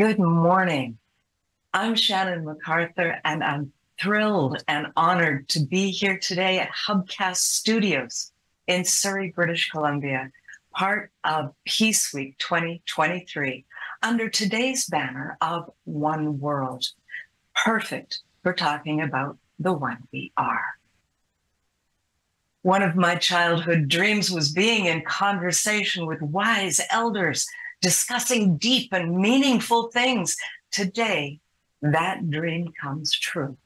Good morning. I'm Shannon MacArthur, and I'm thrilled and honored to be here today at Hubcast Studios in Surrey, British Columbia, part of Peace Week 2023, under today's banner of One World. Perfect for talking about the one we are. One of my childhood dreams was being in conversation with wise elders, discussing deep and meaningful things. Today, that dream comes true.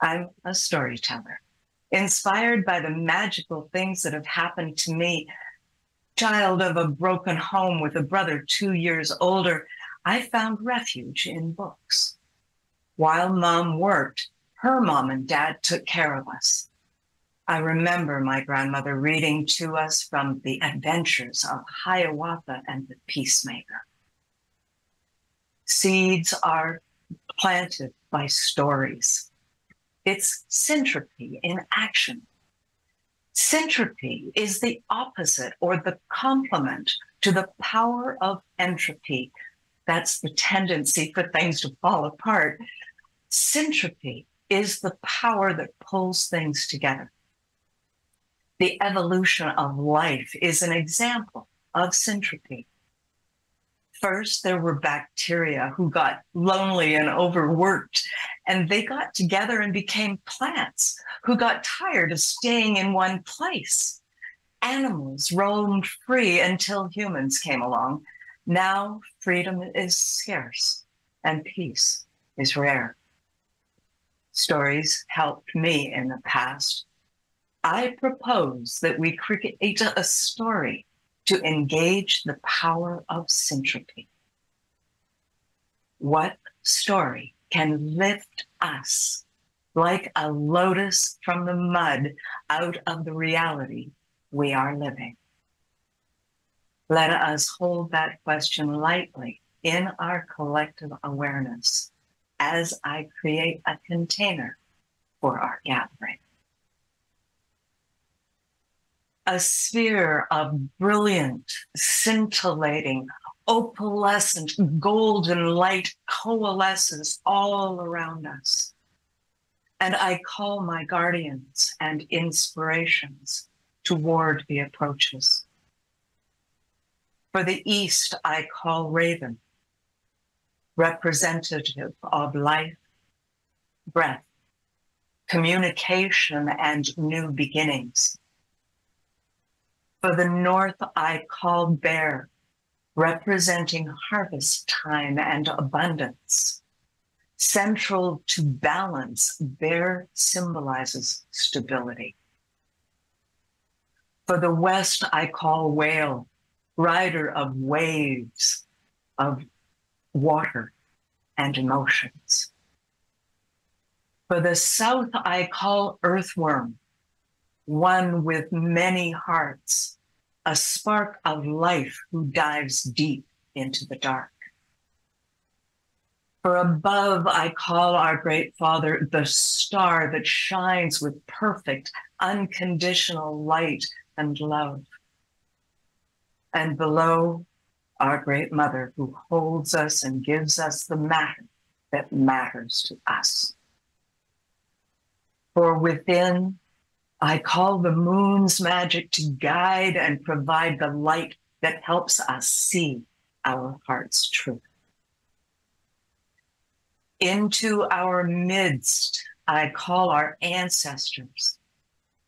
I'm a storyteller, inspired by the magical things that have happened to me. Child of a broken home with a brother 2 years older, I found refuge in books. While Mom worked, her mom and dad took care of us. I remember my grandmother reading to us from The Adventures of Hiawatha and the Peacemaker. Seeds are planted by stories. It's syntropy in action. Syntropy is the opposite or the complement to the power of entropy. That's the tendency for things to fall apart. Syntropy is the power that pulls things together. The evolution of life is an example of syntropy. First, there were bacteria who got lonely and overworked, and they got together and became plants who got tired of staying in one place. Animals roamed free until humans came along. Now, freedom is scarce and peace is rare. Stories helped me in the past. I propose that we create a story to engage the power of syntropy. What story can lift us like a lotus from the mud out of the reality we are living? Let us hold that question lightly in our collective awareness as I create a container for our gathering. A sphere of brilliant, scintillating, opalescent, golden light coalesces all around us. And I call my guardians and inspirations toward the approaches. For the East, I call Raven, representative of life, breath, communication, and new beginnings. For the North, I call Bear, representing harvest time and abundance. Central to balance, Bear symbolizes stability. For the West, I call Whale, rider of waves, of water and emotions. For the South, I call Earthworm, one with many hearts, a spark of life who dives deep into the dark. For above, I call our great father, the star that shines with perfect, unconditional light and love. And below, our great mother who holds us and gives us the matter that matters to us. For within, I call the moon's magic to guide and provide the light that helps us see our heart's truth. Into our midst, I call our ancestors,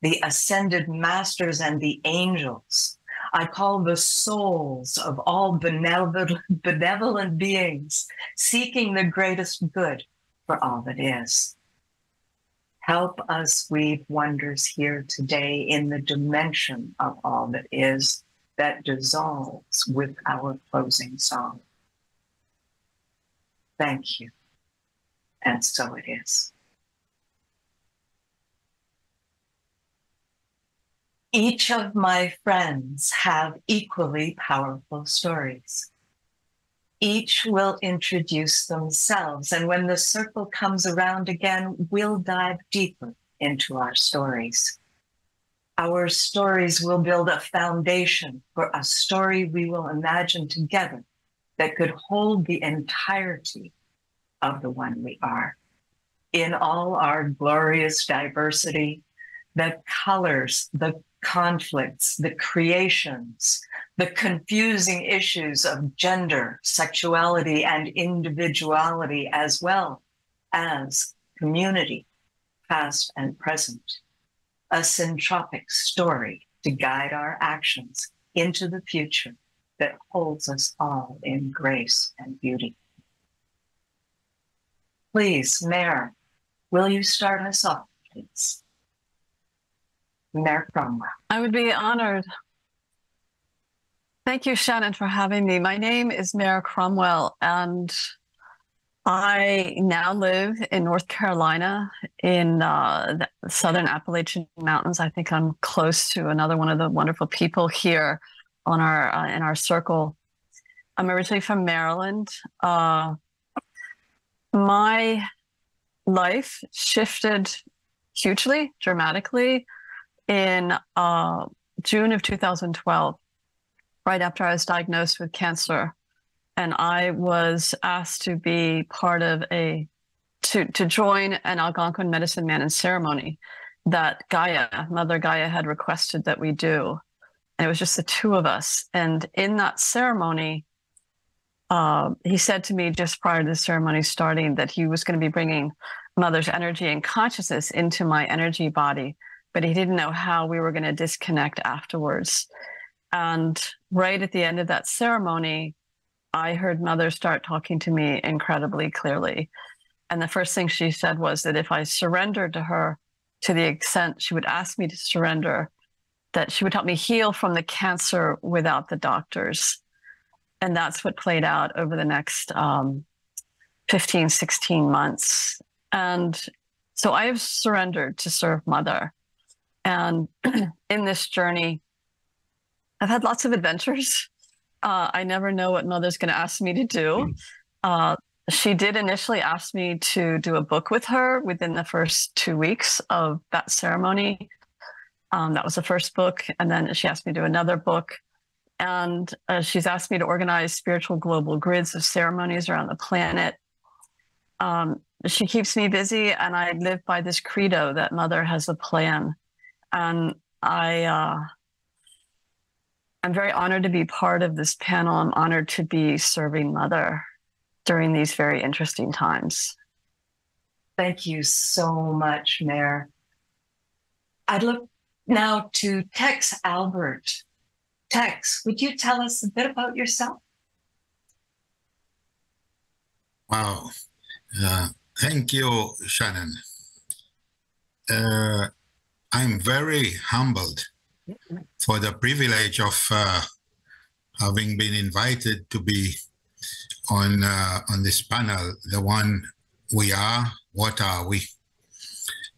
the ascended masters and the angels. I call the souls of all benevolent beings seeking the greatest good for all that is. Help us weave wonders here today in the dimension of all that is, that dissolves with our closing song. Thank you. And so it is. Each of my friends have equally powerful stories. Each will introduce themselves, and when the circle comes around again, we'll dive deeper into our stories. Our stories will build a foundation for a story we will imagine together that could hold the entirety of the one we are in all our glorious diversity, the colors, the conflicts, the creations, the confusing issues of gender, sexuality, and individuality, as well as community, past and present. A syntropic story to guide our actions into the future that holds us all in grace and beauty. Please, Mayor, will you start us off, please? Mayor Cromwell. I would be honored. Thank you, Shannon, for having me. My name is Mary Cromwell, and I now live in North Carolina in the southern Appalachian Mountains. I think I'm close to another one of the wonderful people here on our in our circle. I'm originally from Maryland. My life shifted hugely, dramatically, in June of 2012, right after I was diagnosed with cancer. And I was asked to be part of to join an Algonquin medicine man and ceremony that Gaia, Mother Gaia, had requested that we do. And it was just the two of us. And in that ceremony, he said to me just prior to the ceremony starting that he was going to be bringing Mother's energy and consciousness into my energy body, but he didn't know how we were going to disconnect afterwards. And right at the end of that ceremony, I heard Mother start talking to me incredibly clearly. And the first thing she said was that if I surrendered to her to the extent she would ask me to surrender, that she would help me heal from the cancer without the doctors. And that's what played out over the next 15, 16 months. And so I have surrendered to serve Mother. And in this journey, I've had lots of adventures. I never know what Mother's going to ask me to do. She did initially ask me to do a book with her within the first 2 weeks of that ceremony. That was the first book. And then she asked me to do another book. And she's asked me to organize spiritual global grids of ceremonies around the planet. She keeps me busy, and I live by this credo that Mother has a plan. And I'm very honored to be part of this panel. I'm honored to be serving Mother during these very interesting times. Thank you so much, Mayor. I'd look now to Tex Albert. Tex, would you tell us a bit about yourself? Wow. Thank you, Shannon. I'm very humbled for the privilege of having been invited to be on this panel, the one we are, what are we,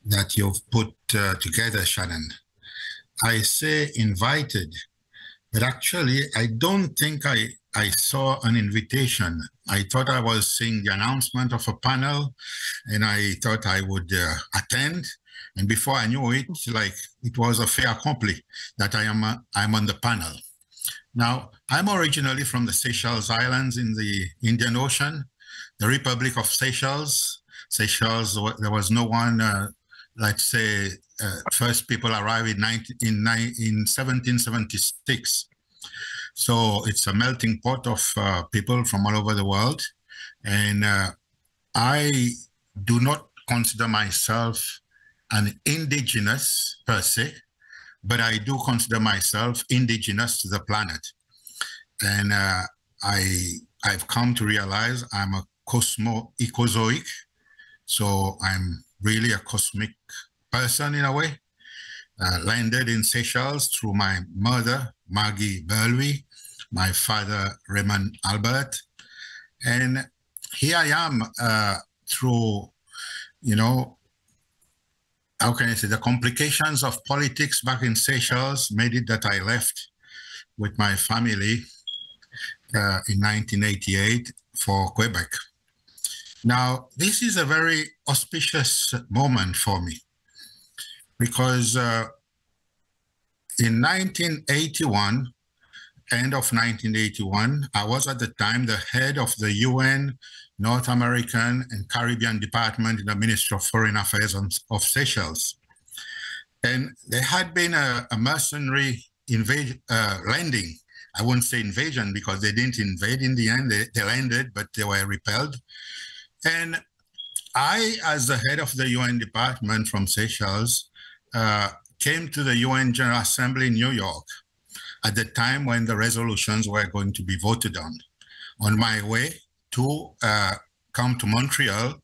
that you've put together, Shannon. I say invited, but actually I don't think I saw an invitation. I thought I was seeing the announcement of a panel, and I thought I would attend. And before I knew it, like, it was a fait accompli that I'm on the panel. Now, I'm originally from the Seychelles Islands in the Indian Ocean, the Republic of Seychelles. Seychelles, there was no one, let's say, first people arrived in 1776. So it's a melting pot of people from all over the world. And I do not consider myself an indigenous per se, but I do consider myself indigenous to the planet. And I've come to realize I'm a cosmo-ecozoic, so I'm really a cosmic person in a way. Landed in Seychelles through my mother, Margie Burley, my father, Raymond Albert. And here I am through, you know, how can I say, the complications of politics back in Seychelles made it that I left with my family in 1988 for Quebec. Now, this is a very auspicious moment for me because in 1981, end of 1981. I was at the time the head of the UN North American and Caribbean Department in the Ministry of Foreign Affairs of Seychelles. And there had been a mercenary invasion landing. I wouldn't say invasion because they didn't invade in the end. They landed, but they were repelled. And I, as the head of the UN department from Seychelles, came to the UN General Assembly in New York at the time when the resolutions were going to be voted on. On my way to come to Montreal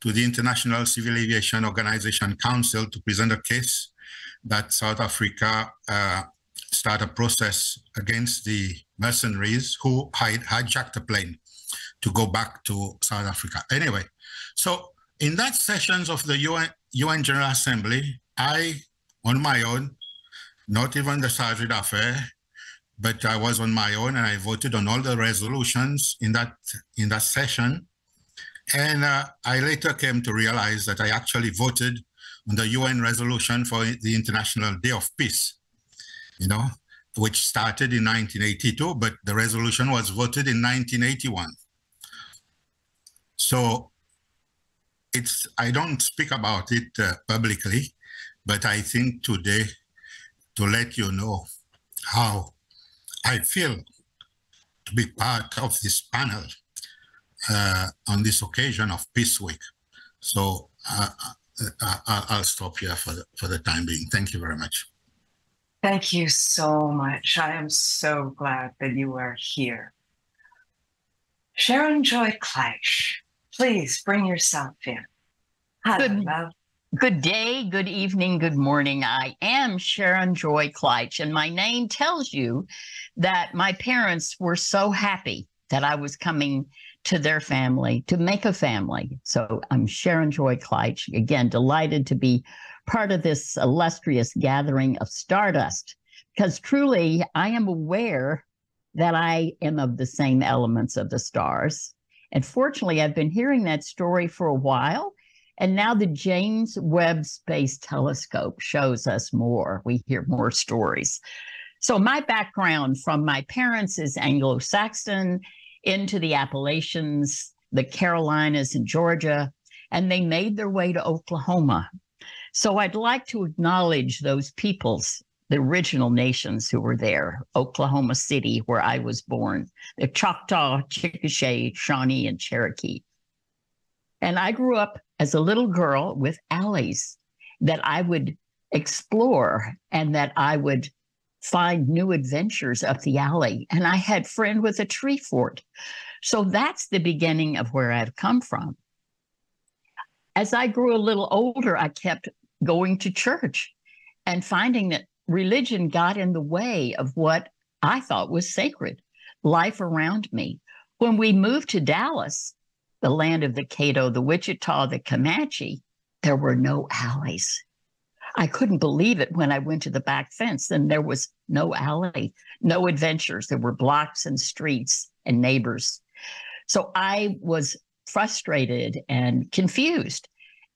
to the International Civil Aviation Organization Council to present a case that South Africa start a process against the mercenaries who hijacked a plane to go back to South Africa. Anyway, so in that sessions of the UN General Assembly, I, on my own, not even the Sergeant d'Affaires, but I was on my own and I voted on all the resolutions in that session. And I later came to realize that I actually voted on the UN resolution for the International Day of Peace, you know, which started in 1982, but the resolution was voted in 1981. So it's, I don't speak about it publicly, but I think today to let you know how I feel to be part of this panel on this occasion of Peace Week. So I'll stop here for the time being. Thank you very much. Thank you so much. I am so glad that you are here. Sharon Joy Kleitsch, please bring yourself in. Hello. Good day, good evening, good morning. I am Sharon Joy Kleitsch, and my name tells you that my parents were so happy that I was coming to their family, to make a family. So I'm Sharon Joy Kleitsch, again, delighted to be part of this illustrious gathering of Stardust, because truly I am aware that I am of the same elements of the stars. And fortunately, I've been hearing that story for a while. And now the James Webb Space Telescope shows us more. We hear more stories. So my background from my parents is Anglo-Saxon into the Appalachians, the Carolinas and Georgia, and they made their way to Oklahoma. So I'd like to acknowledge those peoples, the original nations who were there, Oklahoma City, where I was born, the Choctaw, Chickasaw, Shawnee, and Cherokee. And I grew up as a little girl with alleys that I would explore and that I would find new adventures up the alley. And I had a friend with a tree fort. So that's the beginning of where I've come from. As I grew a little older, I kept going to church and finding that religion got in the way of what I thought was sacred, life around me. When we moved to Dallas, the land of the Cato, the Wichita, the Comanche, there were no alleys. I couldn't believe it when I went to the back fence, and there was no alley, no adventures. There were blocks and streets and neighbors. So I was frustrated and confused.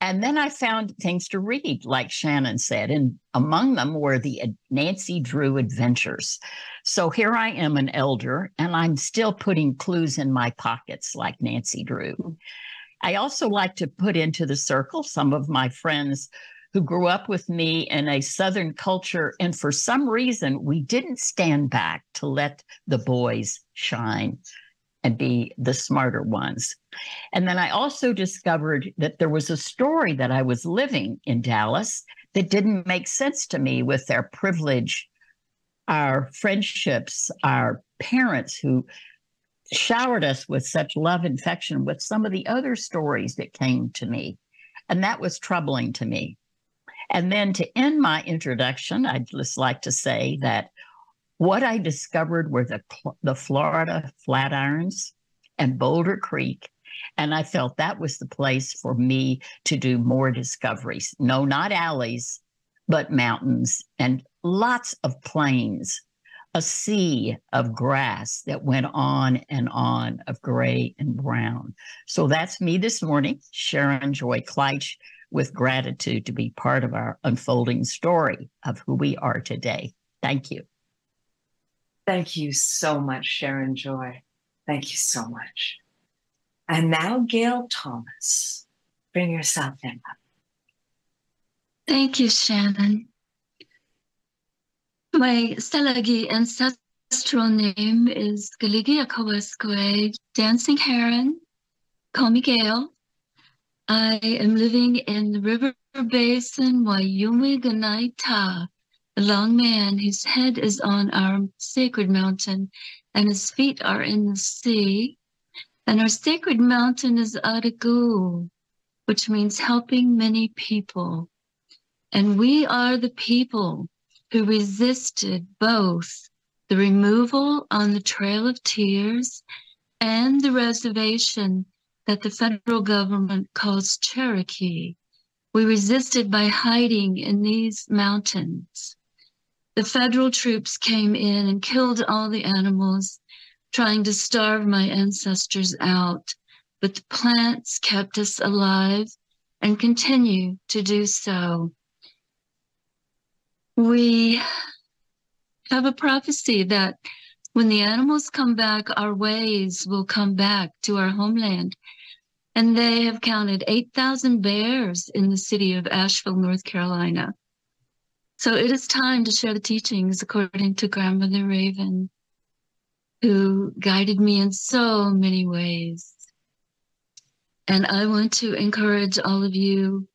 And then I found things to read, like Shannon said, and among them were the Nancy Drew adventures. So here I am an elder, and I'm still putting clues in my pockets like Nancy Drew. I also like to put into the circle some of my friends who grew up with me in a Southern culture, and for some reason, we didn't stand back to let the boys shine and be the smarter ones. And then I also discovered that there was a story that I was living in Dallas that didn't make sense to me with their privilege, our friendships, our parents who showered us with such love and affection, with some of the other stories that came to me. And that was troubling to me. And then to end my introduction, I'd just like to say that what I discovered were the Florida Flatirons and Boulder Creek, and I felt that was the place for me to do more discoveries. No, not alleys, but mountains and lots of plains, a sea of grass that went on and on of gray and brown. So that's me this morning, Sharon Joy Kleitsch, with gratitude to be part of our unfolding story of who we are today. Thank you. Thank you so much, Sharon Joy. Thank you so much. And now, Gail Thomas, bring yourself in. Thank you, Shannon. My Selagi ancestral name is Galigiakoweskwe, Dancing Heron. Call me Gail. I am living in the river basin, Wayumi Ganaita. The long man whose head is on our sacred mountain and his feet are in the sea. And our sacred mountain is Aragu, which means helping many people. And we are the people who resisted both the removal on the Trail of Tears and the reservation that the federal government calls Cherokee. We resisted by hiding in these mountains. The federal troops came in and killed all the animals, trying to starve my ancestors out, but the plants kept us alive and continue to do so. We have a prophecy that when the animals come back, our ways will come back to our homeland. And they have counted 8,000 bears in the city of Asheville, North Carolina. So it is time to share the teachings according to Grandmother Raven, who guided me in so many ways. And I want to encourage all of you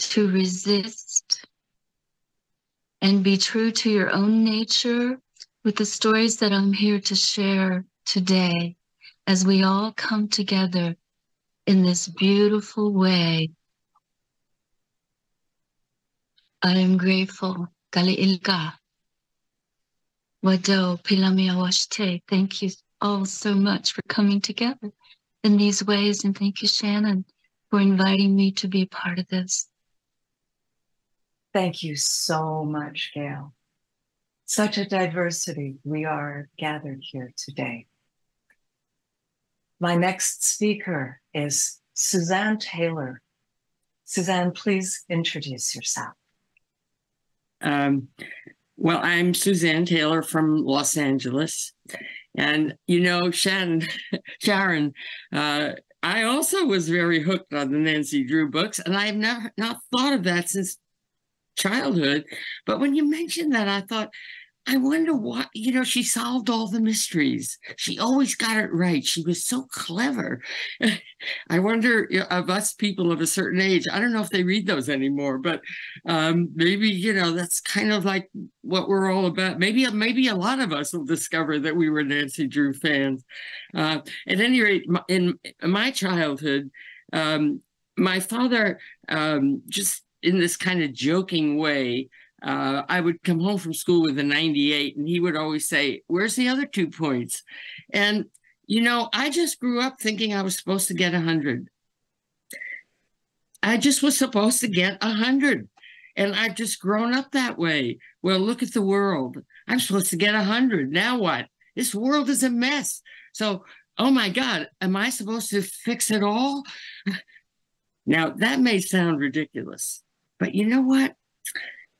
to resist and be true to your own nature with the stories that I'm here to share today as we all come together in this beautiful way. I am grateful. Kali'ilka. Wado Pilamiawashte, thank you all so much for coming together in these ways, and thank you, Shannon, for inviting me to be a part of this. Thank you so much, Gail. Such a diversity we are gathered here today. My next speaker is Suzanne Taylor. Suzanne, please introduce yourself. Well, I'm Suzanne Taylor from Los Angeles, and you know, Sharon, I also was very hooked on the Nancy Drew books, and I've never not thought of that since childhood. But when you mentioned that, I thought, I wonder what, you know, she solved all the mysteries. She always got it right. She was so clever. I wonder of us people of a certain age, I don't know if they read those anymore, but maybe, you know, that's kind of like what we're all about. Maybe a lot of us will discover that we were Nancy Drew fans. At any rate, in my childhood, my father, just in this kind of joking way, I would come home from school with a 98, and he would always say, "Where's the other 2 points?" And, you know, I just grew up thinking I was supposed to get 100. I just was supposed to get 100. And I've just grown up that way. Well, look at the world. I'm supposed to get 100. Now what? This world is a mess. So, oh my God, am I supposed to fix it all? Now, that may sound ridiculous, but you know what?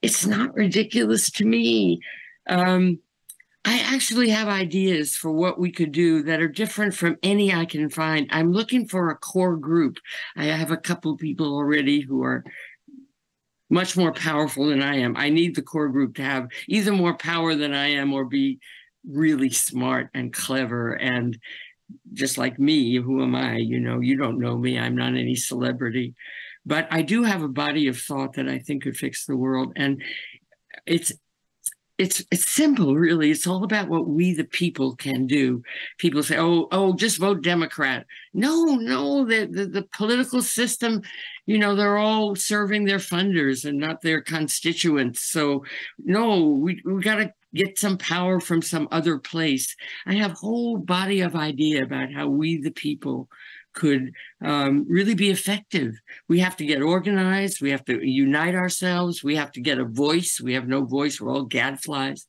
It's not ridiculous to me. I actually have ideas for what we could do that are different from any I can find. I'm looking for a core group. I have a couple of people already who are much more powerful than I am. I need the core group to have either more power than I am or be really smart and clever and just like me. Who am I? You know, you don't know me. I'm not any celebrity. But I do have a body of thought that I think could fix the world. And it's simple, really. It's all about what we, the people, can do. People say, oh, just vote Democrat. No, the political system, you know, they're all serving their funders and not their constituents. So, no, we got to get some power from some other place. I have a whole body of idea about how we, the people, could really be effective. We have to get organized. We have to unite ourselves. We have to get a voice. We have no voice. We're all gadflies.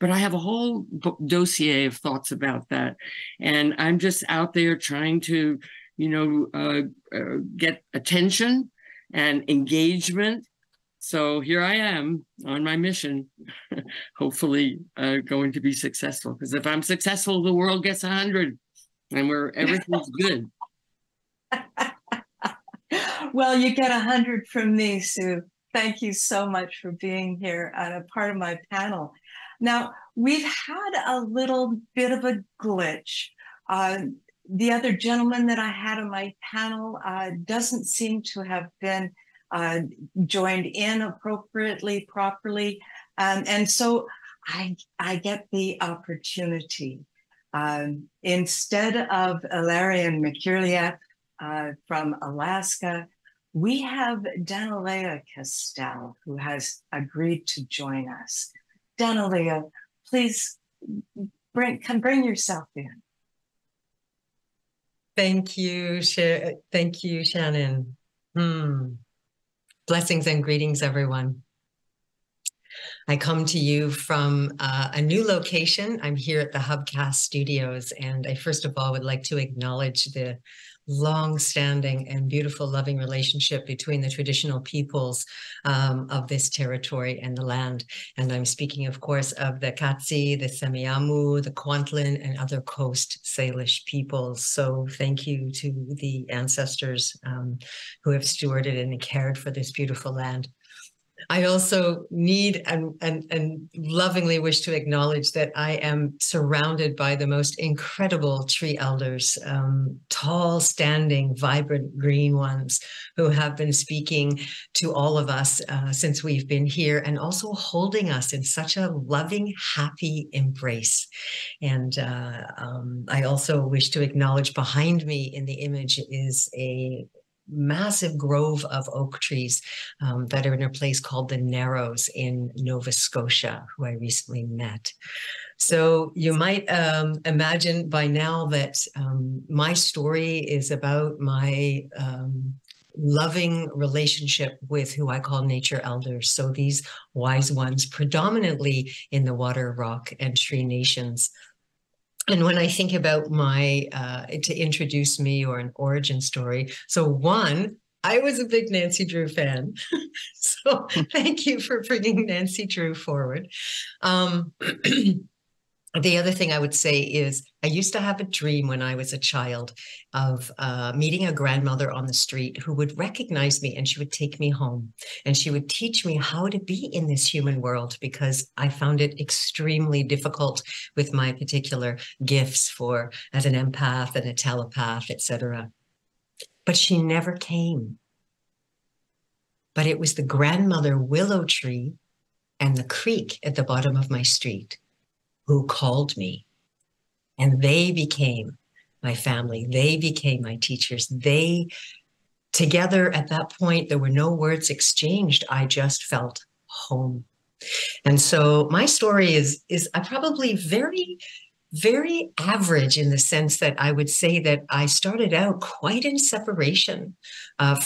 But I have a whole dossier of thoughts about that. And I'm just out there trying to, you know, get attention and engagement So here I am on my mission, hopefully going to be successful. Because if I'm successful, the world gets 100 and everything's good. Well, you get 100 from me, Sue. Thank you so much for being here on a part of my panel. Now, we've had a little bit of a glitch. The other gentleman that I had on my panel doesn't seem to have been joined in appropriately, properly. And so I get the opportunity. Instead of Ilarion Merculieff from Alaska, we have Danalea Castell, who has agreed to join us. Danalea, please bring yourself in. Thank you, Shannon. Blessings and greetings, everyone. I come to you from a new location. I'm here at the Hubcast Studios, and I first of all would like to acknowledge the long-standing and beautiful loving relationship between the traditional peoples of this territory and the land. And I'm speaking, of course, of the Katsi, the Semiahmoo, the Kwantlen, and other Coast Salish peoples. So thank you to the ancestors who have stewarded and cared for this beautiful land. I also need and lovingly wish to acknowledge that I am surrounded by the most incredible tree elders, tall, standing, vibrant green ones who have been speaking to all of us since we've been here, and also holding us in such a loving, happy embrace. And I also wish to acknowledge behind me in the image is a massive grove of oak trees that are in a place called the Narrows in Nova Scotia, who I recently met. So you might imagine by now that my story is about my loving relationship with who I call nature elders. So these wise ones, predominantly in the water, rock, and tree nations. And when I think about my, to introduce me or an origin story, so one, I was a big Nancy Drew fan. So thank you for bringing Nancy Drew forward. The other thing I would say is I used to have a dream when I was a child of meeting a grandmother on the street who would recognize me, and she would take me home and she would teach me how to be in this human world, because I found it extremely difficult with my particular gifts for as an empath and a telepath, etc. But she never came. But it was the grandmother willow tree and the creek at the bottom of my street who called me, and they became my family. They became my teachers. They, together at that point, there were no words exchanged. I just felt home. And so my story is probably very, very average in the sense that I would say that I started out quite in separation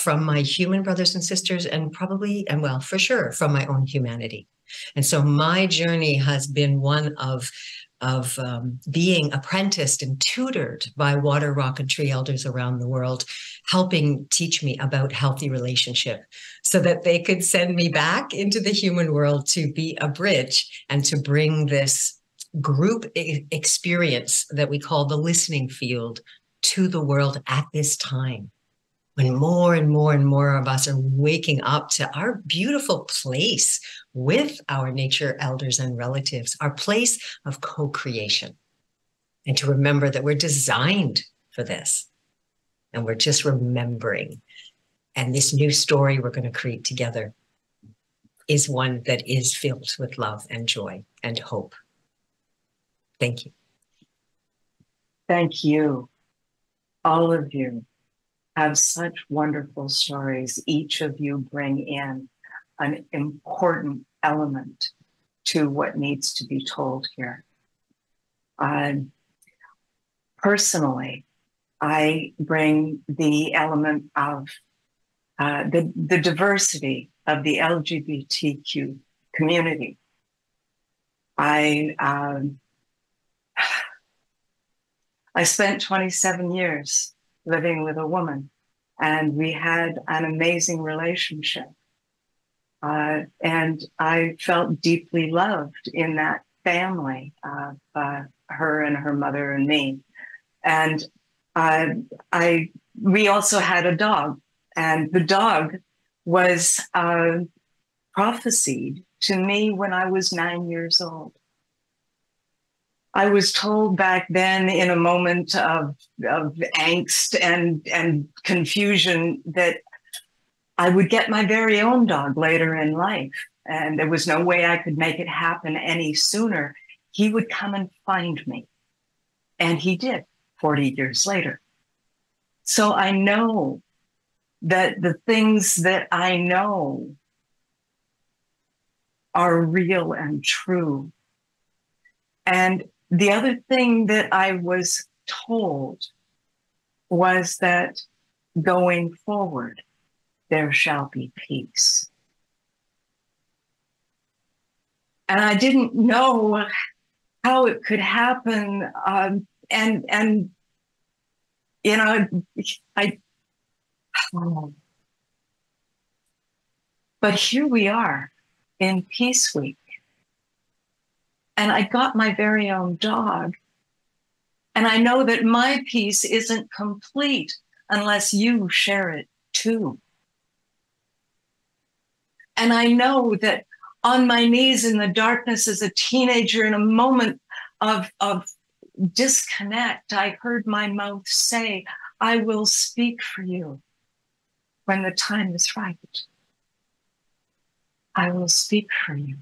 from my human brothers and sisters, and probably, and well, for sure, from my own humanity. And so my journey has been one of being apprenticed and tutored by water, rock, and tree elders around the world, helping teach me about healthy relationship so that they could send me back into the human world to be a bridge and to bring this group experience that we call the listening field to the world at this time, when more and more and more of us are waking up to our beautiful place with our nature elders and relatives, our place of co-creation, and to remember that we're designed for this, and we're just remembering. And this new story we're going to create together is one that is filled with love and joy and hope. Thank you. Thank you, all of you. Have such wonderful stories. Each of you bring in an important element to what needs to be told here. Personally, I bring the element of the diversity of the LGBTQ community. I spent 27 years living with a woman, and we had an amazing relationship. And I felt deeply loved in that family of her and her mother and me. And we also had a dog, and the dog was prophesied to me when I was 9 years old. I was told back then, in a moment of angst and confusion, that I would get my very own dog later in life, and there was no way I could make it happen any sooner. He would come and find me, and he did 40 years later. So I know that the things that I know are real and true. And the other thing that I was told was that going forward, there shall be peace. And I didn't know how it could happen. And you know, but here we are in Peace Week. And I got my very own dog. And I know that my peace isn't complete unless you share it too. And I know that on my knees in the darkness as a teenager, in a moment of disconnect, I heard my mouth say, I will speak for you when the time is right. I will speak for you.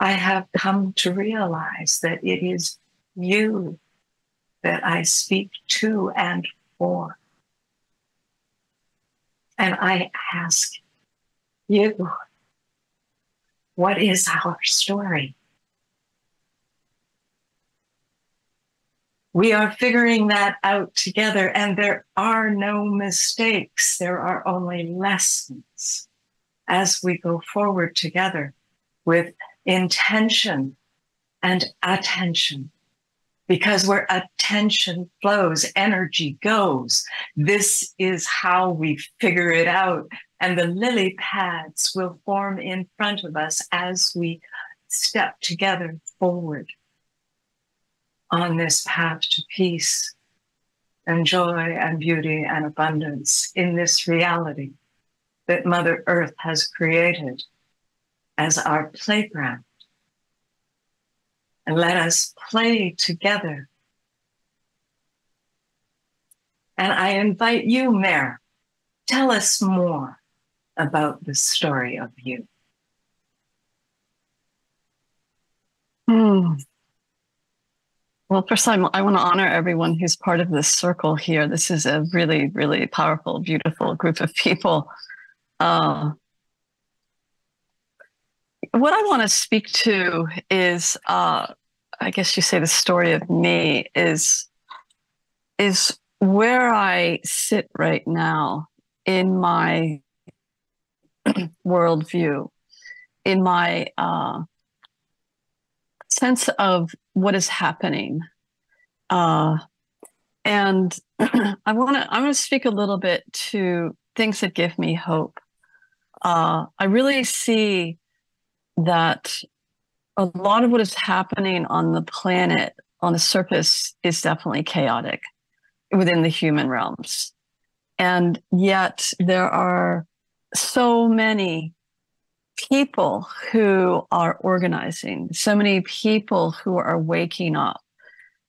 I have come to realize that it is you that I speak to and for. And I ask you, what is our story? We are figuring that out together, and there are no mistakes. There are only lessons as we go forward together with intention and attention, because where attention flows, energy goes. This is how we figure it out. And the lily pads will form in front of us as we step together forward on this path to peace and joy and beauty and abundance in this reality that Mother Earth has created as our playground. And let us play together. And I invite you, Mare, tell us more about the story of you. Well, first of all, I want to honor everyone who's part of this circle here. This is a really, really powerful, beautiful group of people. What I want to speak to is, I guess you say the story of me is where I sit right now in my worldview, in my sense of what is happening. And I'm going to speak a little bit to things that give me hope. I really see that a lot of what is happening on the planet, on the surface, is definitely chaotic within the human realms. And yet there are so many people who are organizing, so many people who are waking up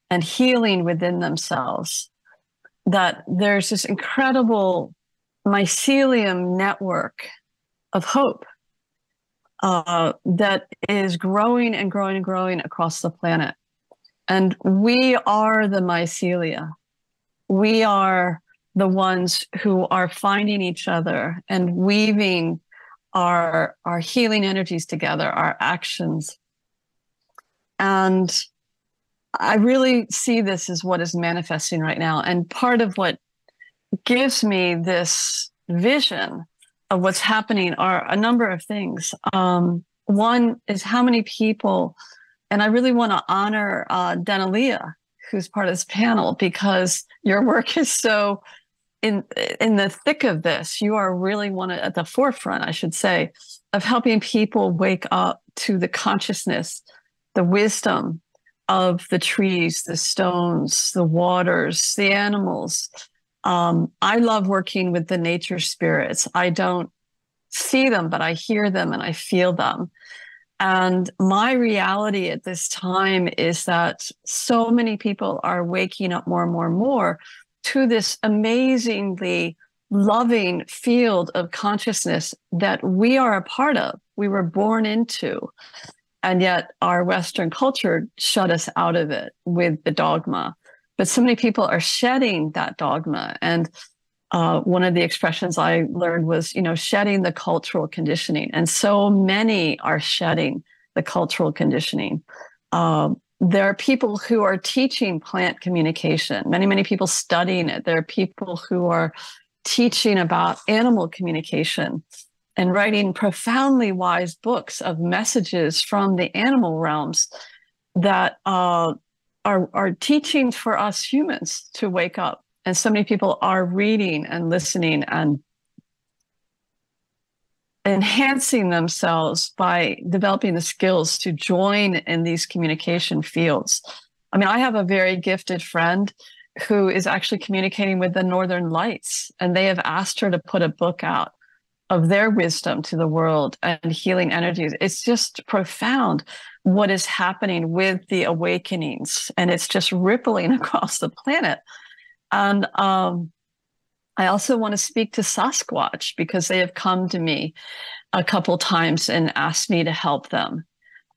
and healing within themselves, that there's this incredible mycelium network of hope that is growing and growing and growing across the planet. And we are the mycelia. We are the ones who are finding each other and weaving our healing energies together, our actions. And I really see this as what is manifesting right now. And part of what gives me this vision of what's happening are a number of things. One is how many people, and I really want to honor Danalea, who's part of this panel, because your work is so in the thick of this. You are really at the forefront, I should say, of helping people wake up to the consciousness, the wisdom of the trees, the stones, the waters, the animals. I love working with the nature spirits. I don't see them, but I hear them and I feel them. And my reality at this time is that so many people are waking up more and more and more to this amazingly loving field of consciousness that we are a part of, we were born into, and yet our Western culture shut us out of it with the dogma. But so many people are shedding that dogma. And one of the expressions I learned was, you know, shedding the cultural conditioning. And so many are shedding the cultural conditioning. There are people who are teaching plant communication, many, many people studying it. There are people who are teaching about animal communication and writing profoundly wise books of messages from the animal realms that are teachings for us humans to wake up. And so many people are reading and listening and enhancing themselves by developing the skills to join in these communication fields. I mean, I have a very gifted friend who is actually communicating with the Northern Lights, and they have asked her to put a book out of their wisdom to the world and healing energies. It's just profound what is happening with the awakenings, and it's just rippling across the planet. And I also want to speak to Sasquatch, because they have come to me a couple times and asked me to help them.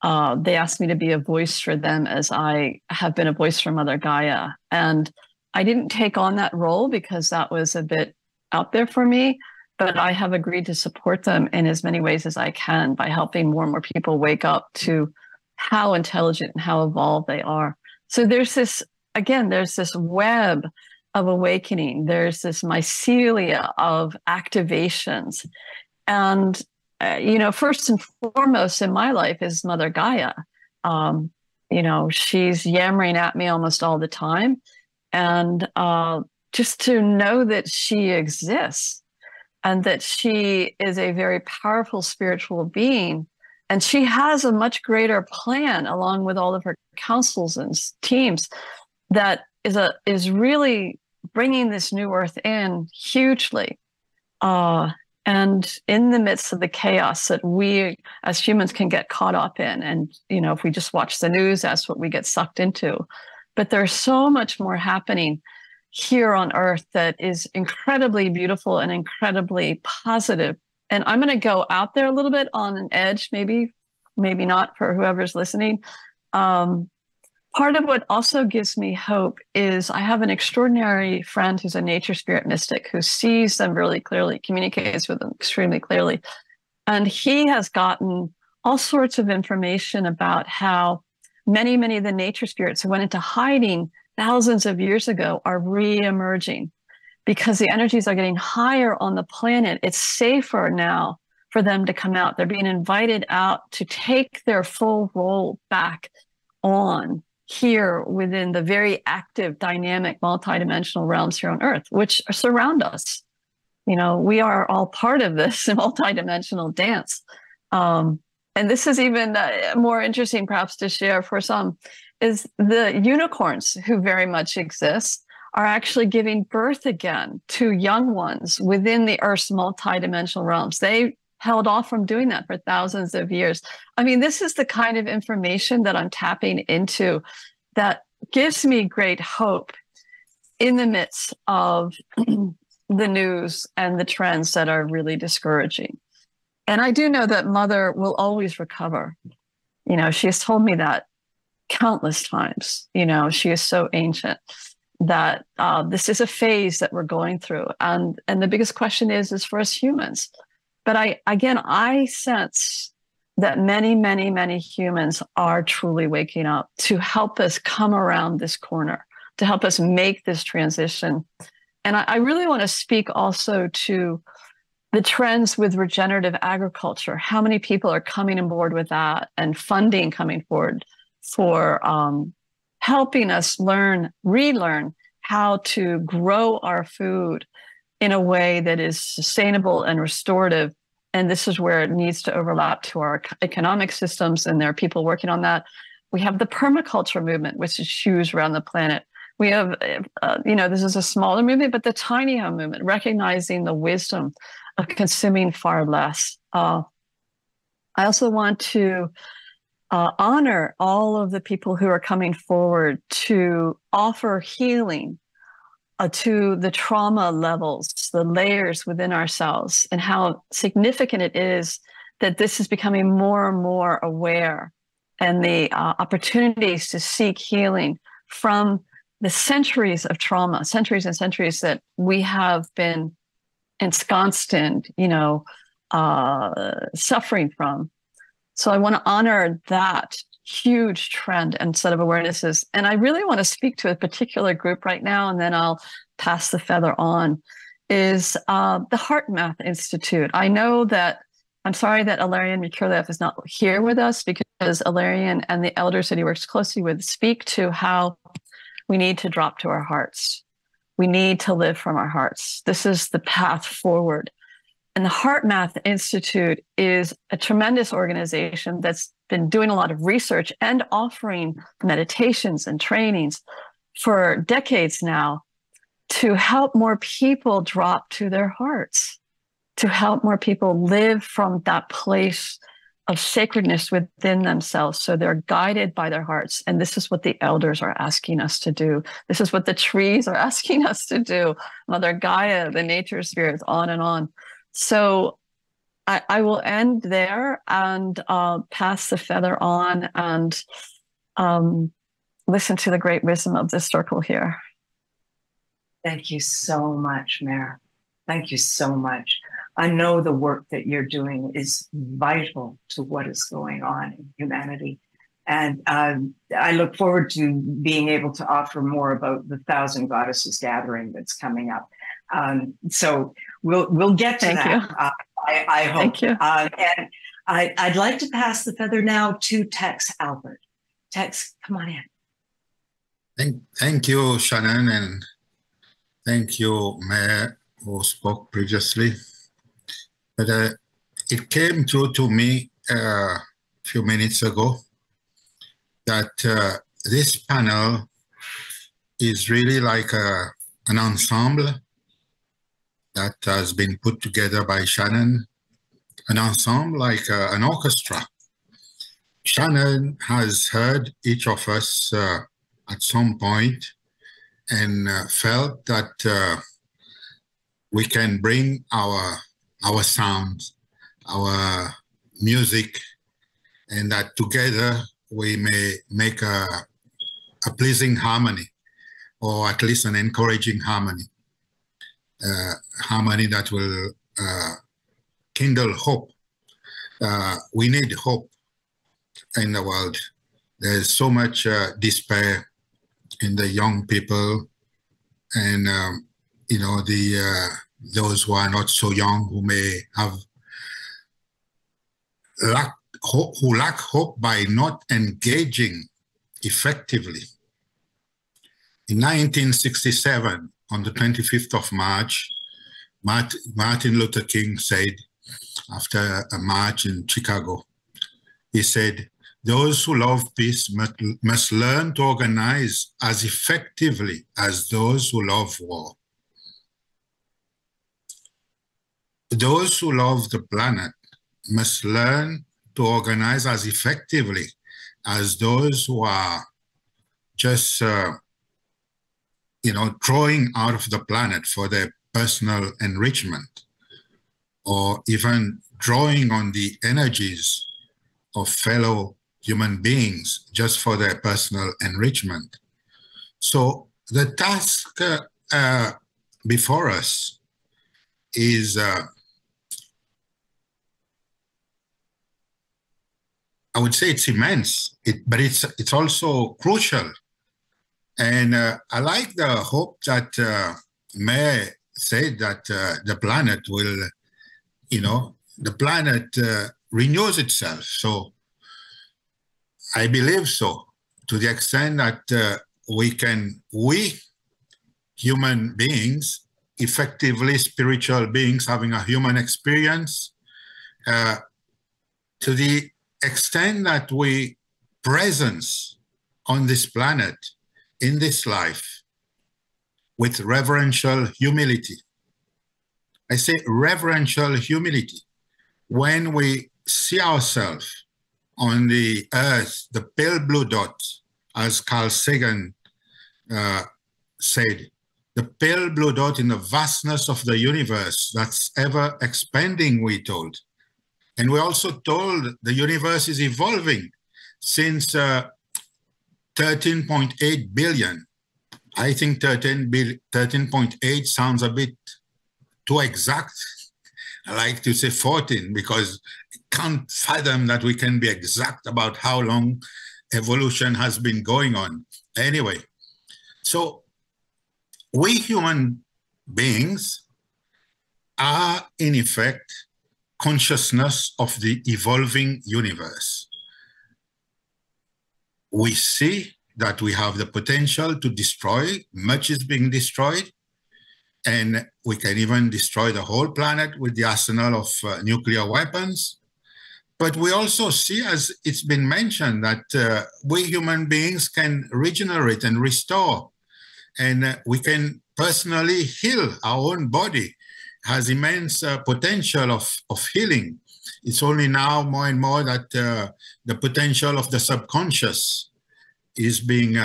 They asked me to be a voice for them, as I have been a voice for Mother Gaia. And I didn't take on that role because that was a bit out there for me, but I have agreed to support them in as many ways as I can by helping more and more people wake up to how intelligent and how evolved they are. So there's this, again, there's this web of awakening. There's this mycelia of activations. And, you know, first and foremost in my life is Mother Gaia. You know, she's yammering at me almost all the time. And just to know that she exists and that she is a very powerful spiritual being, and she has a much greater plan along with all of her councils and teams that is really bringing this new earth in hugely. And in the midst of the chaos that we as humans can get caught up in, and, you know, if we just watch the news, that's what we get sucked into. But there's so much more happening here on earth that is incredibly beautiful and incredibly positive. And I'm going to go out there a little bit on an edge, maybe, maybe not, for whoever's listening. Part of what also gives me hope is I have an extraordinary friend who's a nature spirit mystic who sees them really clearly, communicates with them extremely clearly. And he has gotten all sorts of information about how many, many of the nature spirits who went into hiding thousands of years ago are re-emerging because the energies are getting higher on the planet. It's safer now for them to come out. They're being invited out to take their full role back on here within the very active, dynamic, multidimensional realms here on Earth, which surround us. You know, we are all part of this multidimensional dance. And this is even more interesting, perhaps, to share for some, is the unicorns who very much exist are actually giving birth again to young ones within the Earth's multidimensional realms. They held off from doing that for thousands of years. I mean, this is the kind of information that I'm tapping into that gives me great hope in the midst of the news and the trends that are really discouraging. And I do know that Mother will always recover. You know, she has told me that countless times. You know, she is so ancient that this is a phase that we're going through. And the biggest question is for us humans. But I sense that many, many, many humans are truly waking up to help us come around this corner, to help us make this transition. And I really want to speak also to the trends with regenerative agriculture. How many people are coming on board with that, and funding coming forward for helping us relearn how to grow our food in a way that is sustainable and restorative. And this is where it needs to overlap to our economic systems. And there are people working on that. We have the permaculture movement, which is shoes around the planet. We have, this is a smaller movement, but the tiny home movement, recognizing the wisdom of consuming far less. I also want to honor all of the people who are coming forward to offer healing to the trauma levels, the layers within ourselves, and how significant it is that this is becoming more and more aware, and the opportunities to seek healing from the centuries of trauma, centuries and centuries that we have been ensconced in, suffering from. So I want to honor that huge trend and set of awarenesses. And I really want to speak to a particular group right now, and then I'll pass the feather on, is the HeartMath Institute. I know that, I'm sorry that Ilarion Merculieff is not here with us, because Ilarion and the elders that he works closely with speak to how we need to drop to our hearts. We need to live from our hearts. This is the path forward. And the HeartMath Institute is a tremendous organization that's been doing a lot of research and offering meditations and trainings for decades now to help more people drop to their hearts, to help more people live from that place of sacredness within themselves. So they're guided by their hearts. And this is what the elders are asking us to do. This is what the trees are asking us to do. Mother Gaia, the nature spirits, on and on. So I will end there and pass the feather on, and listen to the great wisdom of this circle here. Thank you so much, Mary. Thank you so much. I know the work that you're doing is vital to what is going on in humanity. And I look forward to being able to offer more about the Thousand Goddesses Gathering that's coming up. So we'll get to that. I hope. Thank you. And I'd like to pass the feather now to Tex Albert. Tex, come on in. Thank you, Shannon, and thank you, Mayor, who spoke previously. But it came through to me a few minutes ago that this panel is really like an ensemble that has been put together by Shannon, an ensemble like an orchestra. Shannon has heard each of us at some point and felt that we can bring our sounds, our music, and that together we may make a pleasing harmony, or at least an encouraging harmony. Harmony that will kindle hope. We need hope in the world. There's so much despair in the young people, and those who are not so young, who may have lack hope by not engaging effectively. In 1967, on the 25th of March, Martin Luther King said, after a march in Chicago, he said, "Those who love peace must learn to organize as effectively as those who love war. Those who love the planet must learn to organize as effectively as those who are just, drawing out of the planet for their personal enrichment, or even drawing on the energies of fellow human beings just for their personal enrichment." So the task before us is I would say it's immense, but it's also crucial. And I like the hope that May said that the planet will, the planet renews itself. So I believe so, to the extent that we human beings, effectively spiritual beings having a human experience. To the extent that we presence on this planet, in this life, with reverential humility. I say reverential humility. When we see ourselves on the earth, the pale blue dot, as Carl Sagan said, the pale blue dot in the vastness of the universe that's ever expanding, we're told. And we're also told the universe is evolving since 13.8 billion. I think 13.8 sounds a bit too exact. I like to say 14 because I can't fathom that we can be exact about how long evolution has been going on. Anyway, so we human beings are in effect consciousness of the evolving universe. We see that we have the potential to destroy, much is being destroyed, and we can even destroy the whole planet with the arsenal of nuclear weapons. But we also see, as it's been mentioned, that we human beings can regenerate and restore, and we can personally heal our own body. Has immense potential of healing. It's only now more and more that the potential of the subconscious is being,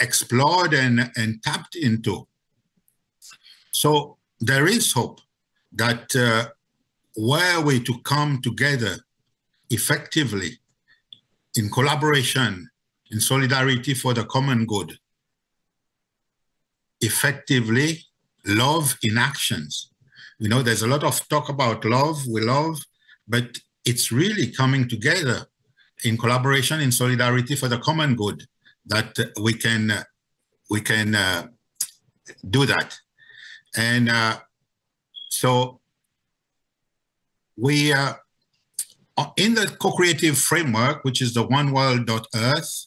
explored and tapped into. So there is hope that were we to come together effectively in collaboration, in solidarity for the common good, effectively love in actions. You know, there's a lot of talk about love, we love, but it's really coming together in collaboration, in solidarity for the common good, that we can do that. And so we are in the co-creative framework, which is the oneworld.earth,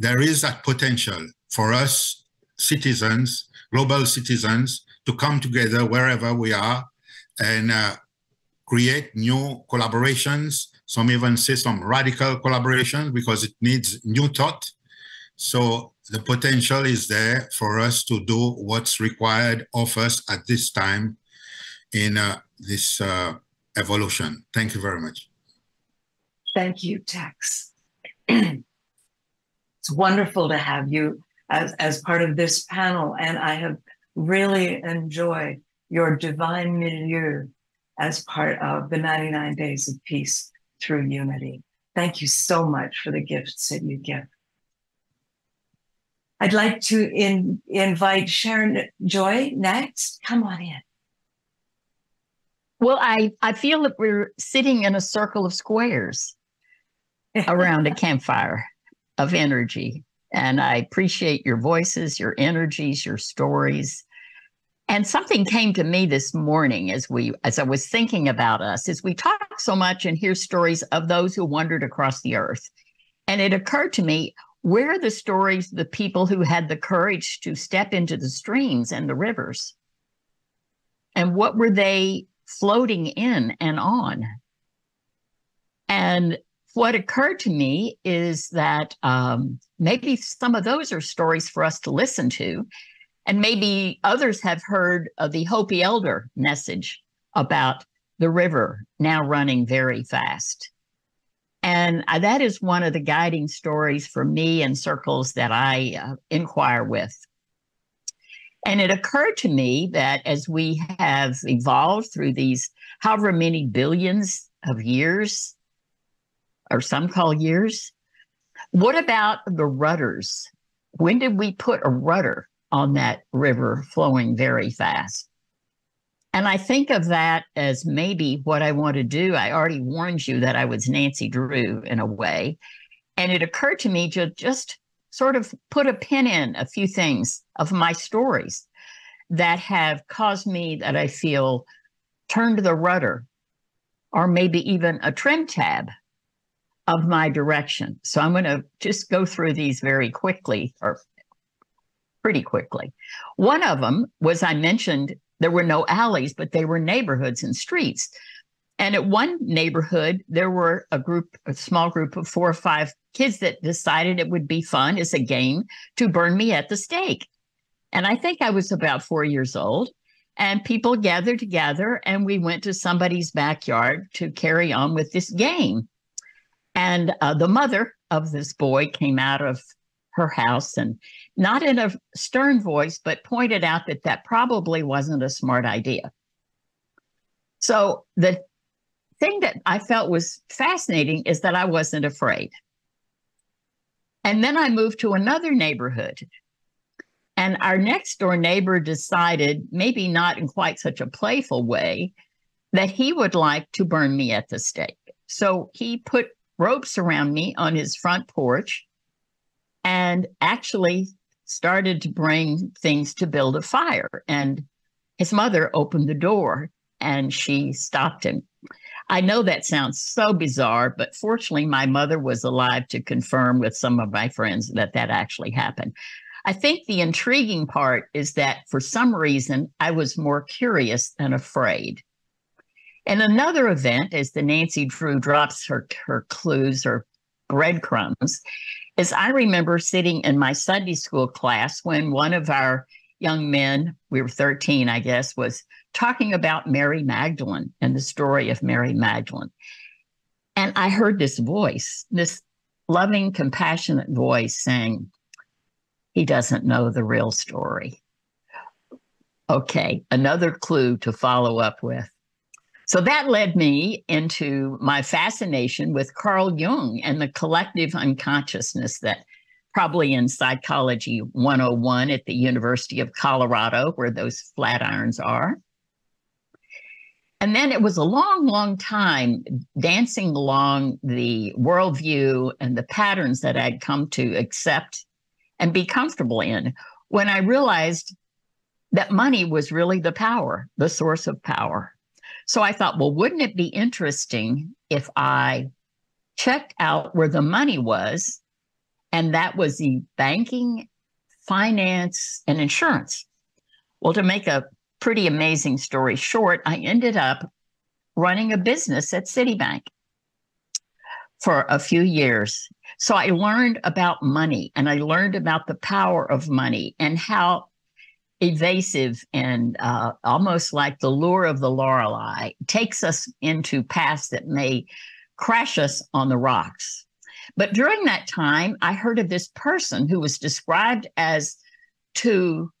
there is that potential for us citizens, global citizens, to come together wherever we are and create new collaborations. Some even say some radical collaborations because it needs new thought. So the potential is there for us to do what's required of us at this time in this evolution. Thank you very much. Thank you, Tex. It's wonderful to have you as part of this panel, and I have really enjoyed your divine milieu as part of the 99 Days of Peace through Unity. Thank you so much for the gifts that you give. I'd like to invite Sharon Joy next. Come on in. Well, I feel that we're sitting in a circle of squares around a campfire of energy. And I appreciate your voices, your energies, your stories. And something came to me this morning as I was thinking about us, is we talk so much and hear stories of those who wandered across the earth. And it occurred to me, where are the stories of the people who had the courage to step into the streams and the rivers? And what were they floating in and on? And what occurred to me is that maybe some of those are stories for us to listen to, and maybe others have heard of the Hopi Elder message about the river now running very fast. And that is one of the guiding stories for me in circles that I inquire with. And it occurred to me that as we have evolved through these however many billions of years, or some call years, what about the rudders? When did we put a rudder on that river flowing very fast? And I think of that as maybe what I want to do. I already warned you that I was Nancy Drew in a way. And it occurred to me to just sort of put a pin in a few things of my stories that have caused me that I feel turned the rudder, or maybe even a trim tab of my direction. So I'm going to just go through these very quickly, or pretty quickly. One of them was, I mentioned, there were no alleys, but they were neighborhoods and streets. And at one neighborhood, there were a small group of 4 or 5 kids that decided it would be fun as a game to burn me at the stake. And I think I was about 4 years old, and people gathered together and we went to somebody's backyard to carry on with this game. And the mother of this boy came out of her house, and not in a stern voice, but pointed out that that probably wasn't a smart idea. So the thing that I felt was fascinating is that I wasn't afraid. And then I moved to another neighborhood, and our next door neighbor decided, maybe not in quite such a playful way, that he would like to burn me at the stake. So he put ropes around me on his front porch and actually started to bring things to build a fire. And his mother opened the door and she stopped him. I know that sounds so bizarre, but fortunately, my mother was alive to confirm with some of my friends that that actually happened. I think the intriguing part is that for some reason, I was more curious than afraid. And another event, as the Nancy Drew drops her clues or breadcrumbs, is I remember sitting in my Sunday school class when one of our young men, we were 13, I guess, was talking about Mary Magdalene and the story of Mary Magdalene. And I heard this voice, this loving, compassionate voice saying, "He doesn't know the real story." Okay, another clue to follow up with. So that led me into my fascination with Carl Jung and the collective unconsciousness that probably in Psychology 101 at the University of Colorado, where those flat irons are. And then it was a long, long time dancing along the worldview and the patterns that I'd come to accept and be comfortable in when I realized that money was really the power, the source of power. So I thought, well, wouldn't it be interesting if I checked out where the money was? And that was the banking, finance, and insurance. Well, to make a pretty amazing story short, I ended up running a business at Citibank for a few years. So I learned about money, and I learned about the power of money and how evasive and almost like the lure of the Lorelei takes us into paths that may crash us on the rocks. But during that time, I heard of this person who was described as to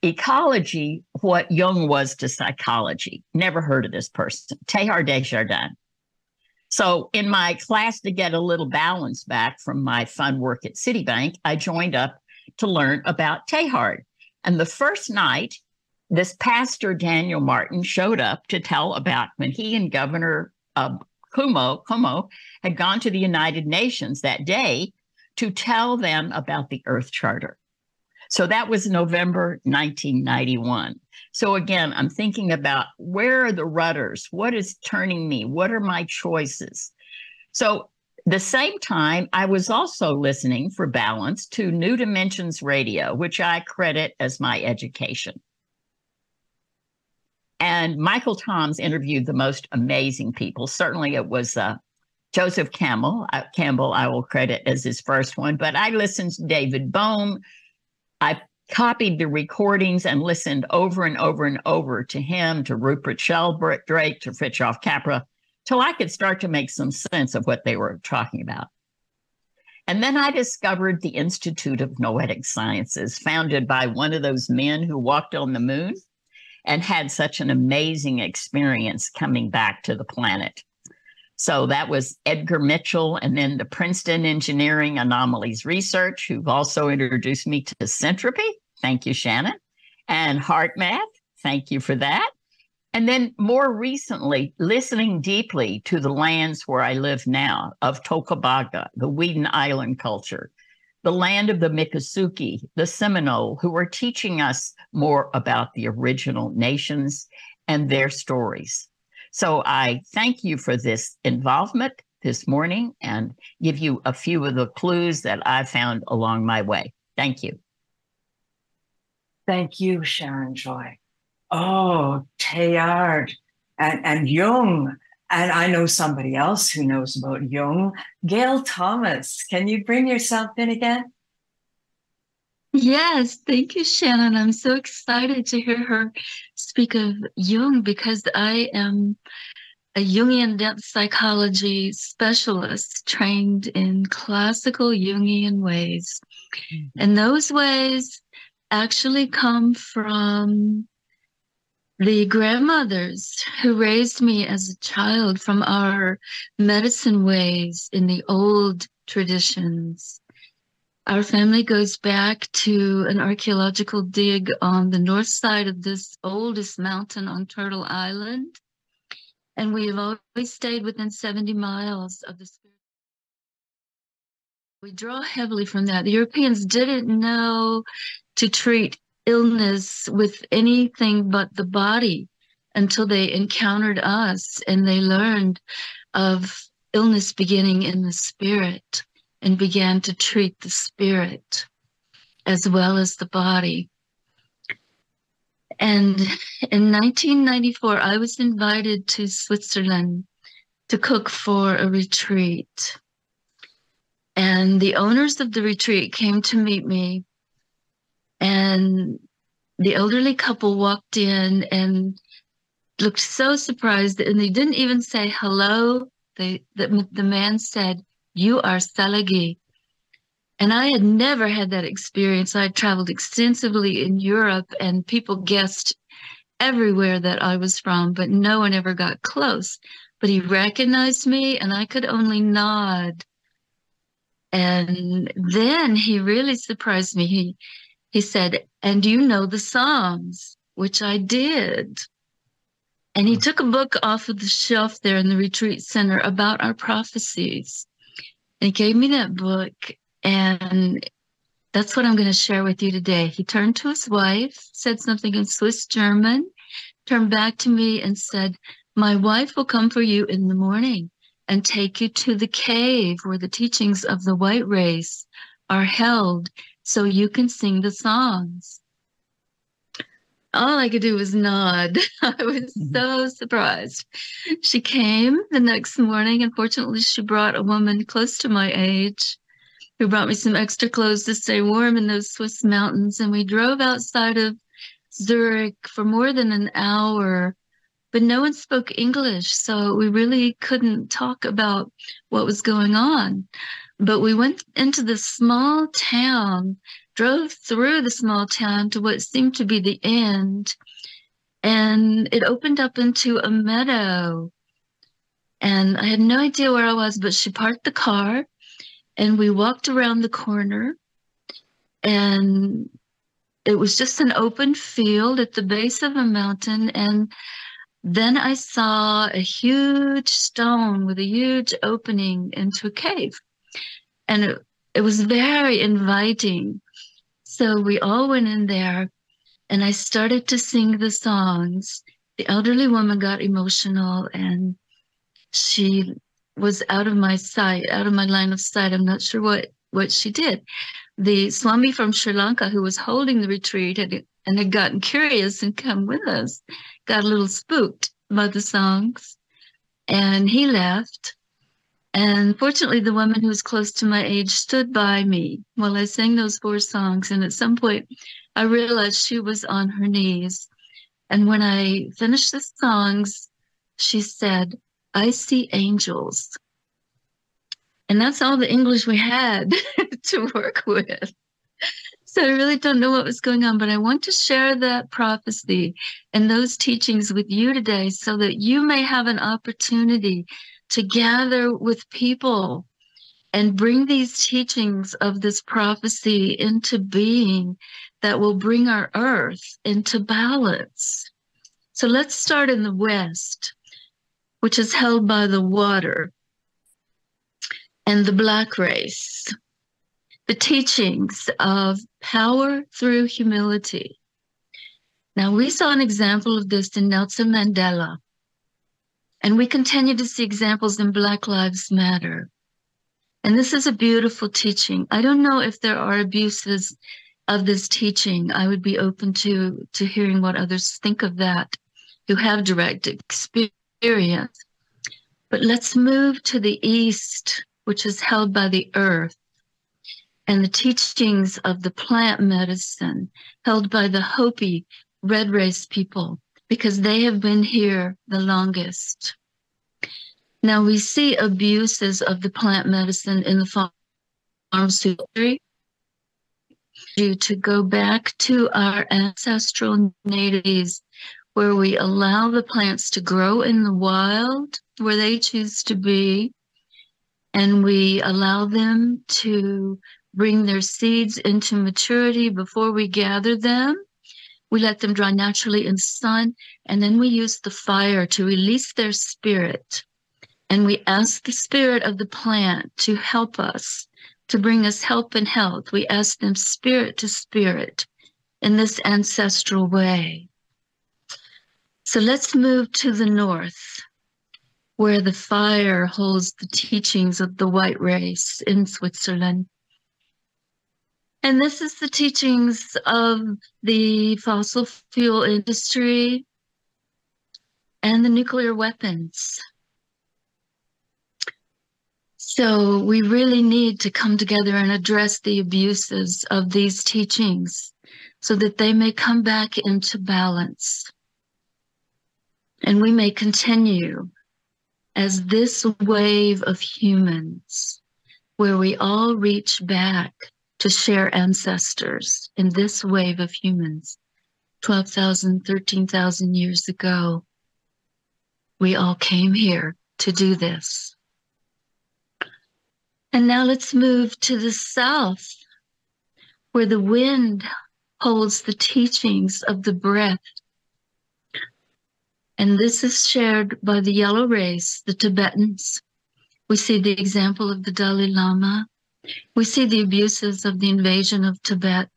ecology what Jung was to psychology. Never heard of this person, Teilhard de Chardin. So in my class, to get a little balance back from my fun work at Citibank, I joined up to learn about Teilhard. And the first night, this pastor, Daniel Martin, showed up to tell about when he and Governor Cuomo had gone to the United Nations that day to tell them about the Earth Charter. So that was November 1991. So again, I'm thinking about, where are the rudders? What is turning me? What are my choices? So the same time, I was also listening for balance to New Dimensions Radio, which I credit as my education. And Michael Toms interviewed the most amazing people. Certainly it was Joseph Campbell, I will credit as his first one. But I listened to David Bohm. I copied the recordings and listened over and over and over to him, to Rupert Sheldrake, to Fritjof Capra, till I could start to make some sense of what they were talking about. And then I discovered the Institute of Noetic Sciences, founded by one of those men who walked on the moon and had such an amazing experience coming back to the planet. So that was Edgar Mitchell, and then the Princeton Engineering Anomalies Research, who've also introduced me to Syntropy. Thank you, Shannon. And Heart Math. Thank you for that. And then more recently, listening deeply to the lands where I live now, of Tocobaga, the Whedon Island culture, the land of the Miccosukee, the Seminole, who are teaching us more about the original nations and their stories. So I thank you for this involvement this morning and give you a few of the clues that I found along my way. Thank you. Thank you, Sharon Joy. Oh, Teilhard and Jung. And I know somebody else who knows about Jung. Gail Thomas, can you bring yourself in again? Yes, thank you, Shannon. I'm so excited to hear her speak of Jung because I am a Jungian depth psychology specialist trained in classical Jungian ways. And those ways actually come from the grandmothers who raised me as a child, from our medicine ways in the old traditions. Our family goes back to an archaeological dig on the north side of this oldest mountain on Turtle Island. And we have always stayed within 70 miles of the spirit. We draw heavily from that. The Europeans didn't know to treat illness with anything but the body until they encountered us and they learned of illness beginning in the spirit and began to treat the spirit as well as the body. And in 1994, I was invited to Switzerland to cook for a retreat. And the owners of the retreat came to meet me. And the elderly couple walked in and looked so surprised, and they didn't even say hello. The man said, "You are Salagi." And I had never had that experience. I had traveled extensively in Europe, and people guessed everywhere that I was from, but no one ever got close. But he recognized me, and I could only nod. And then he really surprised me. He said, "And do you know the Psalms?" Which I did. And he took a book off of the shelf there in the retreat center about our prophecies. And he gave me that book. And that's what I'm going to share with you today. He turned to his wife, said something in Swiss German, turned back to me and said, "My wife will come for you in the morning and take you to the cave where the teachings of the white race are held, so you can sing the songs." All I could do was nod. I was so surprised. She came the next morning. Unfortunately, she brought a woman close to my age who brought me some extra clothes to stay warm in those Swiss mountains. And we drove outside of Zurich for more than an hour, but no one spoke English. So we really couldn't talk about what was going on. But we went into the small town, drove through the small town to what seemed to be the end, and it opened up into a meadow. And I had no idea where I was, but she parked the car, and we walked around the corner, and it was just an open field at the base of a mountain, and then I saw a huge stone with a huge opening into a cave. And it was very inviting. So we all went in there, and I started to sing the songs. The elderly woman got emotional, and she was out of my sight, out of my line of sight. I'm not sure what she did. The Swami from Sri Lanka, who was holding the retreat and had gotten curious and come with us, got a little spooked by the songs, and he left. And fortunately, the woman who was close to my age stood by me while I sang those four songs. And at some point, I realized she was on her knees. And when I finished the songs, she said, "I see angels." And that's all the English we had to work with. So I really don't know what was going on, but I want to share that prophecy and those teachings with you today so that you may have an opportunity to gather with people and bring these teachings of this prophecy into being that will bring our earth into balance. So let's start in the West, which is held by the water and the black race, the teachings of power through humility. Now, we saw an example of this in Nelson Mandela. And we continue to see examples in Black Lives Matter. And this is a beautiful teaching. I don't know if there are abuses of this teaching. I would be open to hearing what others think of that who have direct experience. But let's move to the east, which is held by the earth, and the teachings of the plant medicine held by the Hopi Red Race people, because they have been here the longest. Now we see abuses of the plant medicine in the pharmaceutical industry. To go back to our ancestral natives, where we allow the plants to grow in the wild, where they choose to be, and we allow them to bring their seeds into maturity before we gather them. We let them dry naturally in the sun, and then we use the fire to release their spirit. And we ask the spirit of the plant to help us, to bring us help and health. We ask them spirit to spirit in this ancestral way. So let's move to the north, where the fire holds the teachings of the white race in Switzerland. And this is the teachings of the fossil fuel industry and the nuclear weapons. So we really need to come together and address the abuses of these teachings so that they may come back into balance. And we may continue as this wave of humans, where we all reach back to share ancestors in this wave of humans, 12,000, 13,000 years ago, we all came here to do this. And now let's move to the south, where the wind holds the teachings of the breath. And this is shared by the yellow race, the Tibetans. We see the example of the Dalai Lama. We see the abuses of the invasion of Tibet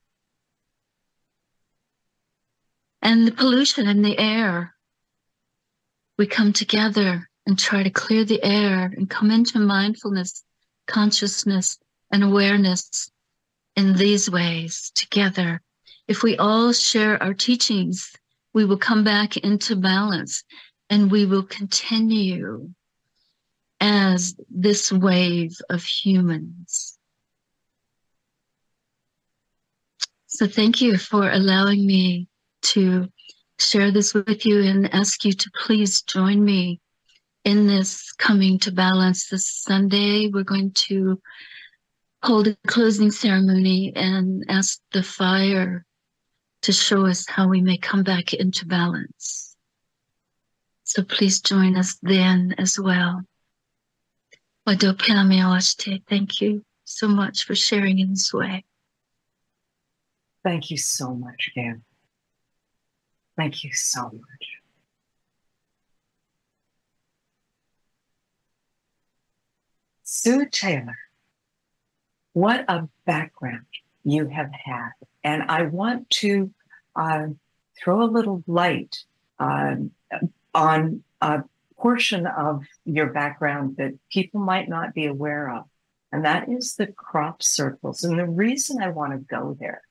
and the pollution in the air. We come together and try to clear the air and come into mindfulness, consciousness, and awareness in these ways together. If we all share our teachings, we will come back into balance, and we will continue as this wave of humans. So thank you for allowing me to share this with you, and ask you to please join me in this Coming to Balance this Sunday. We're going to hold a closing ceremony and ask the fire to show us how we may come back into balance. So please join us then as well. Thank you so much for sharing in this way. Thank you so much, Gail. Thank you so much. Sue Taylor, what a background you have had. And I want to throw a little light on a portion of your background that people might not be aware of, and that is the crop circles. And the reason I want to go there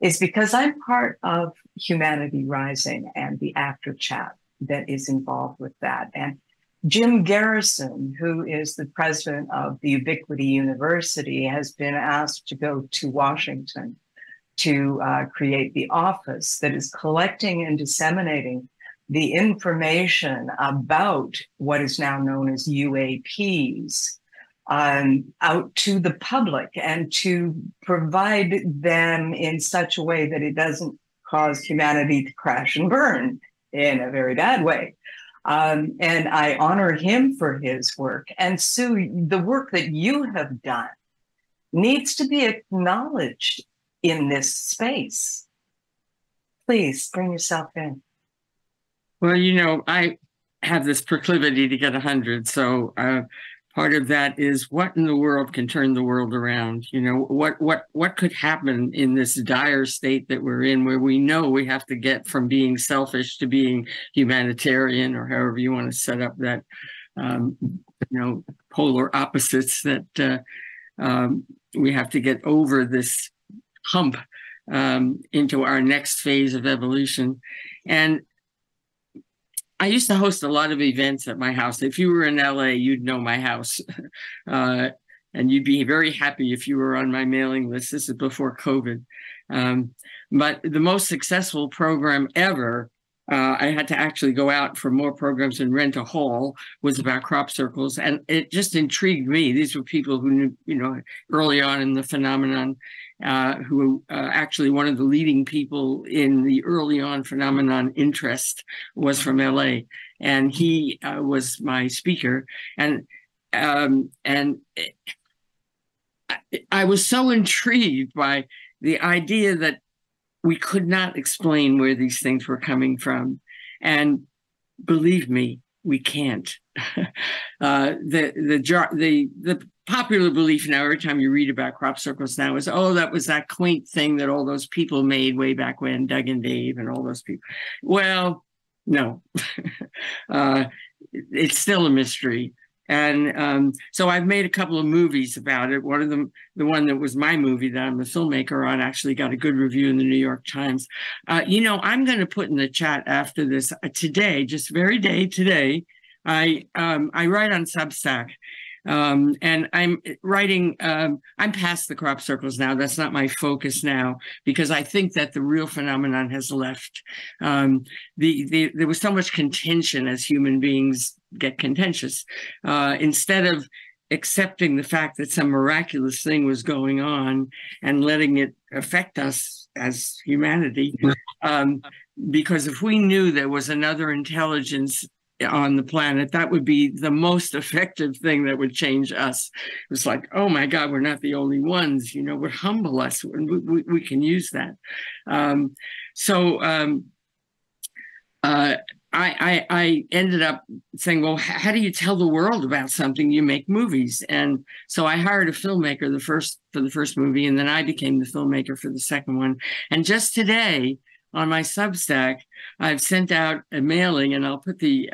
is because I'm part of Humanity Rising and the after chat that is involved with that. And Jim Garrison, who is the president of the Ubiquity University, has been asked to go to Washington to create the office that is collecting and disseminating the information about what is now known as UAPs out to the public, and to provide them in such a way that it doesn't cause humanity to crash and burn in a very bad way. And I honor him for his work. And Sue, the work that you have done needs to be acknowledged in this space. Please bring yourself in. Well, you know, I have this proclivity to get 100. So part of that is what in the world can turn the world around? You know, what could happen in this dire state that we're in, where we know we have to get from being selfish to being humanitarian, or however you want to set up that, you know, polar opposites, that we have to get over this hump into our next phase of evolution. And I used to host a lot of events at my house. If you were in LA, you'd know my house. And you'd be very happy if you were on my mailing list. This is before COVID. But the most successful program ever, I had to actually go out for more programs and rent a hall, was about crop circles. And it just intrigued me. These were people who knew, you know, early on in the phenomenon, who actually one of the leading people in the early on phenomenon interest was from LA. And he was my speaker. And I was so intrigued by the idea that we could not explain where these things were coming from. And believe me, we can't. The popular belief now, every time you read about crop circles now, is, oh, that was that quaint thing that all those people made way back when, Doug and Dave and all those people. Well, no, it's still a mystery. And so I've made a couple of movies about it. One of them, the one that was my movie that I'm a filmmaker on, actually got a good review in the New York Times. You know, I'm going to put in the chat after this today, just very day today, I write on Substack. And I'm writing, I'm past the crop circles now. That's not my focus now, because I think that the real phenomenon has left. There was so much contention as human beings get contentious. Instead of accepting the fact that some miraculous thing was going on and letting it affect us as humanity, because if we knew there was another intelligence on the planet, that would be the most effective thing that would change us. It was like, oh my God, we're not the only ones, you know, would humble us, and we can use that. I ended up saying, well, how do you tell the world about something? You make movies. And so I hired a filmmaker for the first movie, and then I became the filmmaker for the second one. And just today, on my Substack, I've sent out a mailing, and I'll put the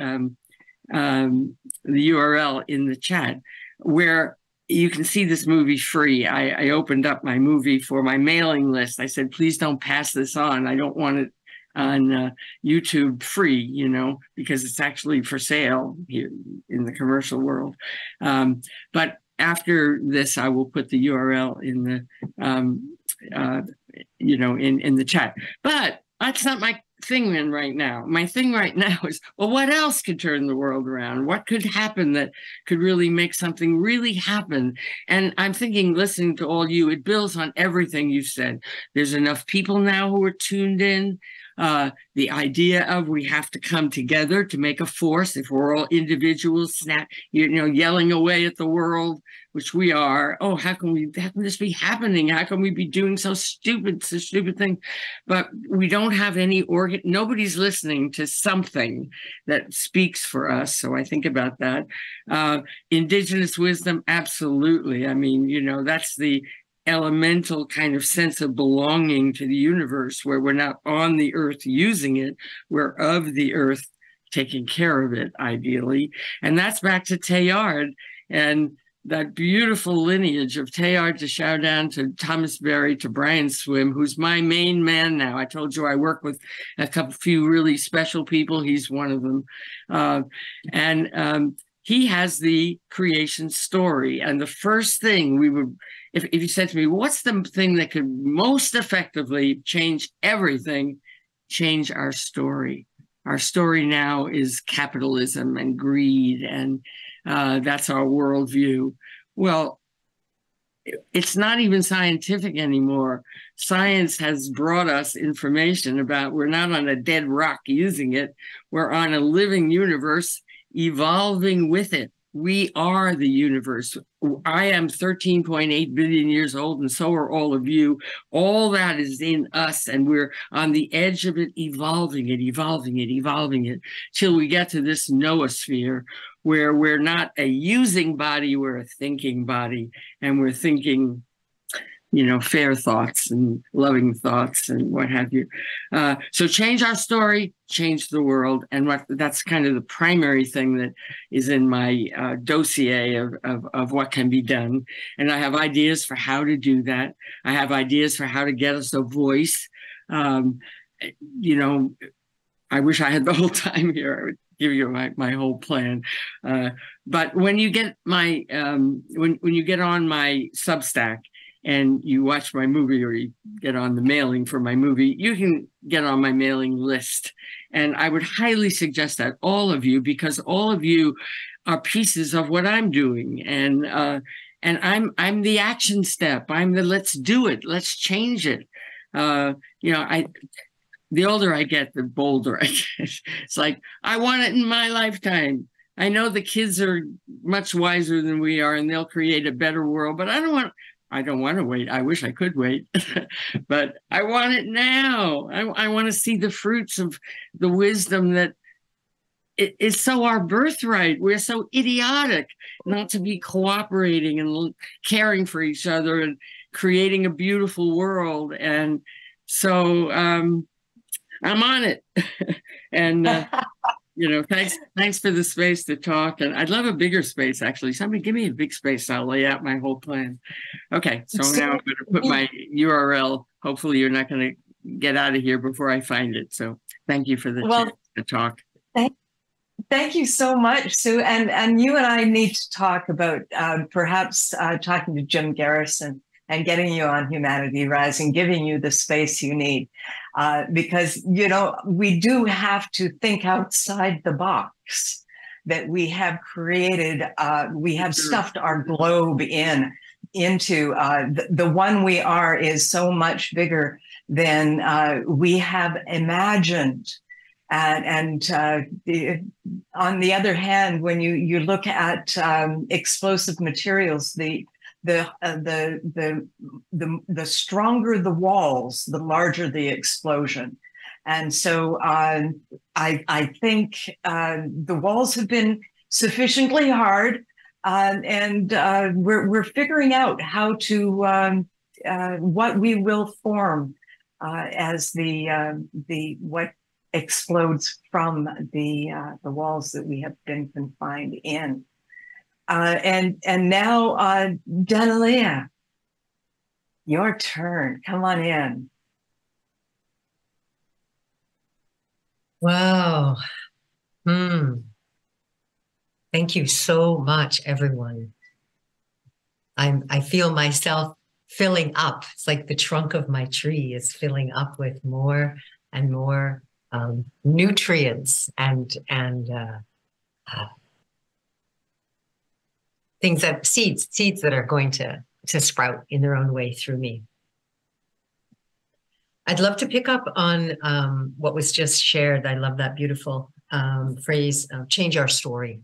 URL in the chat, where you can see this movie free. I opened up my movie for my mailing list. I said, please don't pass this on. I don't want it on YouTube free, you know, because it's actually for sale here in the commercial world. But after this, I will put the URL in the, you know, in the chat. But that's not my thing right now. My thing right now is, well, what else could turn the world around? What could happen that could really make something really happen? And I'm thinking, listening to all you, it builds on everything you've said. There's enough people now who are tuned in. The idea of we have to come together to make a force. If we're all individuals, you know, yelling away at the world, which we are, oh, how can this be happening? How can we be doing so stupid thing? But we don't have any organ, nobody's listening to something that speaks for us. So I think about that. Indigenous wisdom, absolutely. I mean, you know, that's the elemental kind of sense of belonging to the universe, where we're not on the earth using it, we're of the earth taking care of it, ideally. And that's back to Teilhard and that beautiful lineage of Teilhard to Chardin to Thomas Berry to Brian Swim, who's my main man now. I told you I work with a few really special people. He's one of them. He has the creation story. And the first thing we would, if you said to me, what's the thing that could most effectively change everything? Change our story. Our story now is capitalism and greed, and that's our worldview. Well, it's not even scientific anymore. Science has brought us information about, we're not on a dead rock using it. We're on a living universe evolving with it. We are the universe. I am 13.8 billion years old, and so are all of you. All that is in us, and we're on the edge of it, evolving it, evolving it, evolving it, till we get to this noosphere, where we're not a using body, we're a thinking body, and we're thinking you know, fair thoughts and loving thoughts and what have you. So change our story, change the world. And what, that's kind of the primary thing that is in my dossier of what can be done. And I have ideas for how to do that. I have ideas for how to get us a voice. You know, I wish I had the whole time here. I would give you my whole plan. But when you get my, when you get on my Substack, and you watch my movie or you get on the mailing for my movie, you can get on my mailing list. And I would highly suggest that, all of you, because all of you are pieces of what I'm doing. And I'm the action step. I'm the let's do it, let's change it. You know, the older I get, the bolder I get. It's like, I want it in my lifetime. I know the kids are much wiser than we are and they'll create a better world, but I don't want to wait. I wish I could wait, but I want it now. I want to see the fruits of the wisdom that is so our birthright. We're so idiotic not to be cooperating and caring for each other and creating a beautiful world. And so I'm on it. And you know, thanks for the space to talk. And I'd love a bigger space, actually. Somebody give me a big space. I'll lay out my whole plan. Okay, so now I'm going to put my URL. Hopefully you're not going to get out of here before I find it. So thank you for the chance to talk. Thank you so much, Sue. And you and I need to talk about perhaps talking to Jim Garrison and getting you on Humanity Rising, giving you the space you need. Because, you know, we do have to think outside the box that we have created. We have stuffed our globe into the one we are is so much bigger than we have imagined. On the other hand, when you look at explosive materials, the stronger the walls, the larger the explosion. And so I think the walls have been sufficiently hard, and we're figuring out how to what we will form as the what explodes from the walls that we have been confined in. And now, Danalea, your turn. Come on in. Wow. Thank you so much, everyone. I feel myself filling up. It's like the trunk of my tree is filling up with more and more nutrients and things that seeds that are going to sprout in their own way through me. I'd love to pick up on what was just shared. I love that beautiful phrase, change our story.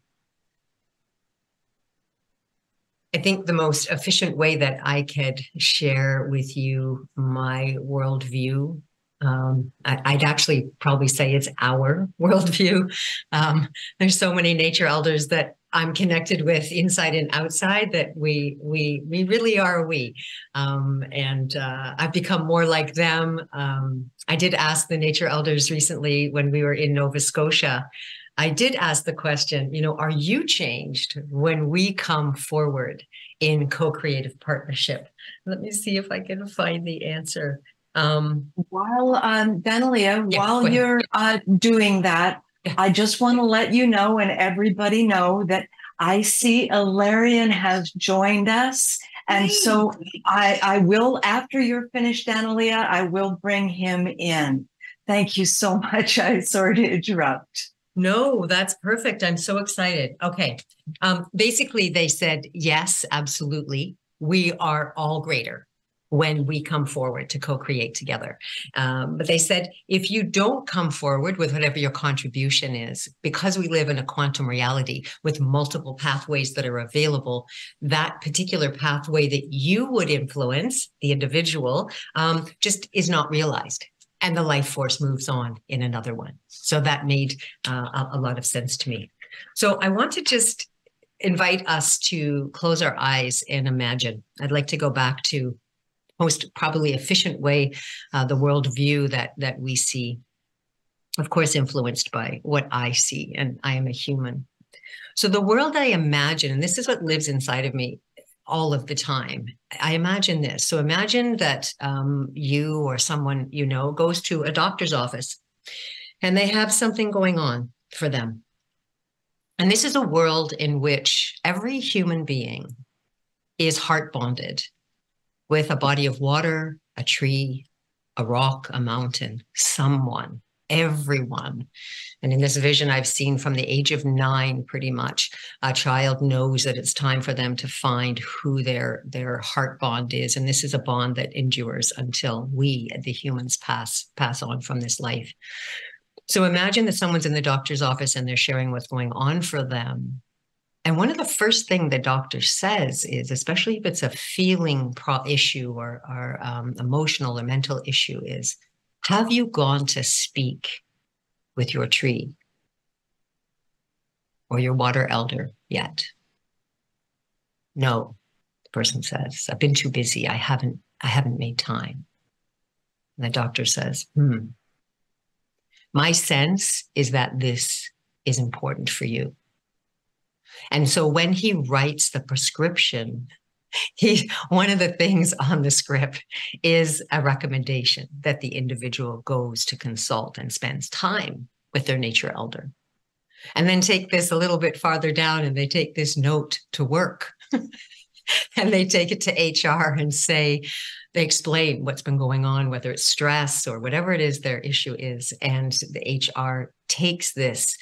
I think the most efficient way that I could share with you my worldview, I'd actually probably say it's our worldview. There's so many nature elders that I'm connected with inside and outside that we really are we. And I've become more like them. I did ask the nature elders recently when we were in Nova Scotia, I did ask the question, you know, are you changed when we come forward in co-creative partnership? Let me see if I can find the answer. Danalea, yeah, while you're doing that, I just want to let you know and everybody know that I see Ilarion has joined us. And so I will, after you're finished, Danalea, I will bring him in. Thank you so much. I'm sorry to interrupt. No, that's perfect. I'm so excited. Okay. Basically, they said, yes, absolutely. We are all greater when we come forward to co-create together. But they said, if you don't come forward with whatever your contribution is, because we live in a quantum reality with multiple pathways that are available, that particular pathway that you would influence, the individual, just is not realized. And the life force moves on in another one. So that made a lot of sense to me. So I want to just invite us to close our eyes and imagine. I'd like to go back to most probably efficient way, the worldview that we see, of course, influenced by what I see, and I am a human. So the world I imagine, and this is what lives inside of me all of the time, I imagine this. So imagine that you or someone you know goes to a doctor's office and they have something going on for them. And this is a world in which every human being is heart bonded with a body of water, a tree, a rock, a mountain, someone. Everyone. And in this vision, I've seen from the age of 9, pretty much, a child knows that it's time for them to find who their heart bond is. And this is a bond that endures until we, the humans, pass on from this life. So imagine that someone's in the doctor's office and they're sharing what's going on for them. And one of the first things the doctor says is, especially if it's a feeling issue or emotional or mental issue, is, have you gone to speak with your tree or your water elder yet? No, the person says, I've been too busy. I haven't made time. And the doctor says, my sense is that this is important for you. And so when he writes the prescription, one of the things on the script is a recommendation that the individual goes to consult and spends time with their nature elder. And then take this a little bit farther down and they take this note to work and they take it to HR and say, they explain what's been going on, whether it's stress or whatever it is their issue is. And the HR takes this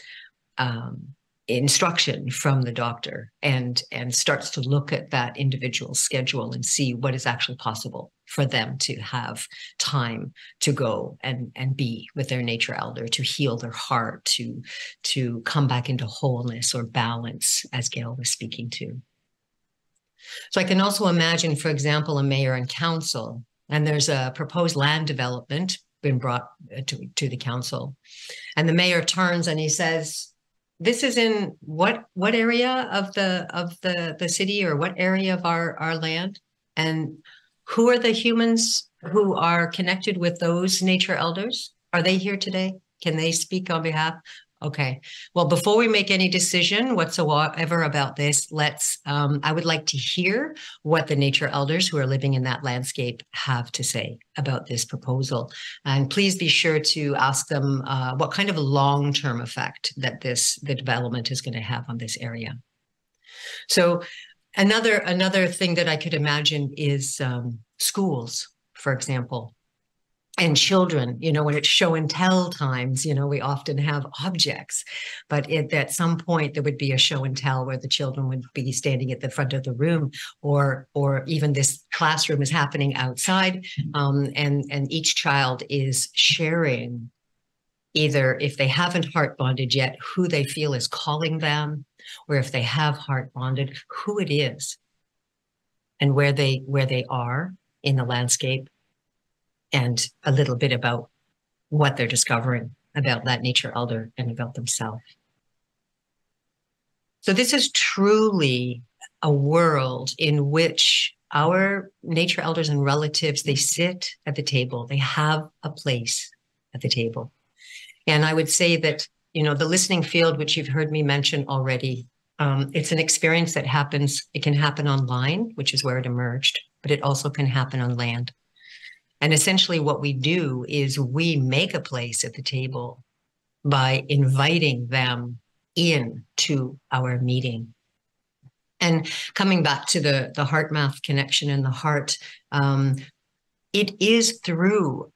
instruction from the doctor and starts to look at that individual schedule and see what is actually possible for them to have time to go and be with their nature elder, to heal their heart, to come back into wholeness or balance, as Gail was speaking to. So I can also imagine, for example, a mayor and council, and there's a proposed land development been brought to the council. And the mayor turns and he says, this is in what area of the city, or what area of our land? And who are the humans who are connected with those nature elders? Are they here today? Can they speak on behalf? Okay, well, before we make any decision whatsoever about this, let's, I would like to hear what the nature elders who are living in that landscape have to say about this proposal. And please be sure to ask them what kind of long-term effect that the development is going to have on this area. So another thing that I could imagine is schools, for example. And children, you know, when it's show and tell times, you know, we often have objects, but at some point there would be a show and tell where the children would be standing at the front of the room, or even this classroom is happening outside, and each child is sharing, either if they haven't heart bonded yet, who they feel is calling them, or if they have heart bonded, who it is, and where they are in the landscape, and a little bit about what they're discovering about that nature elder and about themselves. So this is truly a world in which our nature elders and relatives, they sit at the table, they have a place at the table. And I would say that, you know, the listening field, which you've heard me mention already, it's an experience that happens, it can happen online, which is where it emerged, but it also can happen on land. And essentially what we do is we make a place at the table by inviting them in to our meeting. And coming back to the heart-mouth connection and the heart, it is through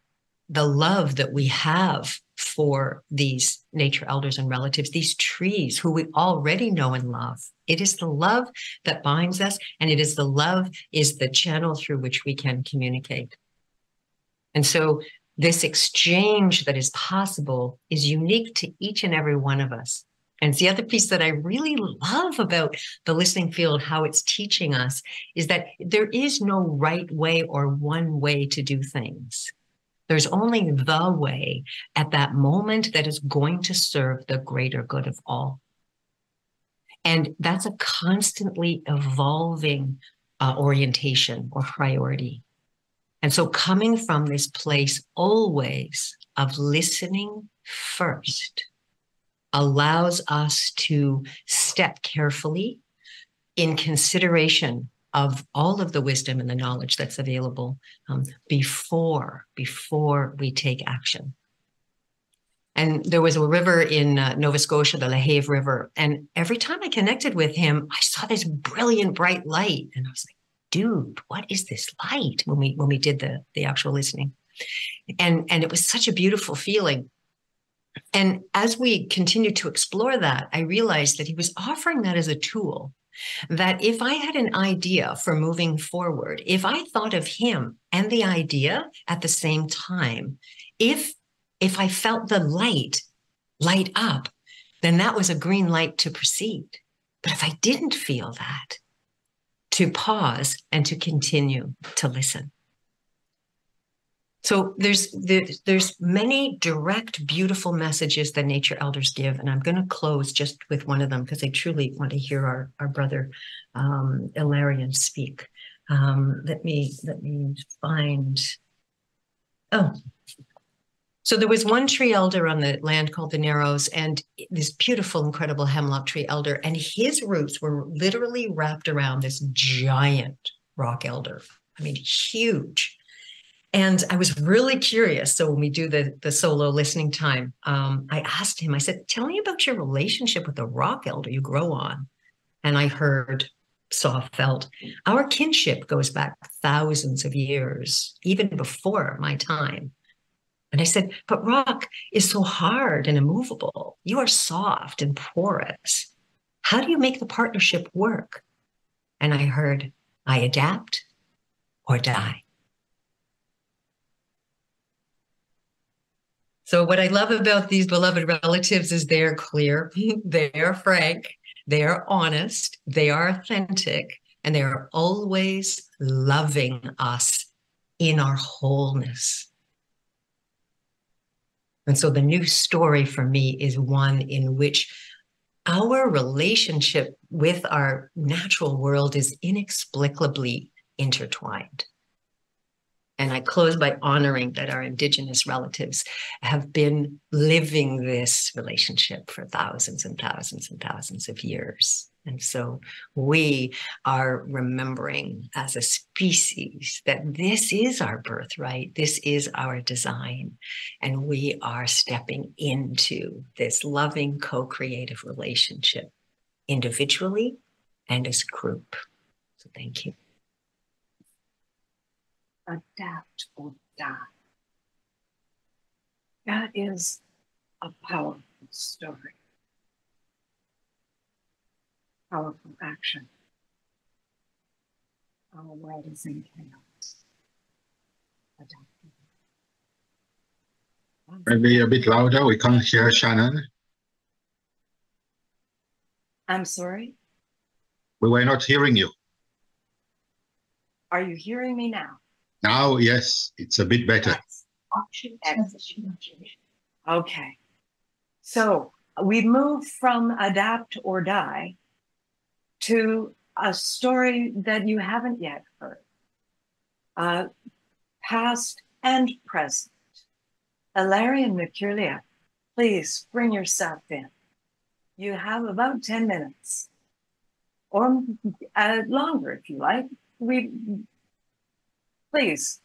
the love that we have for these nature elders and relatives, these trees who we already know and love. It is the love that binds us, and it is the love is the channel through which we can communicate. And so this exchange that is possible is unique to each and every one of us. And it's the other piece that I really love about the listening field, how it's teaching us, is that there is no right way or one way to do things. There's only the way at that moment that is going to serve the greater good of all. And that's a constantly evolving orientation or priority. And so coming from this place always of listening first allows us to step carefully in consideration of all of the wisdom and the knowledge that's available before we take action. And there was a river in Nova Scotia, the Lehave River. And every time I connected with him, I saw this brilliant, bright light. And I was like, dude, what is this light? When we did the actual listening. And it was such a beautiful feeling. And as we continued to explore that, I realized that he was offering that as a tool, that if I had an idea for moving forward, if I thought of him and the idea at the same time, if I felt the light light up, then that was a green light to proceed. But if I didn't feel that, to pause and to continue to listen. So there's many direct, beautiful messages that nature elders give. And I'm going to close just with one of them because I truly want to hear our brother Ilarion speak. Let me find, oh. So there was one tree elder on the land called the Narrows, and this beautiful, incredible hemlock tree elder, and his roots were literally wrapped around this giant rock elder. I mean, huge. And I was really curious. So when we do the solo listening time, I asked him, I said, tell me about your relationship with the rock elder you grow on. And I heard, saw, felt, our kinship goes back thousands of years, even before my time. And I said, but rock is so hard and immovable. You are soft and porous. How do you make the partnership work? And I heard, I adapt or die. So what I love about these beloved relatives is they're clear, they're frank, they're honest, they are authentic, and they are always loving us in our wholeness. And so the new story for me is one in which our relationship with our natural world is inexplicably intertwined. And I close by honoring that our Indigenous relatives have been living this relationship for thousands and thousands and thousands of years. And so we are remembering as a species that this is our birthright, this is our design, and we are stepping into this loving co-creative relationship individually and as a group. So thank you. Adapt or die. That is a powerful story. Powerful action. Our world is in chaos. Adapting. Maybe a bit louder. We can't hear Shannon. I'm sorry? We were not hearing you. Are you hearing me now? Now, yes, it's a bit better. Option X. Okay. So we moved from adapt or die to a story that you haven't yet heard, past and present. Ilarion Merculieff, please bring yourself in. You have about 10 minutes, or longer if you like. Please,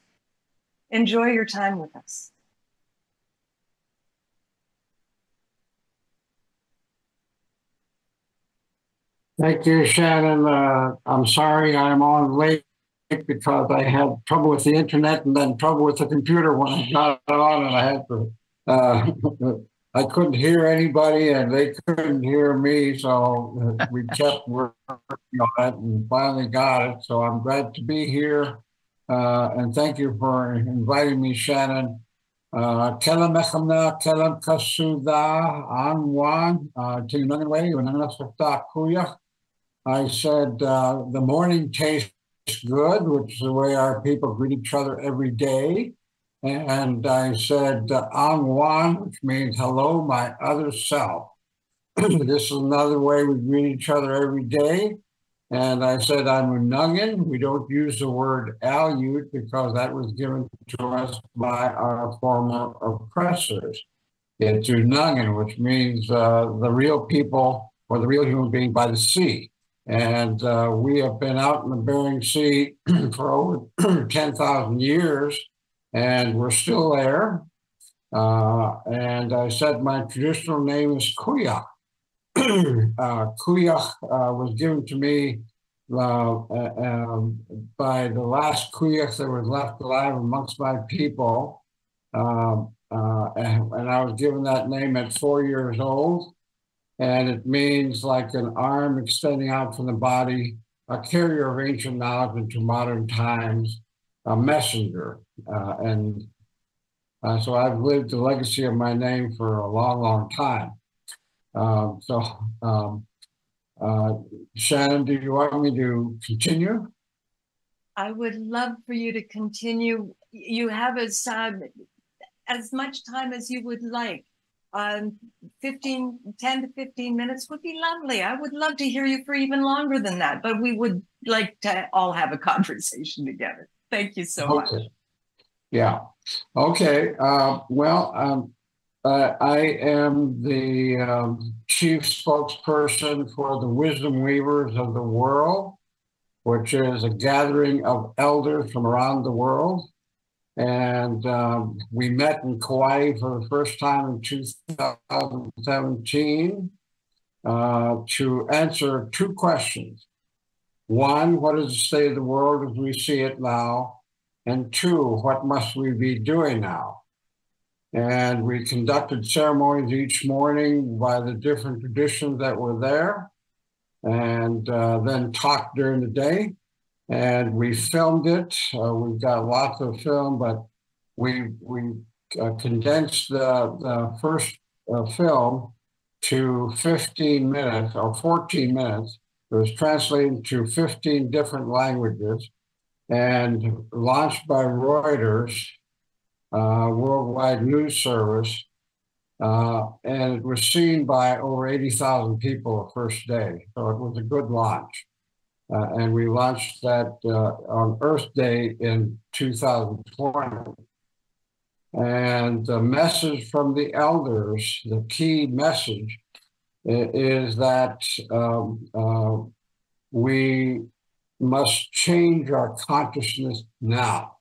enjoy your time with us. Thank you, Shannon. I'm sorry I'm on late because I had trouble with the internet and then trouble with the computer when I got on, and I had to, I couldn't hear anybody and they couldn't hear me. So we kept working on it and finally got it. So I'm glad to be here. And thank you for inviting me, Shannon. Kelam echamna, kelam kasuda, anwan, tingnanganway, unanasakta kuya. I said, the morning tastes good, which is the way our people greet each other every day. And I said, anwan, which means hello, my other self. This is another way we greet each other every day. And I said, I'm a Nungan. We don't use the word Aleut because that was given to us by our former oppressors. It's a Nungan, which means the real people or the real human being by the sea. And we have been out in the Bering Sea for over 10,000 years, and we're still there. And I said my traditional name is Kuyach. Kuyach was given to me by the last Kuyach that was left alive amongst my people. And I was given that name at 4 years old. And it means like an arm extending out from the body, a carrier of ancient knowledge into modern times, a messenger. So I've lived the legacy of my name for a long, long time. Shannon, do you want me to continue? I would love for you to continue. You have as much time as you would like. 10 to 15 minutes would be lovely. I would love to hear you for even longer than that, but we would like to all have a conversation together. Thank you so much. Yeah. Okay. I am the chief spokesperson for the Wisdom Weavers of the World, which is a gathering of elders from around the world. And we met in Kauai for the first time in 2017 to answer two questions. One, what is the state of the world as we see it now? And two, what must we be doing now? And we conducted ceremonies each morning by the different traditions that were there, and then talked during the day. And we filmed it. We've got lots of film, but we condensed the first film to 15 minutes or 14 minutes. It was translated to 15 different languages and launched by Reuters, worldwide news service. And it was seen by over 80,000 people the first day. So it was a good launch. And we launched that on Earth Day in 2020. And the message from the elders, the key message, is that we must change our consciousness now.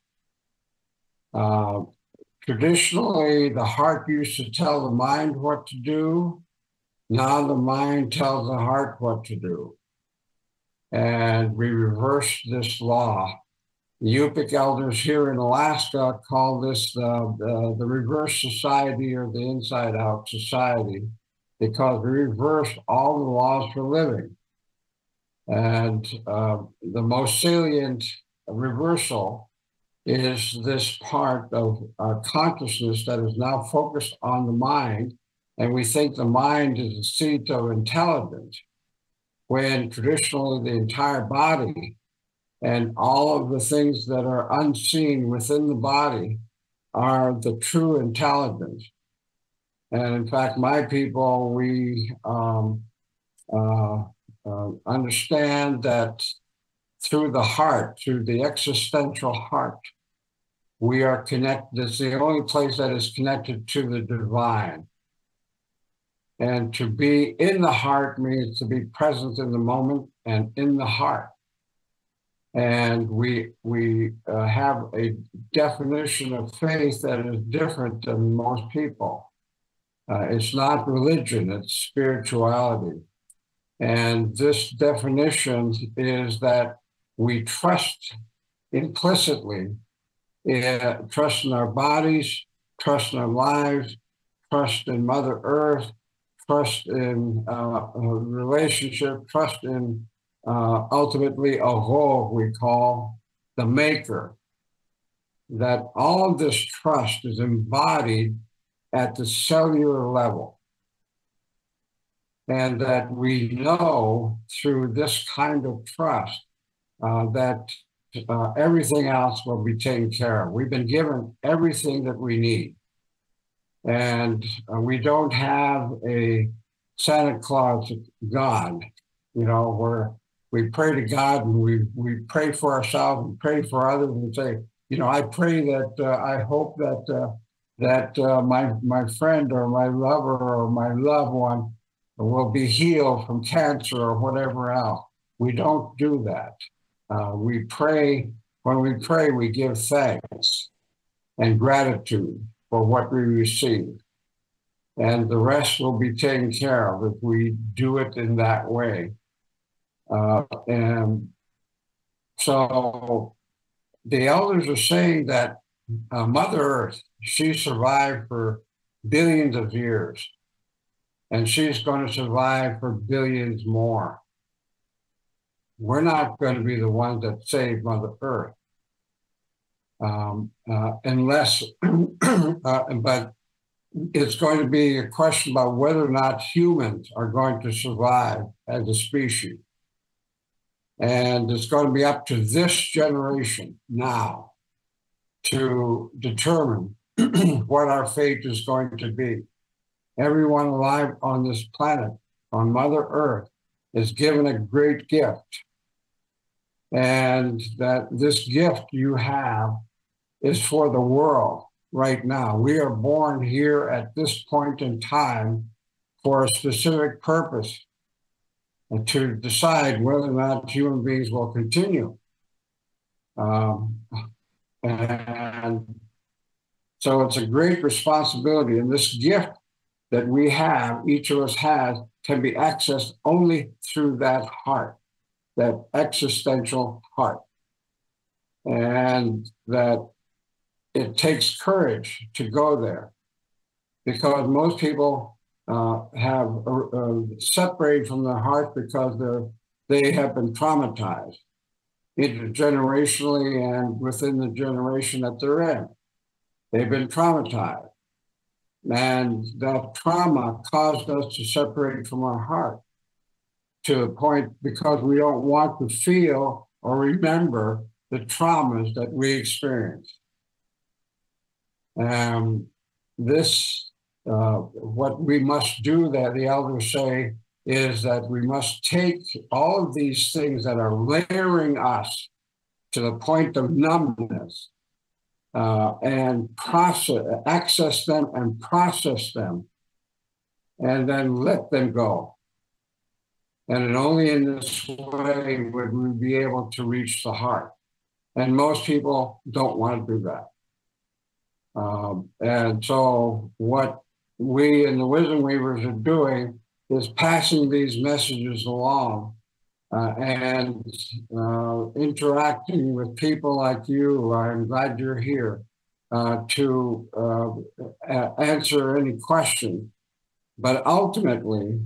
Traditionally, the heart used to tell the mind what to do. Now the mind tells the heart what to do. And we reversed this law. The Yupik elders here in Alaska call this the reverse society or the inside out society, because we reversed all the laws for living. And the most salient reversal is this part of our consciousness that is now focused on the mind. And we think the mind is the seat of intelligence, when traditionally the entire body and all of the things that are unseen within the body are the true intelligence. And in fact, my people, we understand that through the heart, through the existential heart, we are connected. It's the only place that is connected to the divine. And to be in the heart means to be present in the moment and in the heart. And we have a definition of faith that is different than most people. It's not religion, it's spirituality. And this definition is that we trust implicitly, trust in our bodies, trust in our lives, trust in Mother Earth, trust in relationship, trust in ultimately Aho, we call the maker. That all of this trust is embodied at the cellular level. And that we know through this kind of trust that everything else will be taken care of. We've been given everything that we need. And we don't have a Santa Claus God, you know, where we pray to God, and we pray for ourselves, and pray for others, and say, you know, I pray that I hope that my friend or my lover or my loved one will be healed from cancer or whatever else. We don't do that. We pray. When we pray, we give thanks and gratitude for what we receive. And the rest will be taken care of if we do it in that way. And so the elders are saying that Mother Earth, she survived for billions of years, and she's going to survive for billions more. We're not going to be the ones that save Mother Earth, unless, but it's going to be a question about whether or not humans are going to survive as a species. And it's going to be up to this generation now to determine what our fate is going to be. Everyone alive on this planet, on Mother Earth, is given a great gift. And that this gift you have is for the world right now. We are born here at this point in time for a specific purpose, and to decide whether or not human beings will continue. And so it's a great responsibility. And this gift that we have, each of us has, can be accessed only through that heart, that existential heart. And that it takes courage to go there, because most people have separated from their heart because they have been traumatized intergenerationally and within the generation that they're in. They've been traumatized. And that trauma caused us to separate from our heart to the point because we don't want to feel or remember the traumas that we experienced. This, what we must do, that the elders say, is that we must take all of these things that are layering us to the point of numbness, and access them and process them, and then let them go. And only in this way would we be able to reach the heart. And most people don't want to do that. And so what we and the Wisdom Weavers are doing is passing these messages along and interacting with people like you. I'm glad you're here to answer any question. But ultimately,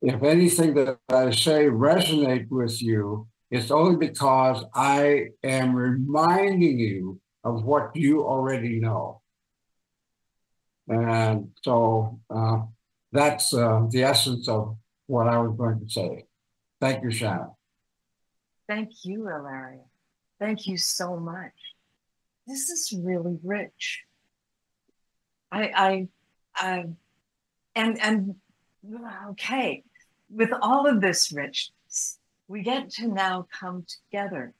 if anything that I say resonates with you, it's only because I am reminding you of what you already know. And so that's the essence of what I was going to say. Thank you, Shannon. Thank you, Ilarion. Thank you so much. This is really rich. Okay, with all of this richness, we get to now come together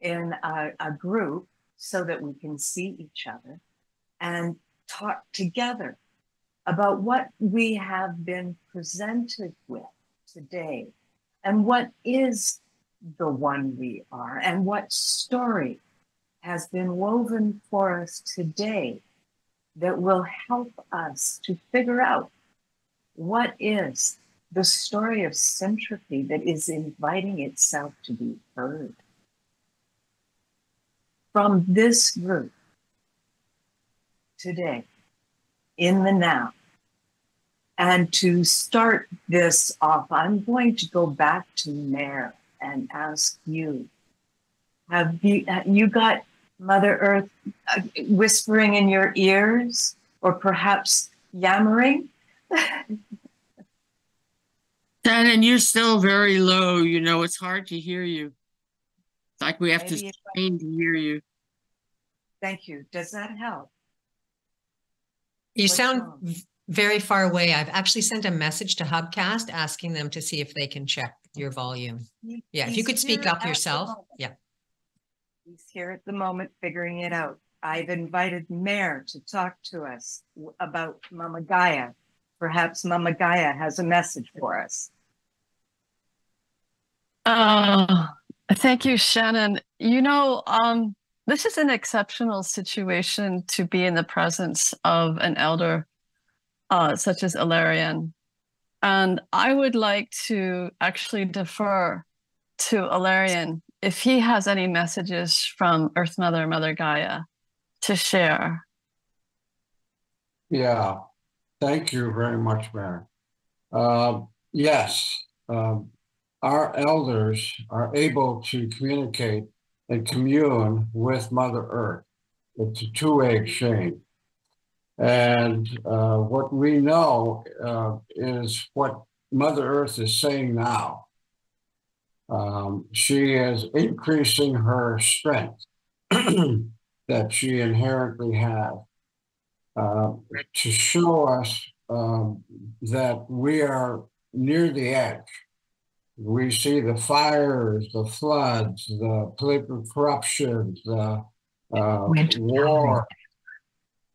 in a group so that we can see each other and talk together about what we have been presented with today, and what is the one we are, and what story has been woven for us today that will help us to figure out what is the story of Syntropy that is inviting itself to be heard. From this group today, in the now. And to start this off, I'm going to go back to Mare and ask you, have you got Mother Earth whispering in your ears, or perhaps yammering? Shannon, you're still very low, you know, it's hard to hear you. It's like we have to strain to hear you. Thank you. Does that help? You sound very far away. I've actually sent a message to Hubcast asking them to see if they can check your volume. Yeah, if you could speak up yourself. Yeah. He's here at the moment figuring it out. I've invited Mare to talk to us about Mama Gaia. Perhaps Mama Gaia has a message for us. Thank you, Shannon. You know, this is an exceptional situation to be in the presence of an elder such as Ilarion. And I would like to actually defer to Ilarion if he has any messages from Earth Mother, Mother Gaia to share. Yeah, thank you very much, Mary. Yes, our elders are able to communicate and commune with Mother Earth. It's a two-way exchange. And what we know is what Mother Earth is saying now. She is increasing her strength that she inherently has to show us that we are near the edge. We see the fires, the floods, the political corruption, the war,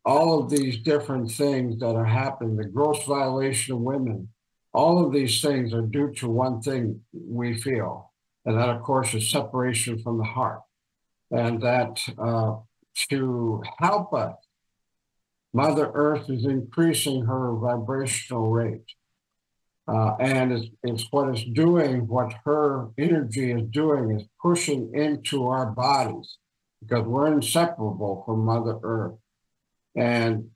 all of these different things that are happening, the gross violation of women. All of these things are due to one thing we feel, and that, of course, is separation from the heart. And that to help us, Mother Earth is increasing her vibrational rate. And it's what it's doing, what her energy is doing, is pushing into our bodies, because we're inseparable from Mother Earth. And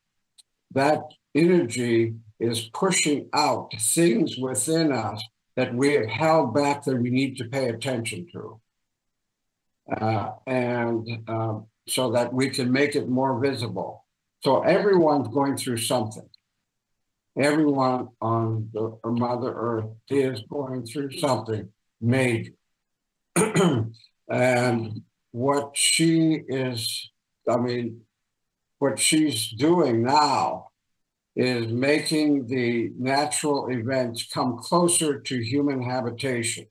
that energy is pushing out things within us that we have held back that we need to pay attention to. So that we can make it more visible. So everyone's going through something. Everyone on the Mother Earth is going through something major. And what she is, I mean, what she's doing now is making the natural events come closer to human habitation,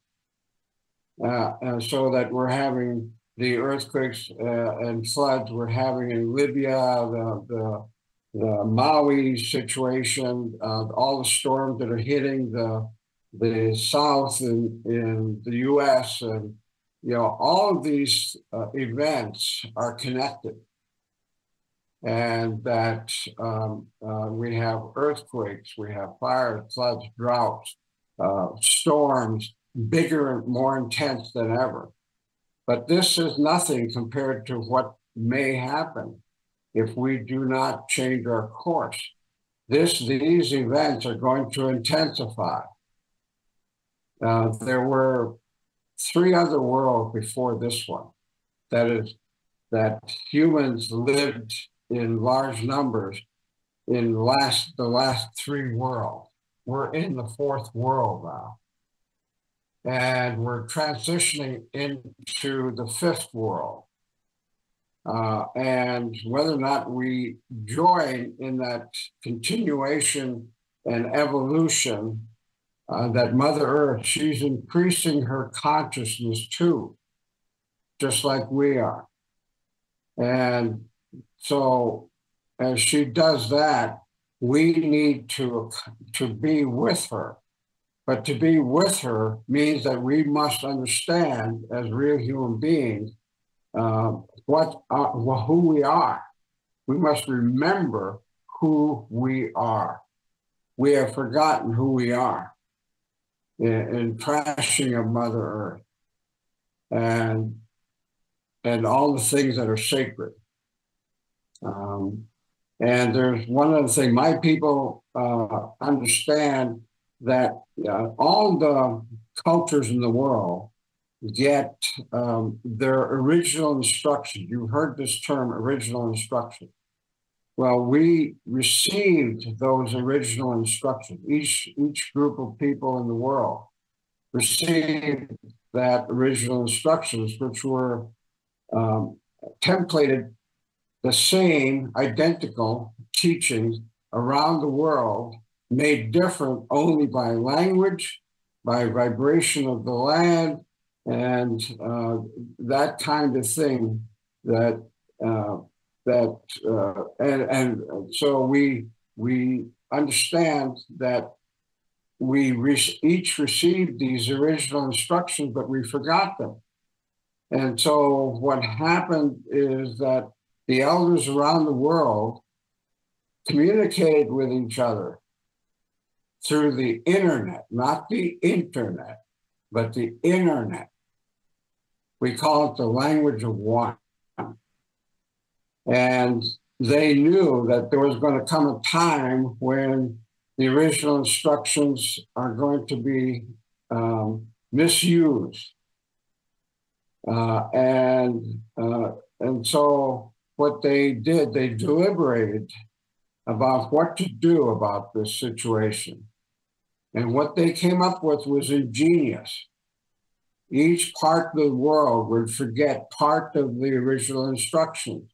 so that we're having the earthquakes and floods we're having in Libya, the Maui situation, all the storms that are hitting the South in the U.S. and you know, all of these events are connected. And that we have earthquakes, we have fires, floods, droughts, storms, bigger and more intense than ever. But this is nothing compared to what may happen if we do not change our course. These events are going to intensify. There were three other worlds before this one. That is, that humans lived in large numbers in the last three worlds. We're in the fourth world now. And we're transitioning into the fifth world. And whether or not we join in that continuation and evolution that Mother Earth, she's increasing her consciousness too, just like we are. And so, as she does that, we need to be with her. But to be with her means that we must understand, as real human beings, who we are. We must remember who we are. We have forgotten who we are in trashing of Mother Earth and all the things that are sacred. And there's one other thing. My people understand that all the cultures in the world get their original instruction. You've heard this term, original instruction. Well, we received those original instructions. Each group of people in the world received that original instructions, which were templated the same identical teachings around the world, made different only by language, by vibration of the land, and that kind of thing. That and so we understand that we each received these original instructions, but we forgot them. And so what happened is that the elders around the world communicate with each other through the internet, not the internet, but the internet. We call it the language of one. And they knew that there was going to come a time when the original instructions are going to be misused. And so what they did, they deliberated about what to do about this situation. And what they came up with was ingenious. Each part of the world would forget part of the original instructions,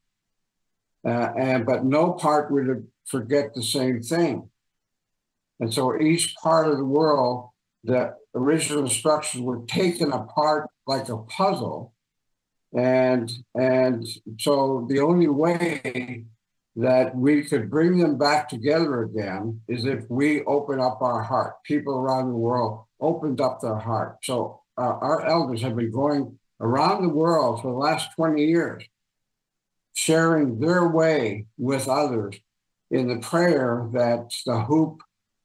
but no part would forget the same thing. And so each part of the world, the original instructions were taken apart like a puzzle. And so the only way that we could bring them back together again is if we open up our heart. People around the world opened up their heart. So our elders have been going around the world for the last 20 years, sharing their way with others in the prayer that the hoop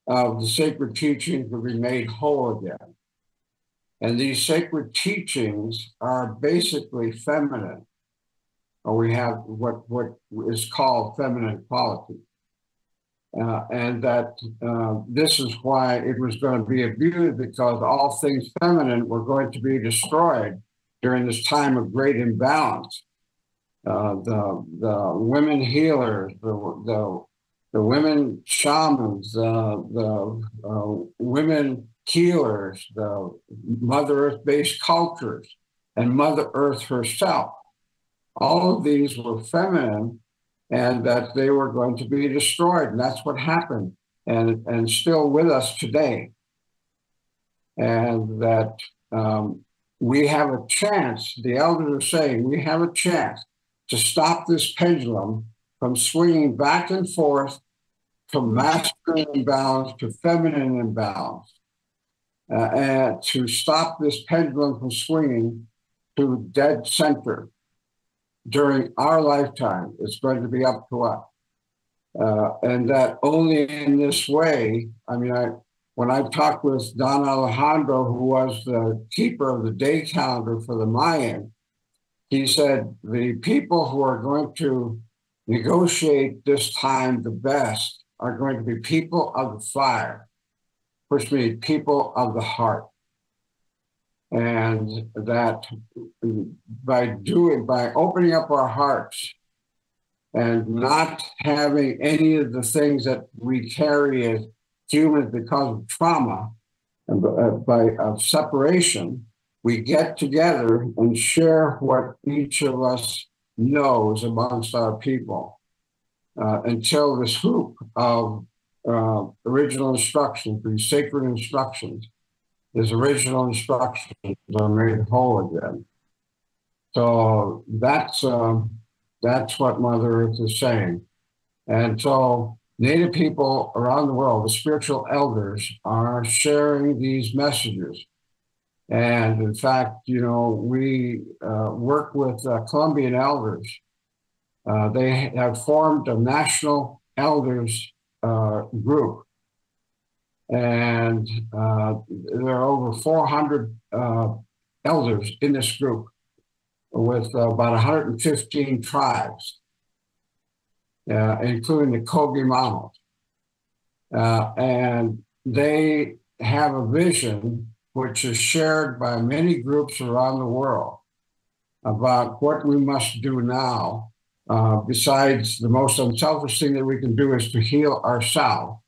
of the sacred teachings will be made whole again. And these sacred teachings are basically feminine, or we have what is called feminine quality. And that this is why it was going to be abused, because all things feminine were going to be destroyed during this time of great imbalance. The women healers, the women shamans, the women healers, the Mother Earth-based cultures, and Mother Earth herself. All of these were feminine, and that they were going to be destroyed, and that's what happened, and still with us today. And that we have a chance, the elders are saying, we have a chance to stop this pendulum from swinging back and forth from masculine imbalance to feminine imbalance, and to stop this pendulum from swinging to dead center. During our lifetime, it's going to be up to us. And that only in this way, I mean, when I talked with Don Alejandro, who was the keeper of the day calendar for the Mayan, he said, the people who are going to negotiate this time the best are going to be people of the fire, which means people of the heart. And that by opening up our hearts and not having any of the things that we carry as humans because of trauma and of separation, we get together and share what each of us knows amongst our people until this hoop of original instructions, these sacred instructions, his original instructions are made whole again. So that's what Mother Earth is saying. And so Native people around the world, the spiritual elders, are sharing these messages. And in fact, you know, we work with Colombian elders. They have formed a national elders group. And there are over 400 elders in this group with about 115 tribes, including the Kogi Mamos. And they have a vision which is shared by many groups around the world about what we must do now. Besides, the most unselfish thing that we can do is to heal ourselves.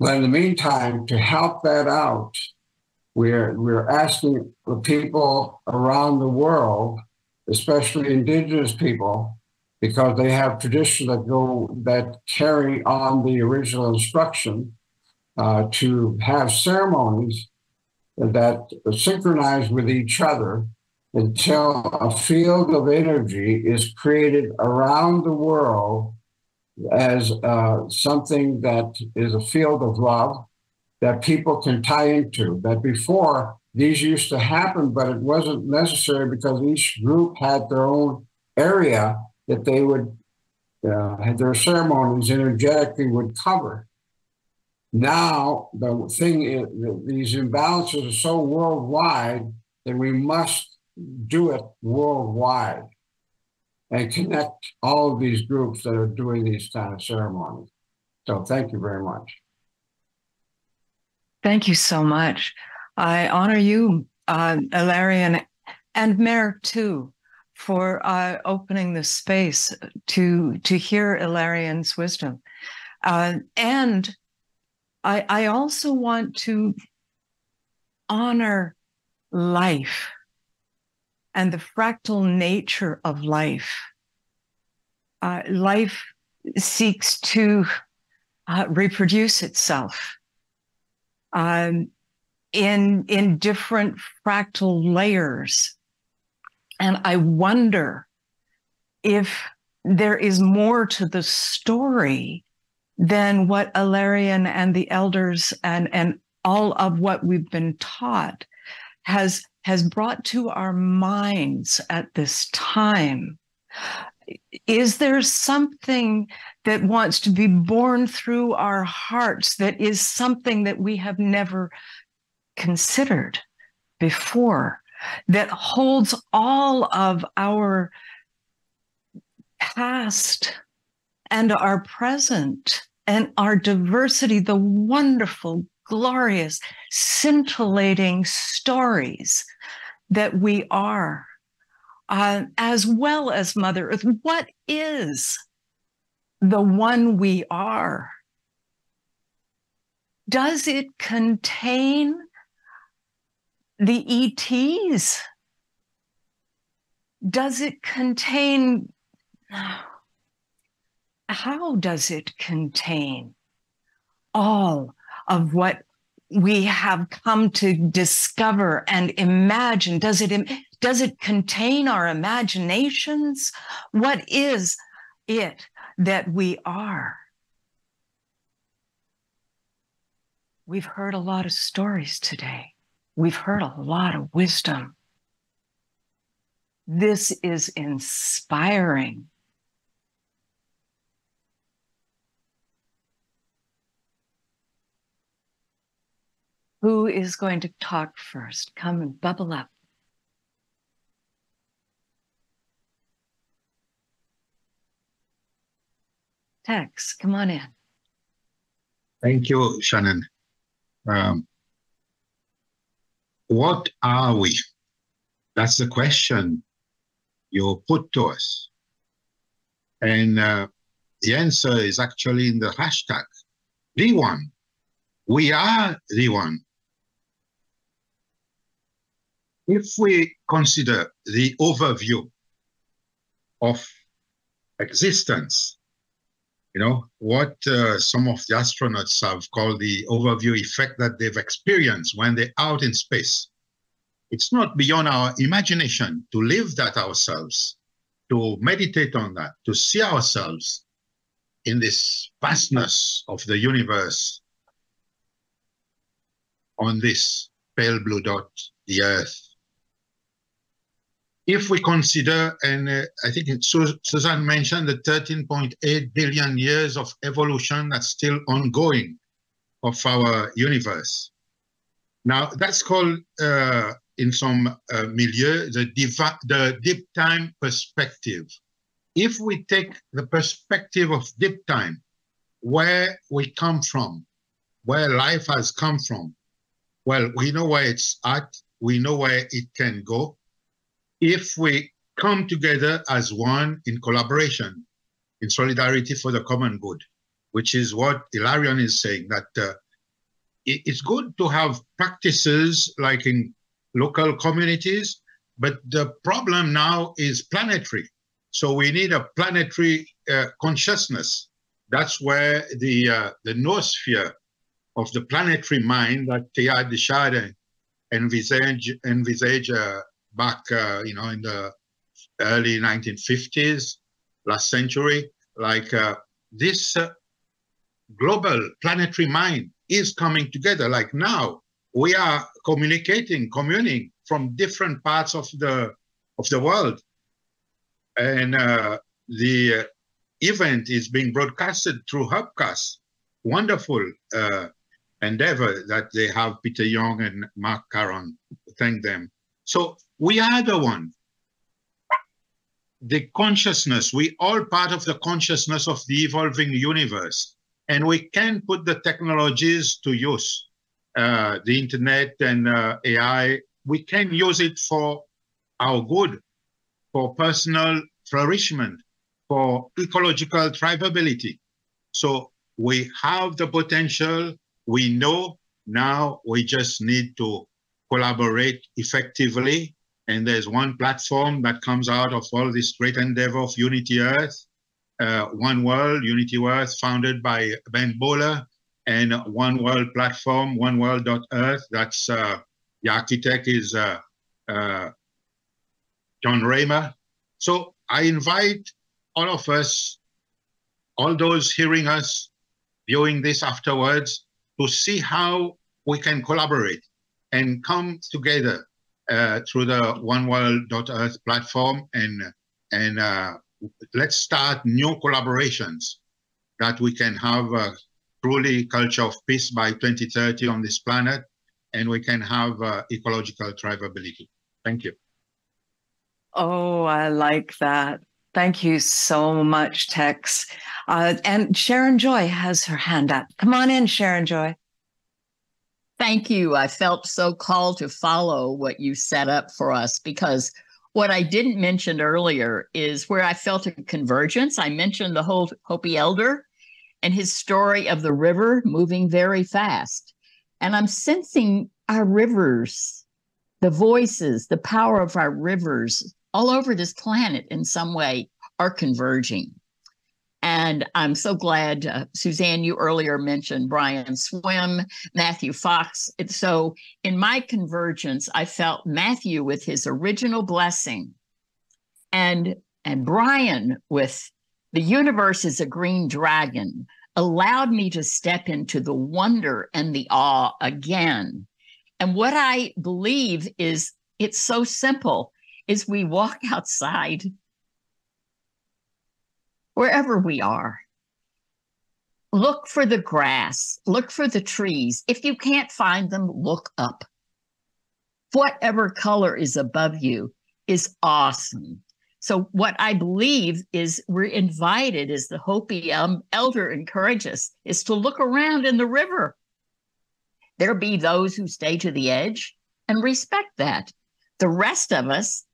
But in the meantime, to help that out, we're asking the people around the world, especially indigenous people, because they have traditions that carry on the original instruction, to have ceremonies that synchronize with each other until a field of energy is created around the world as something that is a field of love that people can tie into. That before, these used to happen, but it wasn't necessary because each group had their own area that they would, their ceremonies energetically would cover. Now, the thing is, these imbalances are so worldwide that we must do it worldwide and connect all of these groups that are doing these kind of ceremonies. So thank you very much. Thank you so much. I honor you, Ilarion, and Mayor too, for opening the space to hear Ilarion's wisdom. And I also want to honor life and the fractal nature of life. Life seeks to reproduce itself in different fractal layers. And I wonder if there is more to the story than what Ilarion and the elders and all of what we've been taught has brought to our minds at this time. Is there something that wants to be born through our hearts that is something that we have never considered before, that holds all of our past and our present and our diversity, the wonderful, glorious, scintillating stories that we are, as well as Mother Earth? What is the one we are? Does it contain the ETs? Does it contain, how does it contain all of what we have come to discover and imagine? Does it contain our imaginations? What is it that we are? We've heard a lot of stories today. We've heard a lot of wisdom. This is inspiring. Who is going to talk first? Come and bubble up. Tex, come on in. Thank you, Shannon. What are we? That's the question you put to us. And the answer is actually in the hashtag, the one. We are the one. If we consider the overview of existence, you know, what some of the astronauts have called the overview effect that they've experienced when they're out in space, it's not beyond our imagination to live that ourselves, to meditate on that, to see ourselves in this vastness of the universe, on this pale blue dot, the Earth. If we consider, and I think Suzanne mentioned the 13.8 billion years of evolution that's still ongoing of our universe. Now, that's called, in some milieu, the deep time perspective. If we take the perspective of deep time, where we come from, where life has come from, well, we know where it's at, we know where it can go. If we come together as one in collaboration, in solidarity for the common good, which is what Ilarion is saying, that it's good to have practices like in local communities, but the problem now is planetary. So we need a planetary consciousness. That's where the noosphere of the planetary mind that Teilhard de Chardin envisage back, you know, in the early 1950s, last century, like this global planetary mind is coming together. Like now, we are communing from different parts of the world, and the event is being broadcasted through Hubcast. Wonderful endeavor that they have. Peter Young and Mark Caron, thank them. So we are the one. The consciousness, we all part of the consciousness of the evolving universe, and we can put the technologies to use. The internet and AI, we can use it for our good, for personal flourishment, for ecological thrivability. So we have the potential, we know, now we just need to collaborate effectively. And there's one platform that comes out of all this great endeavor of Unity Earth, One World, Unity Earth, founded by Ben Bowler, and One World platform, oneworld.earth. That's the architect is John Raymer. So I invite all of us, all those hearing us, viewing this afterwards, to see how we can collaborate and come together through the oneworld.earth platform, and let's start new collaborations that we can have truly culture of peace by 2030 on this planet, and we can have ecological thrivability. Thank you. Oh, I like that. Thank you so much, Tex. And Sharon Joy has her hand up. Come on in, Sharon Joy. Thank you. I felt so called to follow what you set up for us, because what I didn't mention earlier is where I felt a convergence. I mentioned the whole Hopi elder and his story of the river moving very fast. And I'm sensing our rivers, the voices, the power of our rivers all over this planet in some way are converging. And I'm so glad, Suzanne, you earlier mentioned Brian Swim, Matthew Fox. And so in my convergence, I felt Matthew with his original blessing, and Brian with the universe is a green dragon, allowed me to step into the wonder and the awe again. And what I believe is, it's so simple, is we walk outside wherever we are. Look for the grass, look for the trees. If you can't find them, look up. Whatever color is above you is awesome. So what I believe is we're invited, as the Hopi elder encourages us, is to look around in the river. There be those who stay to the edge and respect that. The rest of us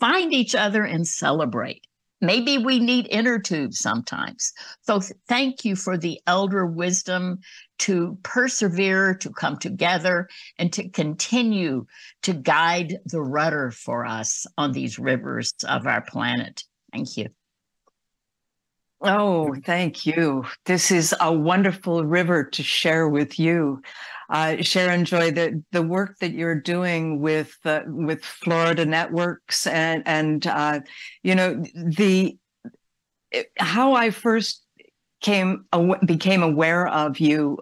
find each other and celebrate. Maybe we need inner tubes sometimes. So thank you for the elder wisdom to persevere, to come together, and to continue to guide the rudder for us on these rivers of our planet. Thank you. Oh, thank you. This is a wonderful river to share with you. Sharon Joy, the work that you're doing with Florida Networks and you know, how I first became aware of you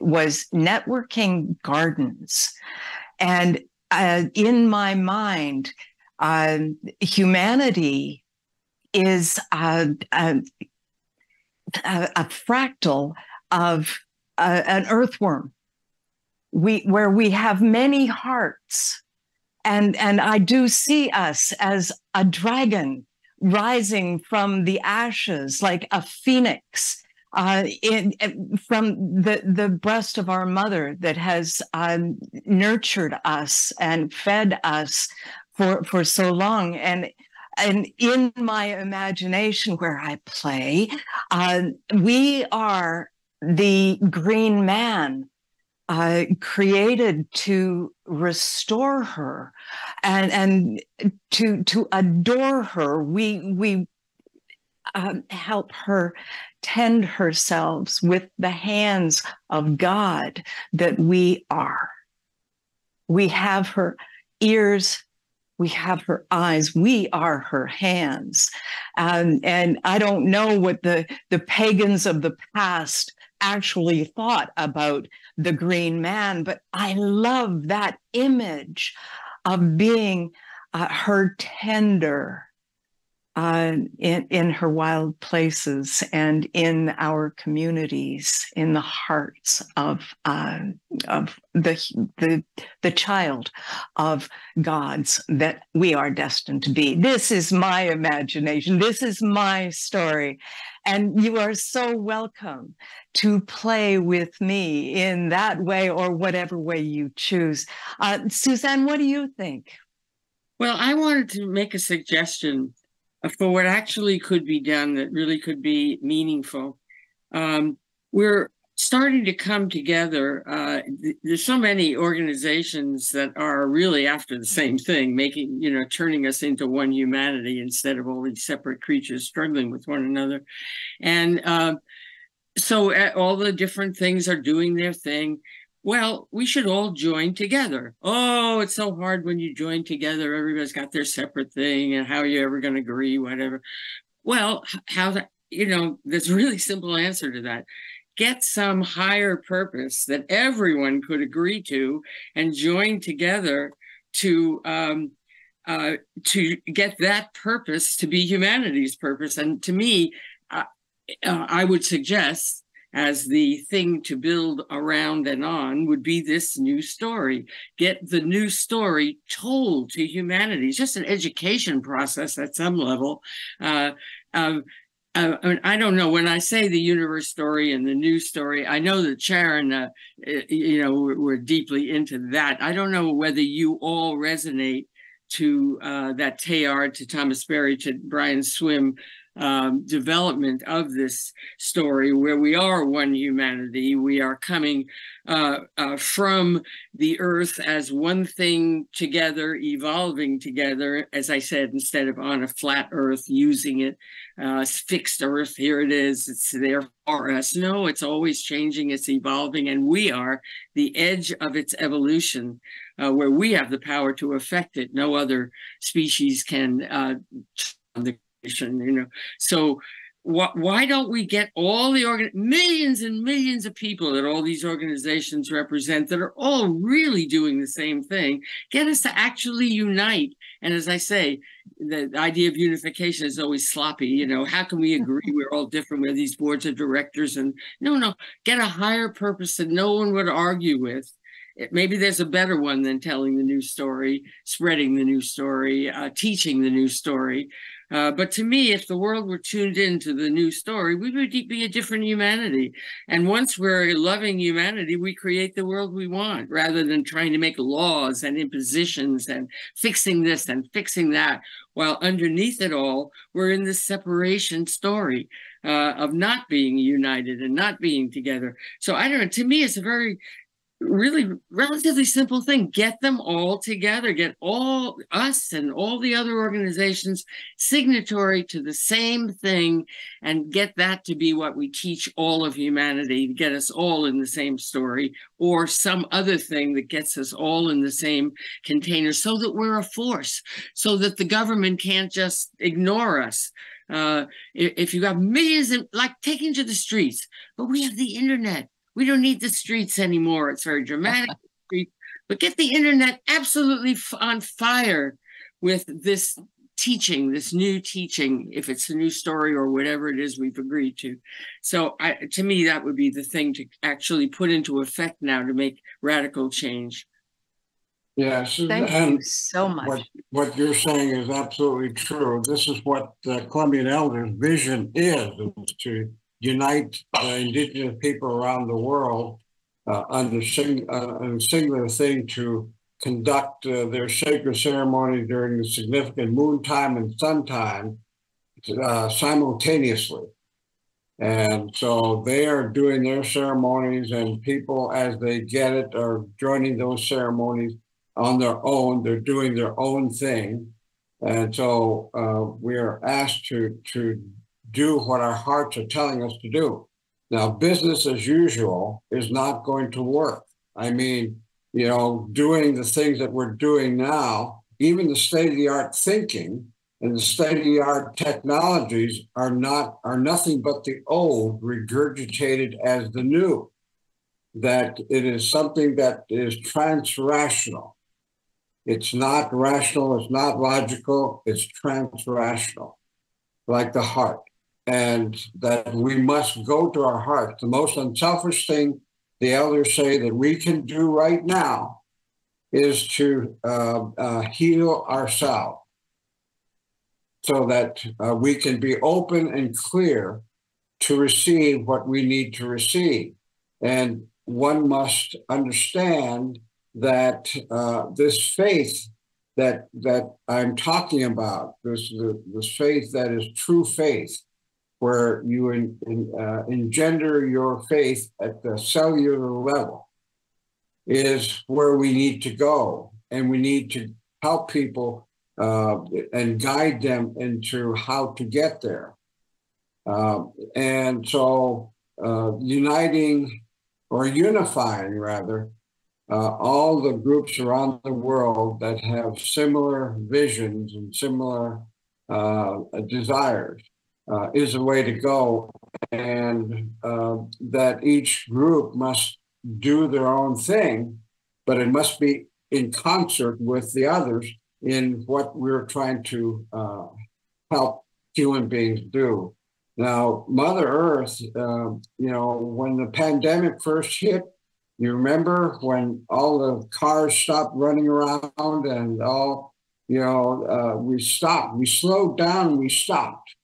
was networking gardens, and in my mind, humanity is a fractal of an earthworm. Where we have many hearts, and I do see us as a dragon rising from the ashes like a phoenix from the breast of our mother that has nurtured us and fed us for so long. And in my imagination, where I play, we are the green man, created to restore her and to adore her. We help her tend herself with the hands of God that we are. We have her ears. We have her eyes. We are her hands. And I don't know what the pagans of the past actually thought about the green man, but I love that image of being her tender in her wild places and in our communities, in the hearts of the child of gods that we are destined to be. This is my imagination. This is my story. And you are so welcome to play with me in that way or whatever way you choose. Suzanne, what do you think? Well, I wanted to make a suggestion for what actually could be done that really could be meaningful. We're starting to come together. There's so many organizations that are really after the same thing, making, you know, turning us into one humanity instead of all these separate creatures struggling with one another. And so all the different things are doing their thing. Well, we should all join together. Oh, it's so hard when you join together. Everybody's got their separate thing, and how are you ever going to agree, whatever. Well, how that, you know, there's a really simple answer to that. Get some higher purpose that everyone could agree to and join together to get that purpose to be humanity's purpose. And to me, I would suggest as the thing to build around and on would be this new story. Get the new story told to humanity. It's just an education process at some level. I don't know, when I say the universe story and the new story, I know that Sharon, you know, we're deeply into that. I don't know whether you all resonate to that Teilhard, to Thomas Berry, to Brian Swim, development of this story where we are one humanity. We are coming from the earth as one thing together, evolving together, as I said, instead of on a flat earth, using it, fixed earth, here it is, it's there for us. No, it's always changing, it's evolving, and we are the edge of its evolution, where we have the power to affect it. No other species can you know, so why don't we get all the millions and millions of people that all these organizations represent that are all really doing the same thing? Get us to actually unite. And as I say, the idea of unification is always sloppy. You know, how can we agree we're all different? We're these boards of directors, and no, get a higher purpose that no one would argue with. Maybe there's a better one than telling the new story, spreading the new story, teaching the new story. But to me, if the world were tuned into the new story, we would be a different humanity. And once we're a loving humanity, we create the world we want, rather than trying to make laws and impositions and fixing this and fixing that, while underneath it all, we're in this separation story of not being united and not being together. So I don't know, to me, it's a very... really relatively simple thing. Get them all together, get all us and all the other organizations signatory to the same thing, and get that to be what we teach all of humanity, to get us all in the same story, or some other thing that gets us all in the same container, so that we're a force, so that the government can't just ignore us. If you got millions of, like, taking to the streets, but we have the internet. We don't need the streets anymore. It's very dramatic. But get the internet absolutely on fire with this teaching, this new teaching, if it's a new story or whatever it is we've agreed to. So to me, that would be the thing to actually put into effect now to make radical change. Yeah, Suzanne, thank you so much. What you're saying is absolutely true. This is what the Columbian Elders' vision is to unite indigenous people around the world under a singular thing, to conduct their sacred ceremony during the significant moon time and sun time simultaneously. And so they are doing their ceremonies, and people, as they get it, are joining those ceremonies on their own. They're doing their own thing. And so we are asked to do what our hearts are telling us to do. Now, business as usual is not going to work. I mean, you know, doing the things that we're doing now, even the state-of-the-art thinking and the state-of-the-art technologies are nothing but the old regurgitated as the new. That it is something that is transrational. It's not rational, it's not logical, it's transrational, like the heart. And that we must go to our heart. The most unselfish thing the elders say that we can do right now is to heal ourselves so that we can be open and clear to receive what we need to receive. And one must understand that this faith that I'm talking about, this faith that is true faith, where you engender your faith at the cellular level, is where we need to go. And we need to help people and guide them into how to get there. And so uniting, or unifying rather, all the groups around the world that have similar visions and similar desires is the way to go, and that each group must do their own thing, but it must be in concert with the others in what we're trying to help human beings do. Now, Mother Earth, you know, when the pandemic first hit, you remember when all the cars stopped running around and all, you know, we stopped, we slowed down, we stopped.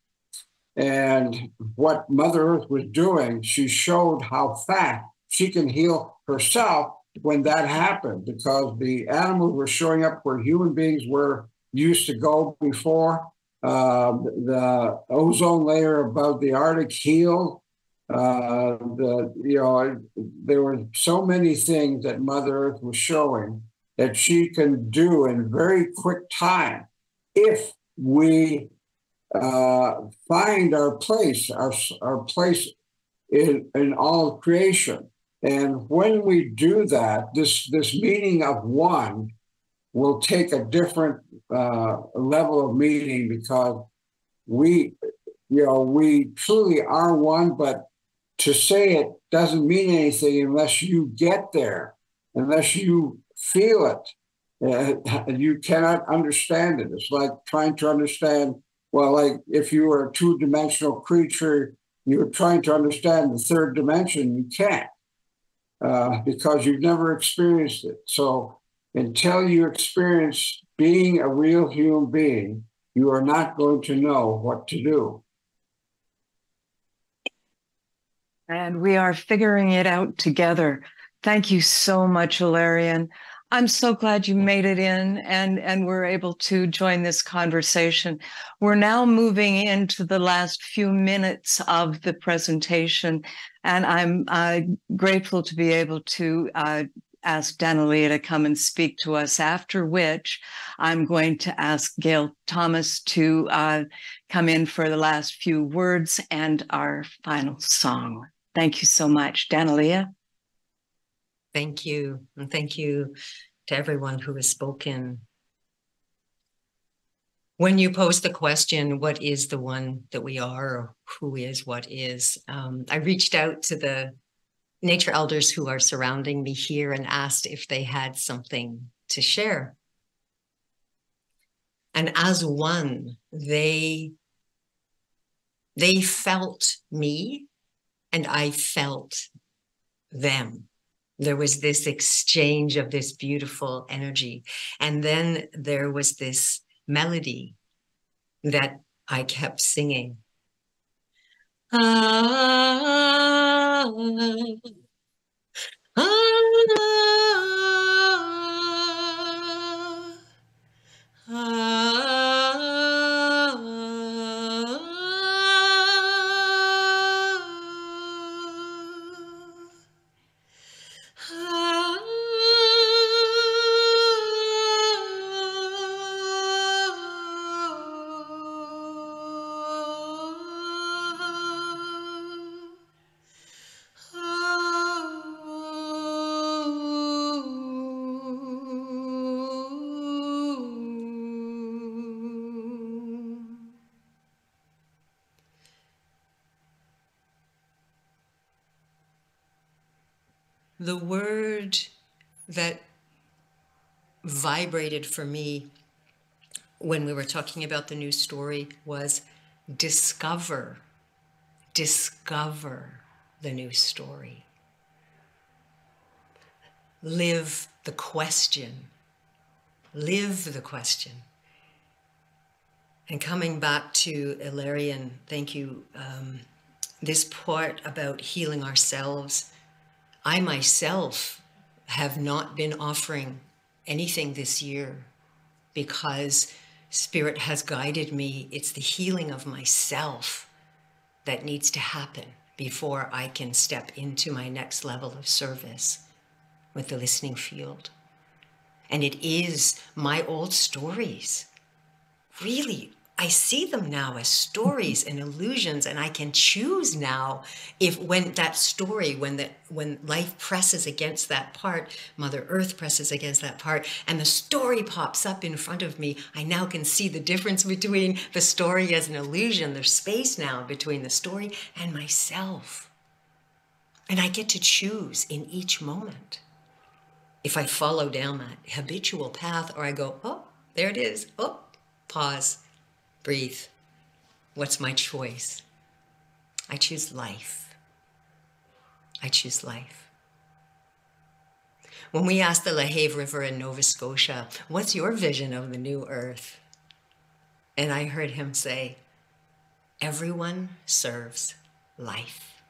And what Mother Earth was doing, she showed how fast she can heal herself when that happened, because the animals were showing up where human beings were used to go before. The ozone layer above the Arctic healed. You know, there were so many things that Mother Earth was showing that she can do in very quick time if we find our place in all creation. And when we do that, this meaning of one will take a different level of meaning, because we, you know, we truly are one, but to say it doesn't mean anything unless you get there, unless you feel it. You cannot understand it. It's like trying to understand, well, like if you were a two-dimensional creature, you're trying to understand the third dimension, you can't, because you've never experienced it. So until you experience being a real human being, you are not going to know what to do. And we are figuring it out together. Thank you so much, Ilarion. I'm so glad you made it in and we're able to join this conversation. We're now moving into the last few minutes of the presentation, and I'm grateful to be able to ask Danalea to come and speak to us, after which I'm going to ask Gail Thomas to come in for the last few words and our final song. Thank you so much. Danalea? Thank you, and thank you to everyone who has spoken. When you pose the question, what is the one that we are, or who is what is, I reached out to the nature elders who are surrounding me here and asked if they had something to share. And as one, they felt me and I felt them. There was this exchange of this beautiful energy. And then there was this melody that I kept singing. the word that vibrated for me when we were talking about the new story was discover. Discover the new story. Live the question. Live the question. And coming back to Ilarion, thank you, this part about healing ourselves, I myself have not been offering anything this year because Spirit has guided me. It's the healing of myself that needs to happen before I can step into my next level of service with the listening field. And it is my old stories. Really, I see them now as stories and illusions, and I can choose now if when that story, when life presses against that part, Mother Earth presses against that part, and the story pops up in front of me, I now can see the difference between the story as an illusion. There's space now between the story and myself. And I get to choose in each moment if I follow down that habitual path or I go, oh, there it is, oh, pause. Breathe. What's my choice? I choose life. I choose life. When we asked the Lahave River in Nova Scotia, what's your vision of the new earth? And I heard him say, everyone serves life.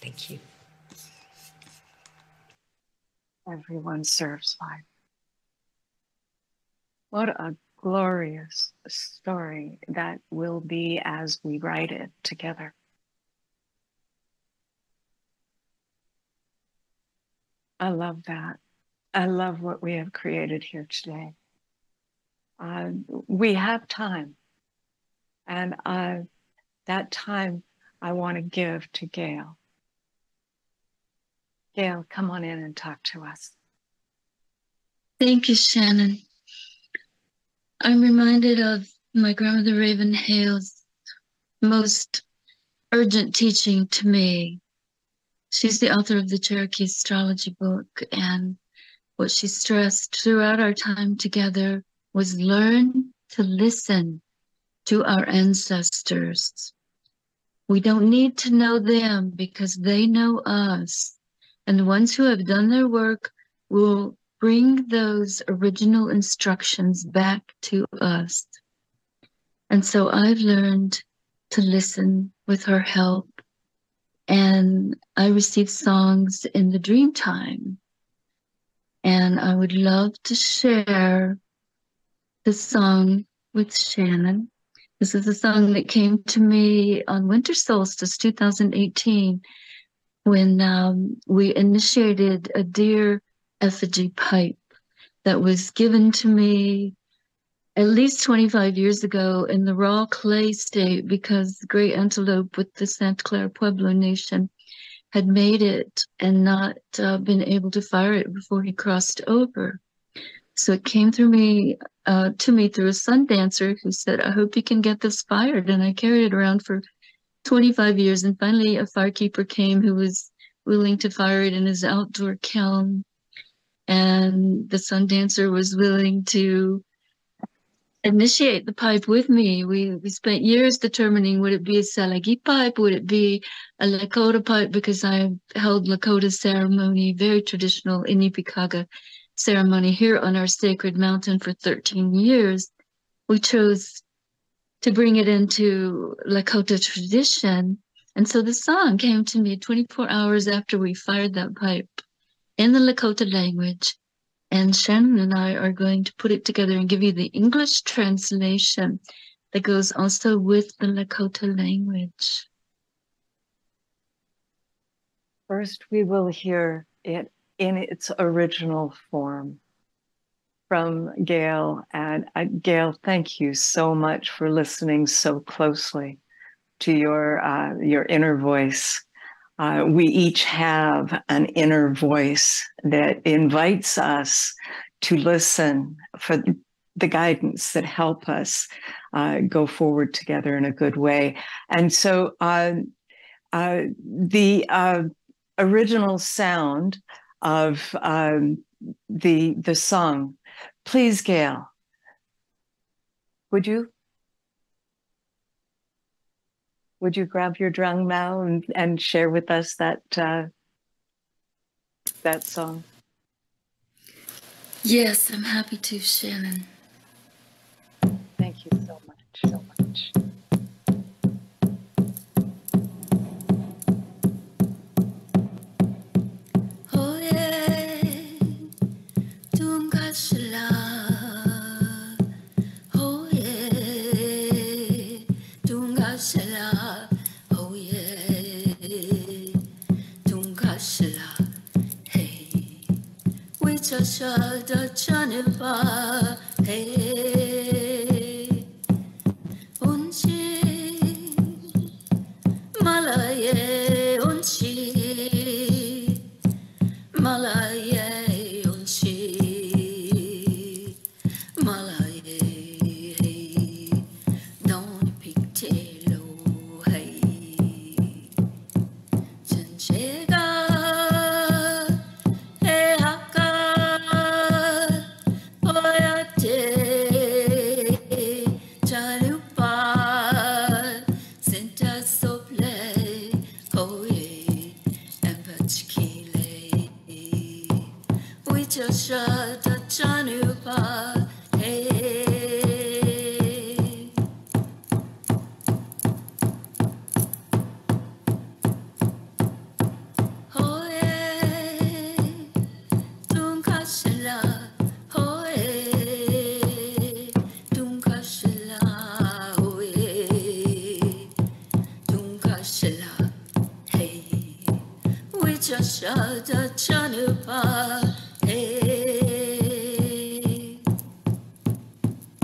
Thank you. Everyone serves life. What a glorious story that will be as we write it together. I love that. I love what we have created here today. We have time, and that time I want to give to Gail. Gail, come on in and talk to us. Thank you, Shannon. I'm reminded of my grandmother Raven Hale's most urgent teaching to me. She's the author of the Cherokee astrology book, and what she stressed throughout our time together was learn to listen to our ancestors. We don't need to know them because they know us, and the ones who have done their work will bring those original instructions back to us. And so I've learned to listen with her help. And I receive songs in the dream time. And I would love to share the song with Shannon. This is a song that came to me on Winter Solstice 2018 when we initiated a deer effigy pipe that was given to me at least 25 years ago in the raw clay state because the Great Antelope with the Santa Clara Pueblo Nation had made it and not been able to fire it before he crossed over. So it came through me to me through a sun dancer who said, I hope you can get this fired. And I carried it around for 25 years. And finally, a firekeeper came who was willing to fire it in his outdoor kiln. And the sun dancer was willing to initiate the pipe with me. We spent years determining, would it be a Salagi pipe? Would it be a Lakota pipe? Because I held Lakota ceremony, very traditional Inipikaga ceremony here on our sacred mountain for 13 years. We chose to bring it into Lakota tradition. And so the song came to me 24 hours after we fired that pipe, in the Lakota language, and Shannon and I are going to put it together and give you the English translation that goes also with the Lakota language. First, we will hear it in its original form from Gail. And Gail, thank you so much for listening so closely to your inner voice. We each have an inner voice that invites us to listen for the guidance that help us go forward together in a good way. And so The original sound of the song. Please, Gail, would you? Would you grab your drang now and share with us that that song? Yes, I'm happy to, Shannon. Thank you so much, so much. The Geneva, hey, unchi, malaye, unchi, malaye, unchi, malaye, don't pigtail, hey, chinchega.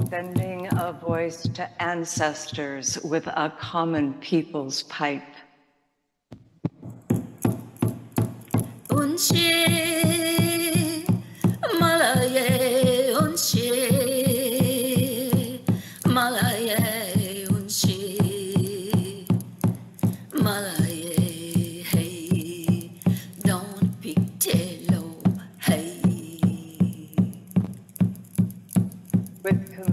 Sending a voice to ancestors with a common people's pipe. Unchi, malaye, unchi, malaye.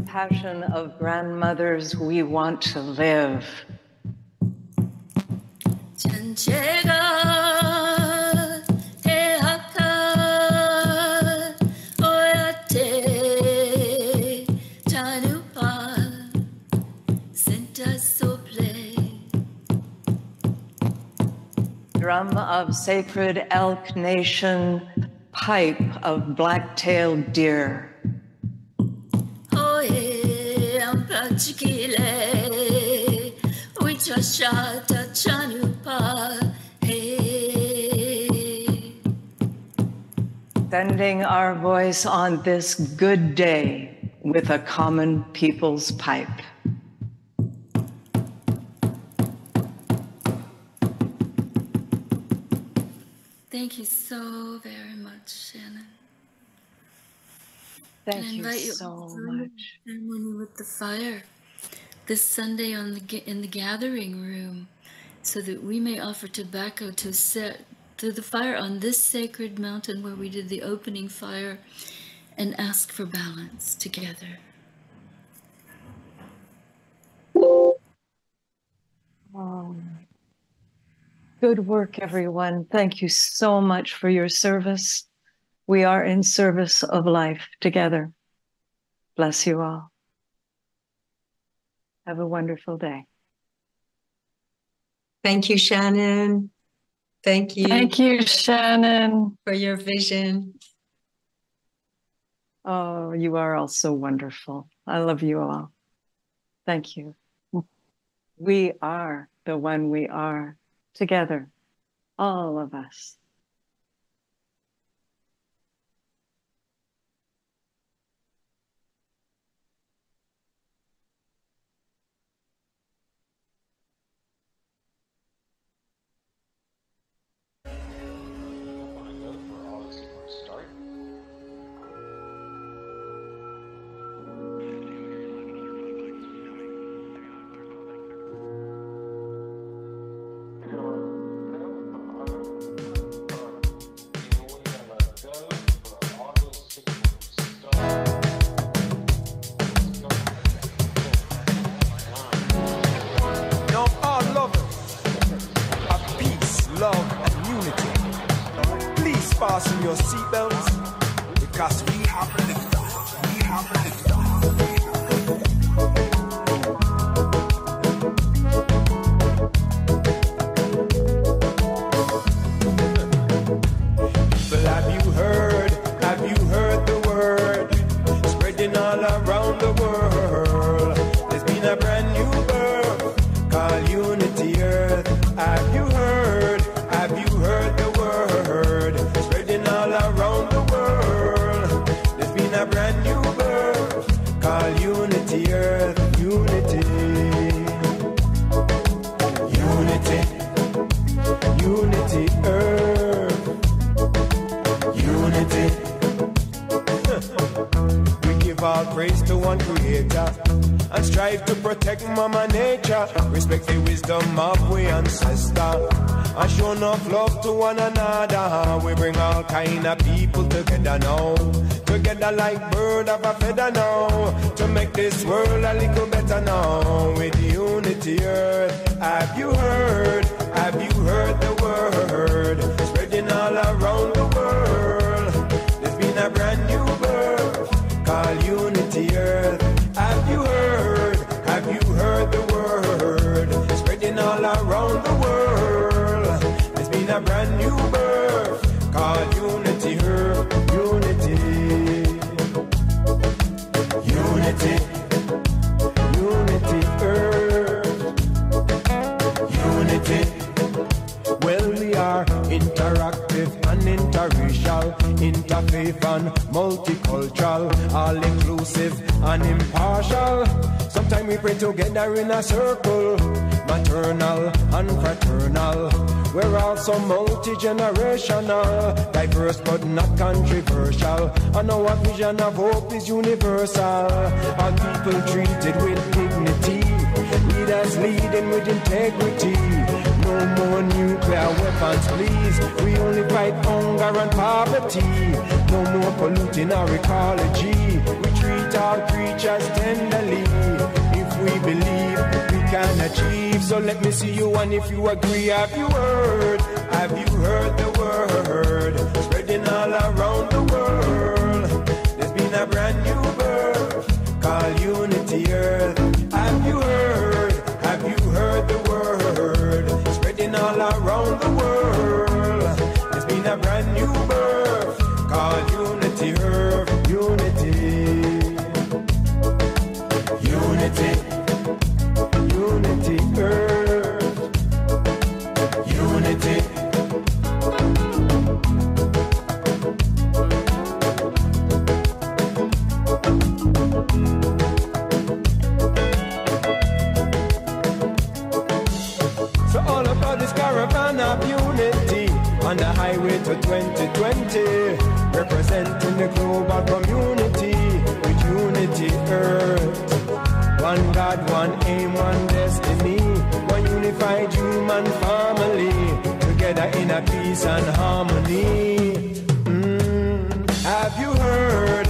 Passion of grandmothers, we want to live. Drum of sacred elk nation, pipe of black-tailed deer. Chikile, we just shot a chanupa. Hey, sending our voice on this good day with a common people's pipe. Thank you so very much, Shannon. Thank you so much. Ceremony with the fire this Sunday on the in the gathering room, so that we may offer tobacco to set to the fire on this sacred mountain where we did the opening fire, and ask for balance together. Good work, everyone. Thank you so much for your service. We are in service of life together. Bless you all. Have a wonderful day. Thank you, Shannon. Thank you. Thank you, Shannon. For your vision. Oh, you are all so wonderful. I love you all. Thank you. We are the one we are together, all of us. fasten your seatbelts because we hopping it. We hopping it. And strive to protect Mama Nature, respect the wisdom of we ancestors, and show enough love to one another. We bring all kind of people together now, together like bird of a feather now, to make this world a little better now. With unity earth, have you heard the word, spreading all around the world, there's been a brand new birth, called unity earth. Have you heard the word? Spreading all around the world. There's been a brand new birth called unity, her unity. Unity, unity, earth. Unity. Well, we are interactive and interracial, interfaith and multicultural, all inclusive and impartial. Sometimes we pray together in a circle, maternal and fraternal. We're also multi-generational, diverse but not controversial. And our vision of hope is universal. Our people treated with dignity, leaders leading with integrity. No more nuclear weapons, please. We only fight hunger and poverty. No more polluting our ecology. We treat our creatures tenderly. If we believe, we can achieve. So let me see you, and if you agree, have you heard the word? Spreading all around the world. There's been a brand new birth called Unity Earth. Have you heard the word? Spreading all around the world. There's been a brand new birth. Unity, earth, unity, unity, unity, earth, unity. So all about this caravan of unity on the highway to 2020. Representing the global community with unity earth. One God, one aim, one destiny, one unified human family, together in a peace and harmony. Have you heard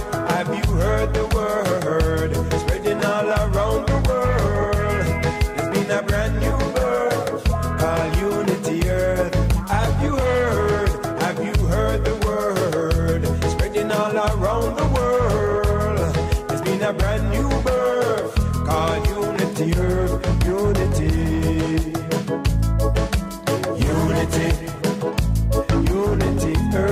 the word? Spreading all around the world. It's been a brand new birth called unity earth. Have you heard the word? All around the world, there's been a brand new birth called unity, earth, unity, unity, unity, earth.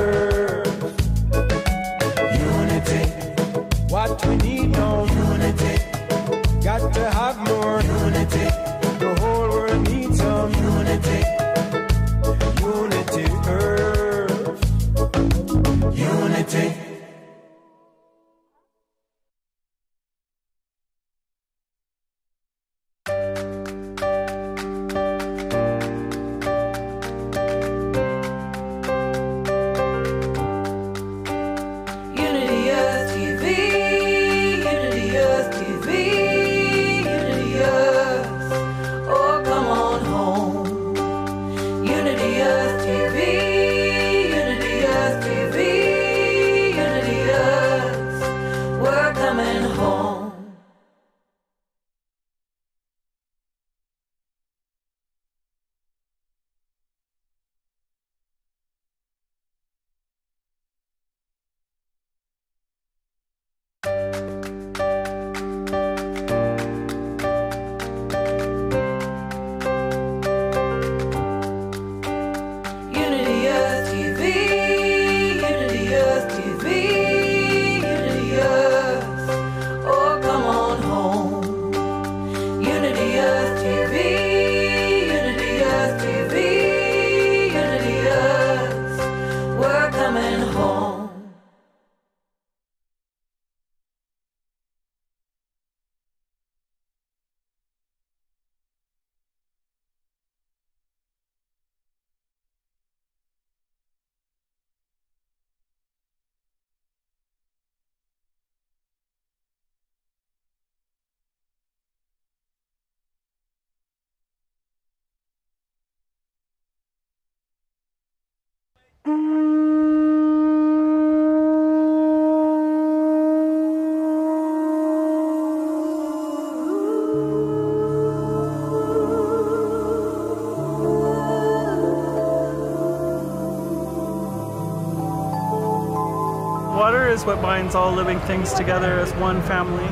Water is what binds all living things together as one family.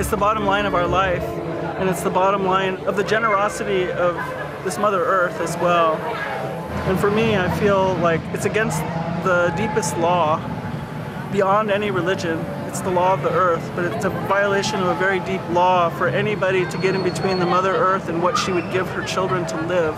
It's the bottom line of our life, and it's the bottom line of the generosity of this Mother Earth as well. And for me, I feel like it's against the deepest law beyond any religion. It's the law of the earth, but it's a violation of a very deep law for anybody to get in between the Mother Earth and what she would give her children to live.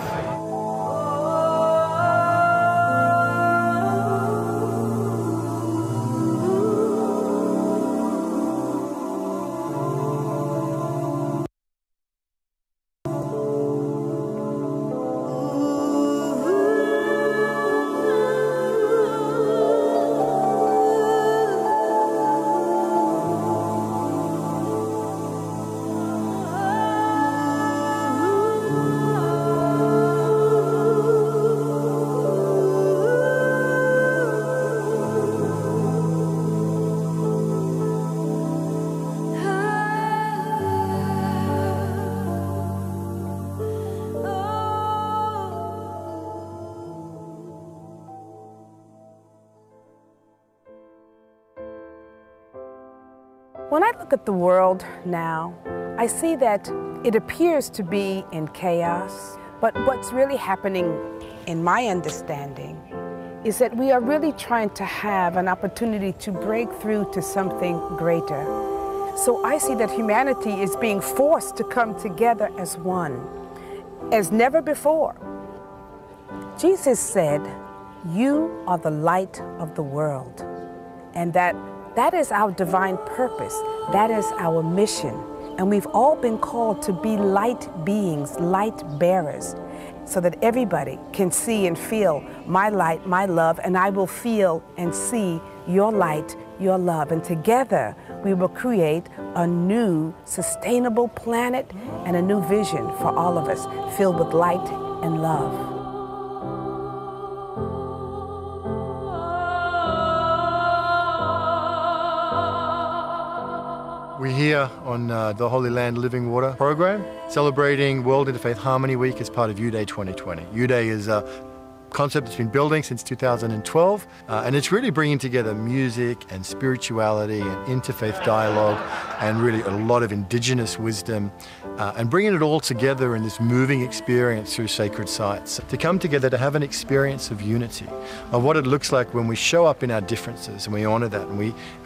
When I look at the world now, I see that it appears to be in chaos, but what's really happening, in my understanding, is that we are really trying to have an opportunity to break through to something greater. So I see that humanity is being forced to come together as one, as never before. Jesus said, "You are the light of the world," and that is our divine purpose. That is our mission. And we've all been called to be light beings, light bearers, so that everybody can see and feel my light, my love, and I will feel and see your light, your love. And together we will create a new sustainable planet and a new vision for all of us, filled with light and love. We're here on the Holy Land Living Water program, celebrating World Interfaith Harmony Week as part of U-Day 2020. U-Day is a concept that's been building since 2012, and it's really bringing together music and spirituality and interfaith dialogue and really a lot of indigenous wisdom, and bringing it all together in this moving experience through sacred sites. To come together to have an experience of unity, of what it looks like when we show up in our differences and we honor that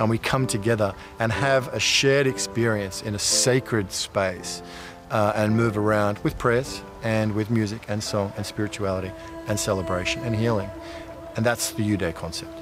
and we come together and have a shared experience in a sacred space, and move around with prayers and with music and song and spirituality and celebration and healing. And that's the U-Day concept.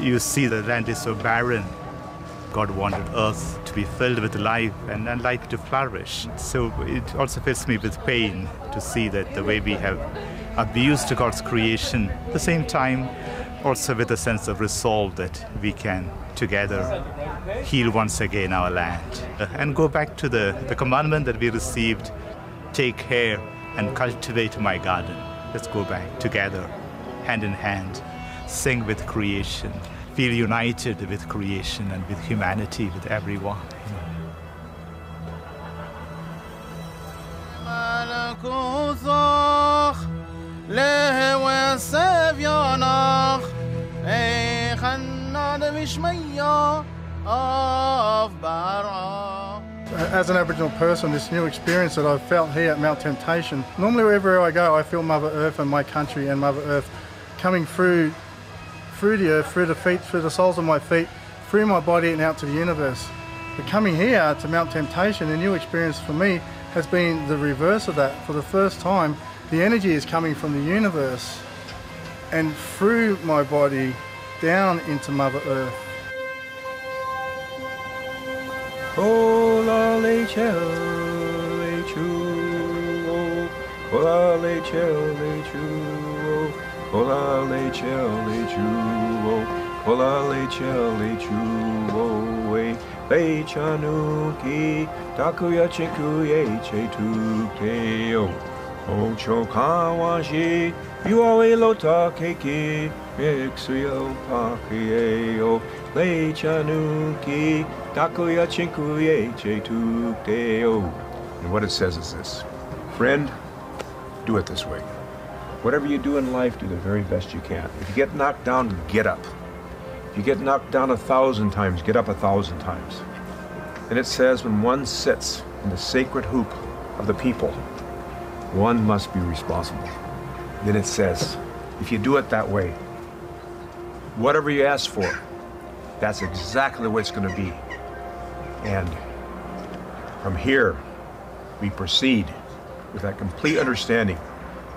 You see the land is so barren. God wanted earth to be filled with life and life to flourish. So it also fills me with pain to see that the way we have abused God's creation, at the same time also with a sense of resolve that we can together heal once again our land and go back to the commandment that we received, take care and cultivate my garden. Let's go back together, hand in hand, sing with creation, feel united with creation and with humanity, with everyone. As an Aboriginal person, this new experience that I've felt here at Mount Temptation, normally wherever I go I feel Mother Earth and my country and Mother Earth coming through the earth, through the feet, through the soles of my feet, through my body and out to the universe. But coming here to Mount Temptation, the new experience for me has been the reverse of that. For the first time, the energy is coming from the universe and through my body down into Mother Earth. And what it says is this: friend, do it this way. Whatever you do in life, do the very best you can. If you get knocked down, get up. If you get knocked down 1,000 times, get up 1,000 times. And it says when one sits in the sacred hoop of the people, one must be responsible. Then it says, if you do it that way, whatever you ask for, that's exactly what it's going to be. And from here, we proceed with that complete understanding.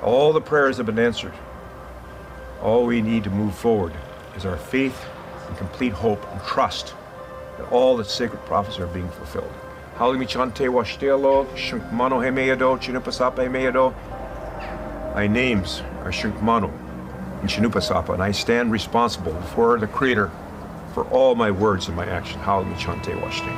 All the prayers have been answered. All we need to move forward is our faith and complete hope and trust that all the sacred prophets are being fulfilled. My names are Shinkmano and Shinupasapa, and I stand responsible before the Creator for all my words and my action. Halamachante Washte.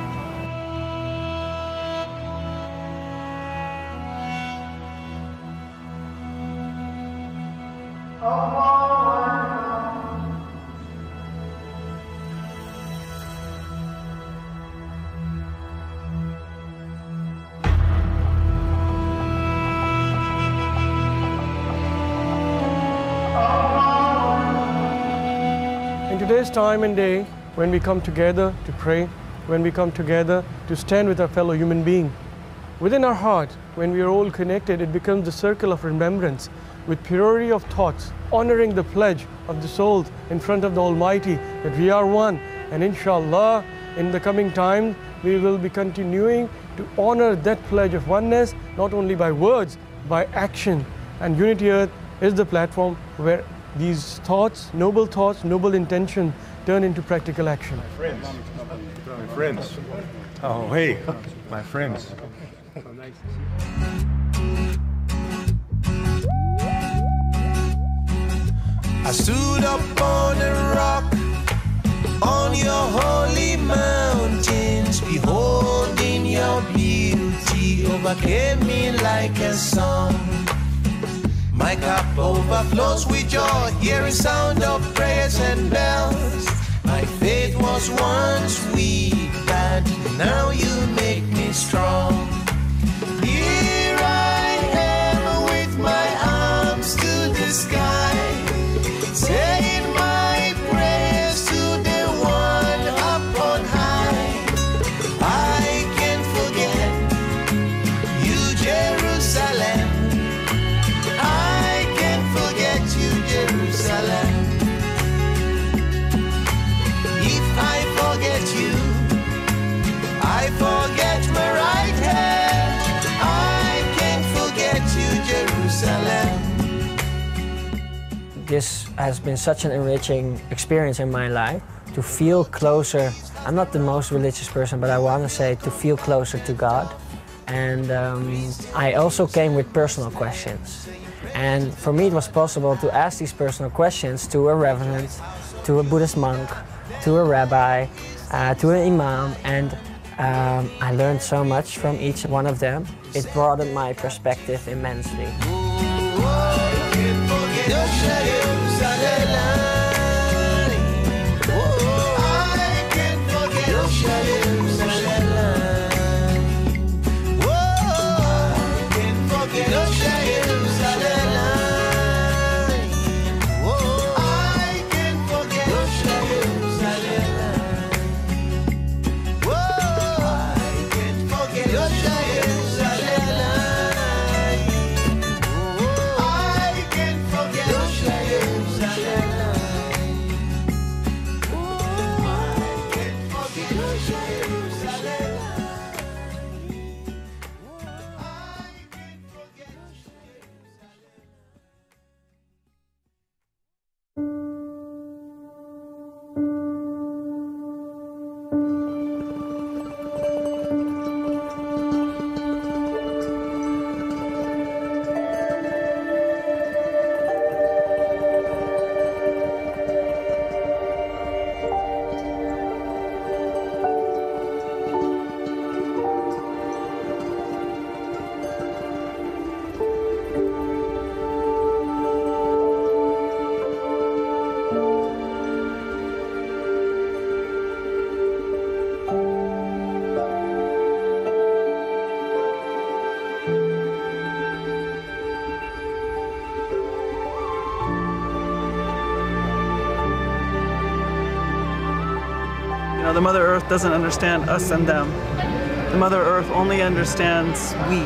Time and day when we come together to pray, when we come together to stand with our fellow human being. Within our heart, when we are all connected, it becomes a circle of remembrance with purity of thoughts, honoring the pledge of the souls in front of the Almighty that we are one. And inshallah, in the coming time, we will be continuing to honor that pledge of oneness, not only by words, by action. And Unity Earth is the platform where these thoughts, noble intention, turn into practical action. My friends. Oh, hey, my friends. I stood up on a rock, on your holy mountains, beholding your beauty, overcame me like a song. My cup overflows with joy, hearing sound of prayers and bells. My faith was once weak, but now you make me strong. Here I am with my arms to the sky, saying my prayers to the one up on high. I can't forget you, Jerusalem. Forget my right hand, I can't forget you, Jerusalem. This has been such an enriching experience in my life, to feel closer. I'm not the most religious person, but I want to say to feel closer to God. And I also came with personal questions. And for me it was possible to ask these personal questions to a reverend, to a Buddhist monk, to a rabbi, to an imam, and I learned so much from each one of them. It broadened my perspective immensely. The Mother Earth doesn't understand us and them. The Mother Earth only understands we.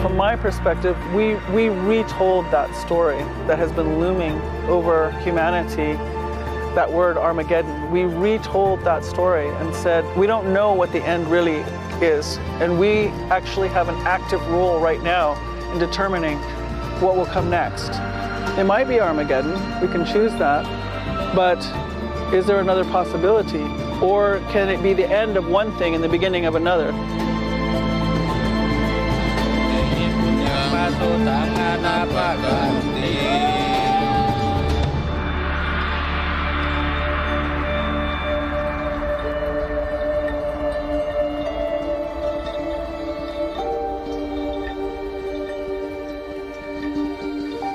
From my perspective, we retold that story that has been looming over humanity. That word Armageddon, we retold that story and said, we don't know what the end really is. And we actually have an active role right now in determining what will come next. It might be Armageddon, we can choose that, but is there another possibility? Or can it be the end of one thing and the beginning of another?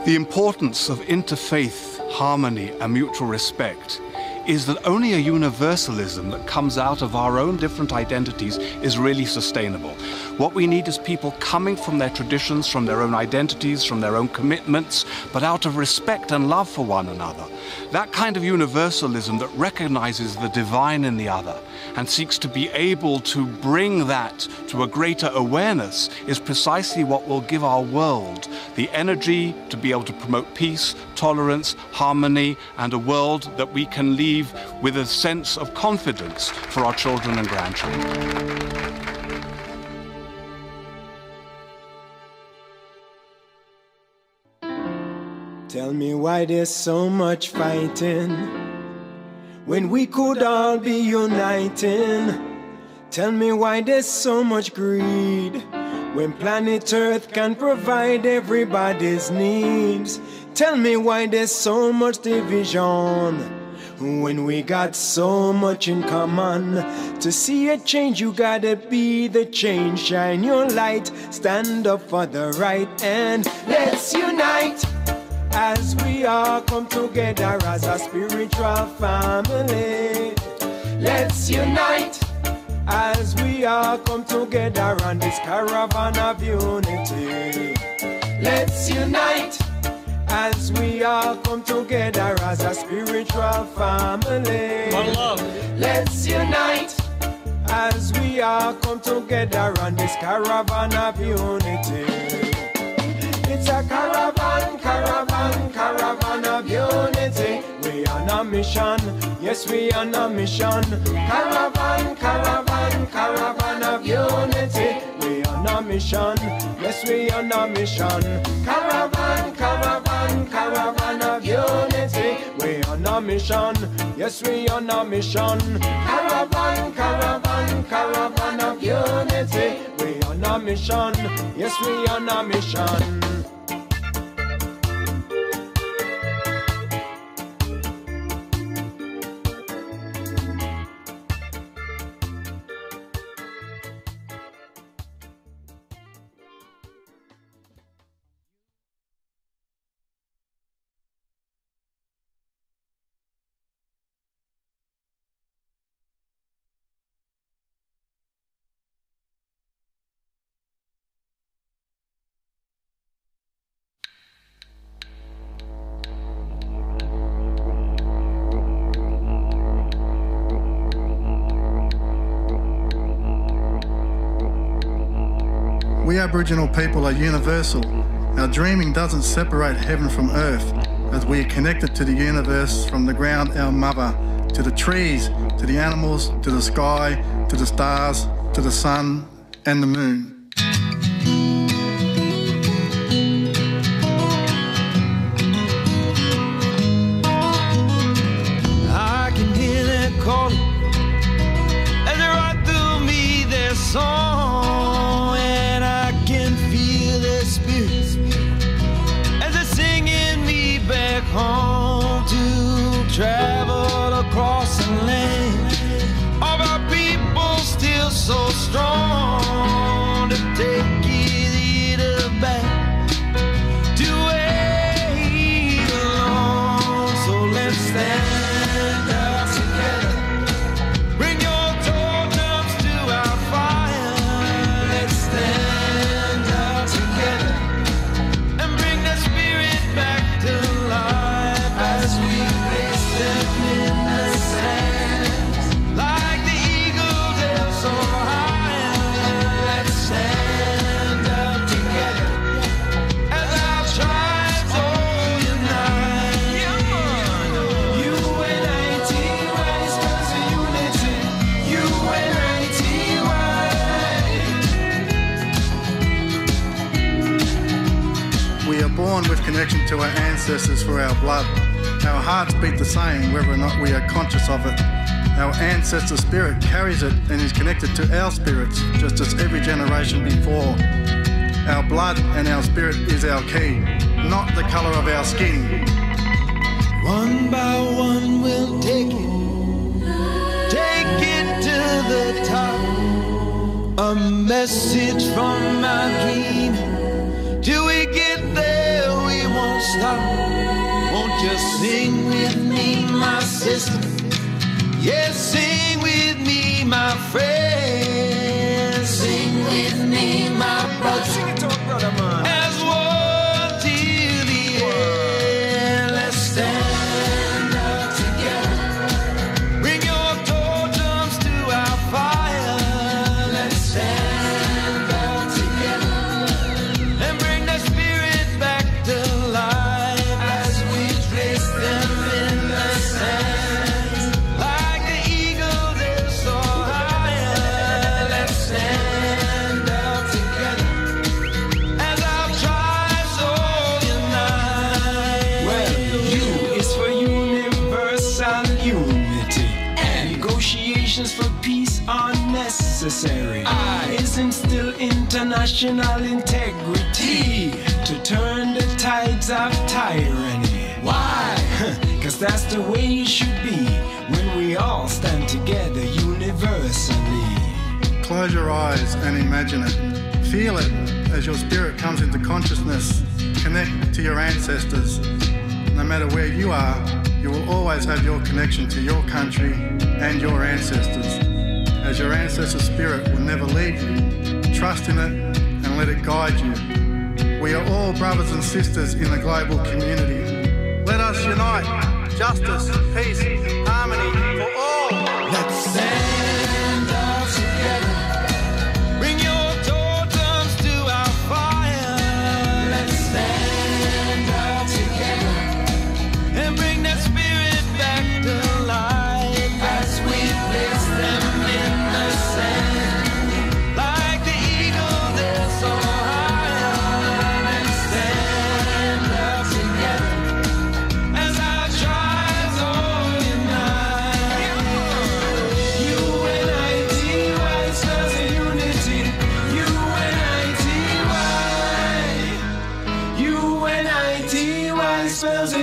The importance of interfaith harmony and mutual respect is that only a universalism that comes out of our own different identities is really sustainable. What we need is people coming from their traditions, from their own identities, from their own commitments, but out of respect and love for one another. That kind of universalism that recognizes the divine in the other and seeks to be able to bring that to a greater awareness is precisely what will give our world the energy to be able to promote peace, tolerance, harmony, and a world that we can leave with a sense of confidence for our children and grandchildren. Tell me why there's so much fighting when we could all be uniting. Tell me why there's so much greed when planet Earth can provide everybody's needs. Tell me why there's so much division when we got so much in common. To see a change, you gotta be the change. Shine your light, stand up for the right, and let's unite. As we all come together as a spiritual family, let's unite. As we all come together on this caravan of unity, let's unite. As we all come together as a spiritual family, one love. Let's unite. As we all come together on this caravan of unity. It's a caravan, caravan, caravan of unity. We on a mission, yes we on a mission. Caravan, caravan, caravan of unity. We on a mission, yes we on a mission. Caravan, caravan. one caravan of unity. We on a mission, yes we on a mission. Caravan, caravan, caravan of unity. We on a mission, yes we on a mission. We Aboriginal people are universal. Our dreaming doesn't separate heaven from earth, as we are connected to the universe from the ground, our mother, to the trees, to the animals, to the sky, to the stars, to the sun and the moon. Connection to our ancestors for our blood. Our hearts beat the same whether or not we are conscious of it. Our ancestor spirit carries it and is connected to our spirits, just as every generation before. Our blood and our spirit is our key, not the colour of our skin. One by one we'll take it to the top. A message from my dream. Do we get there? Stop. Won't you sing with me, my sister? Yes, sing with me, my friend. Sing with me, my brother. Sing it to a brother, man. As one till the end. Let's stand up together. Bring your torches to our fire. Let's stand up together and bring the spirit back to. I is instill international integrity to turn the tides of tyranny. Why? Cause that's the way it should be when we all stand together universally. Close your eyes and imagine it. Feel it as your spirit comes into consciousness. Connect to your ancestors. No matter where you are, you will always have your connection to your country and your ancestors. As your ancestor spirit will never leave you, trust in it and let it guide you. We are all brothers and sisters in the global community. Let us unite, justice, peace, harmony for all. Let's stand up together. Bring your totems to our fire. Let's stand up together and bring that spirit back to life as we bless them. Together.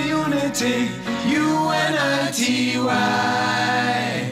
unity, UNITY.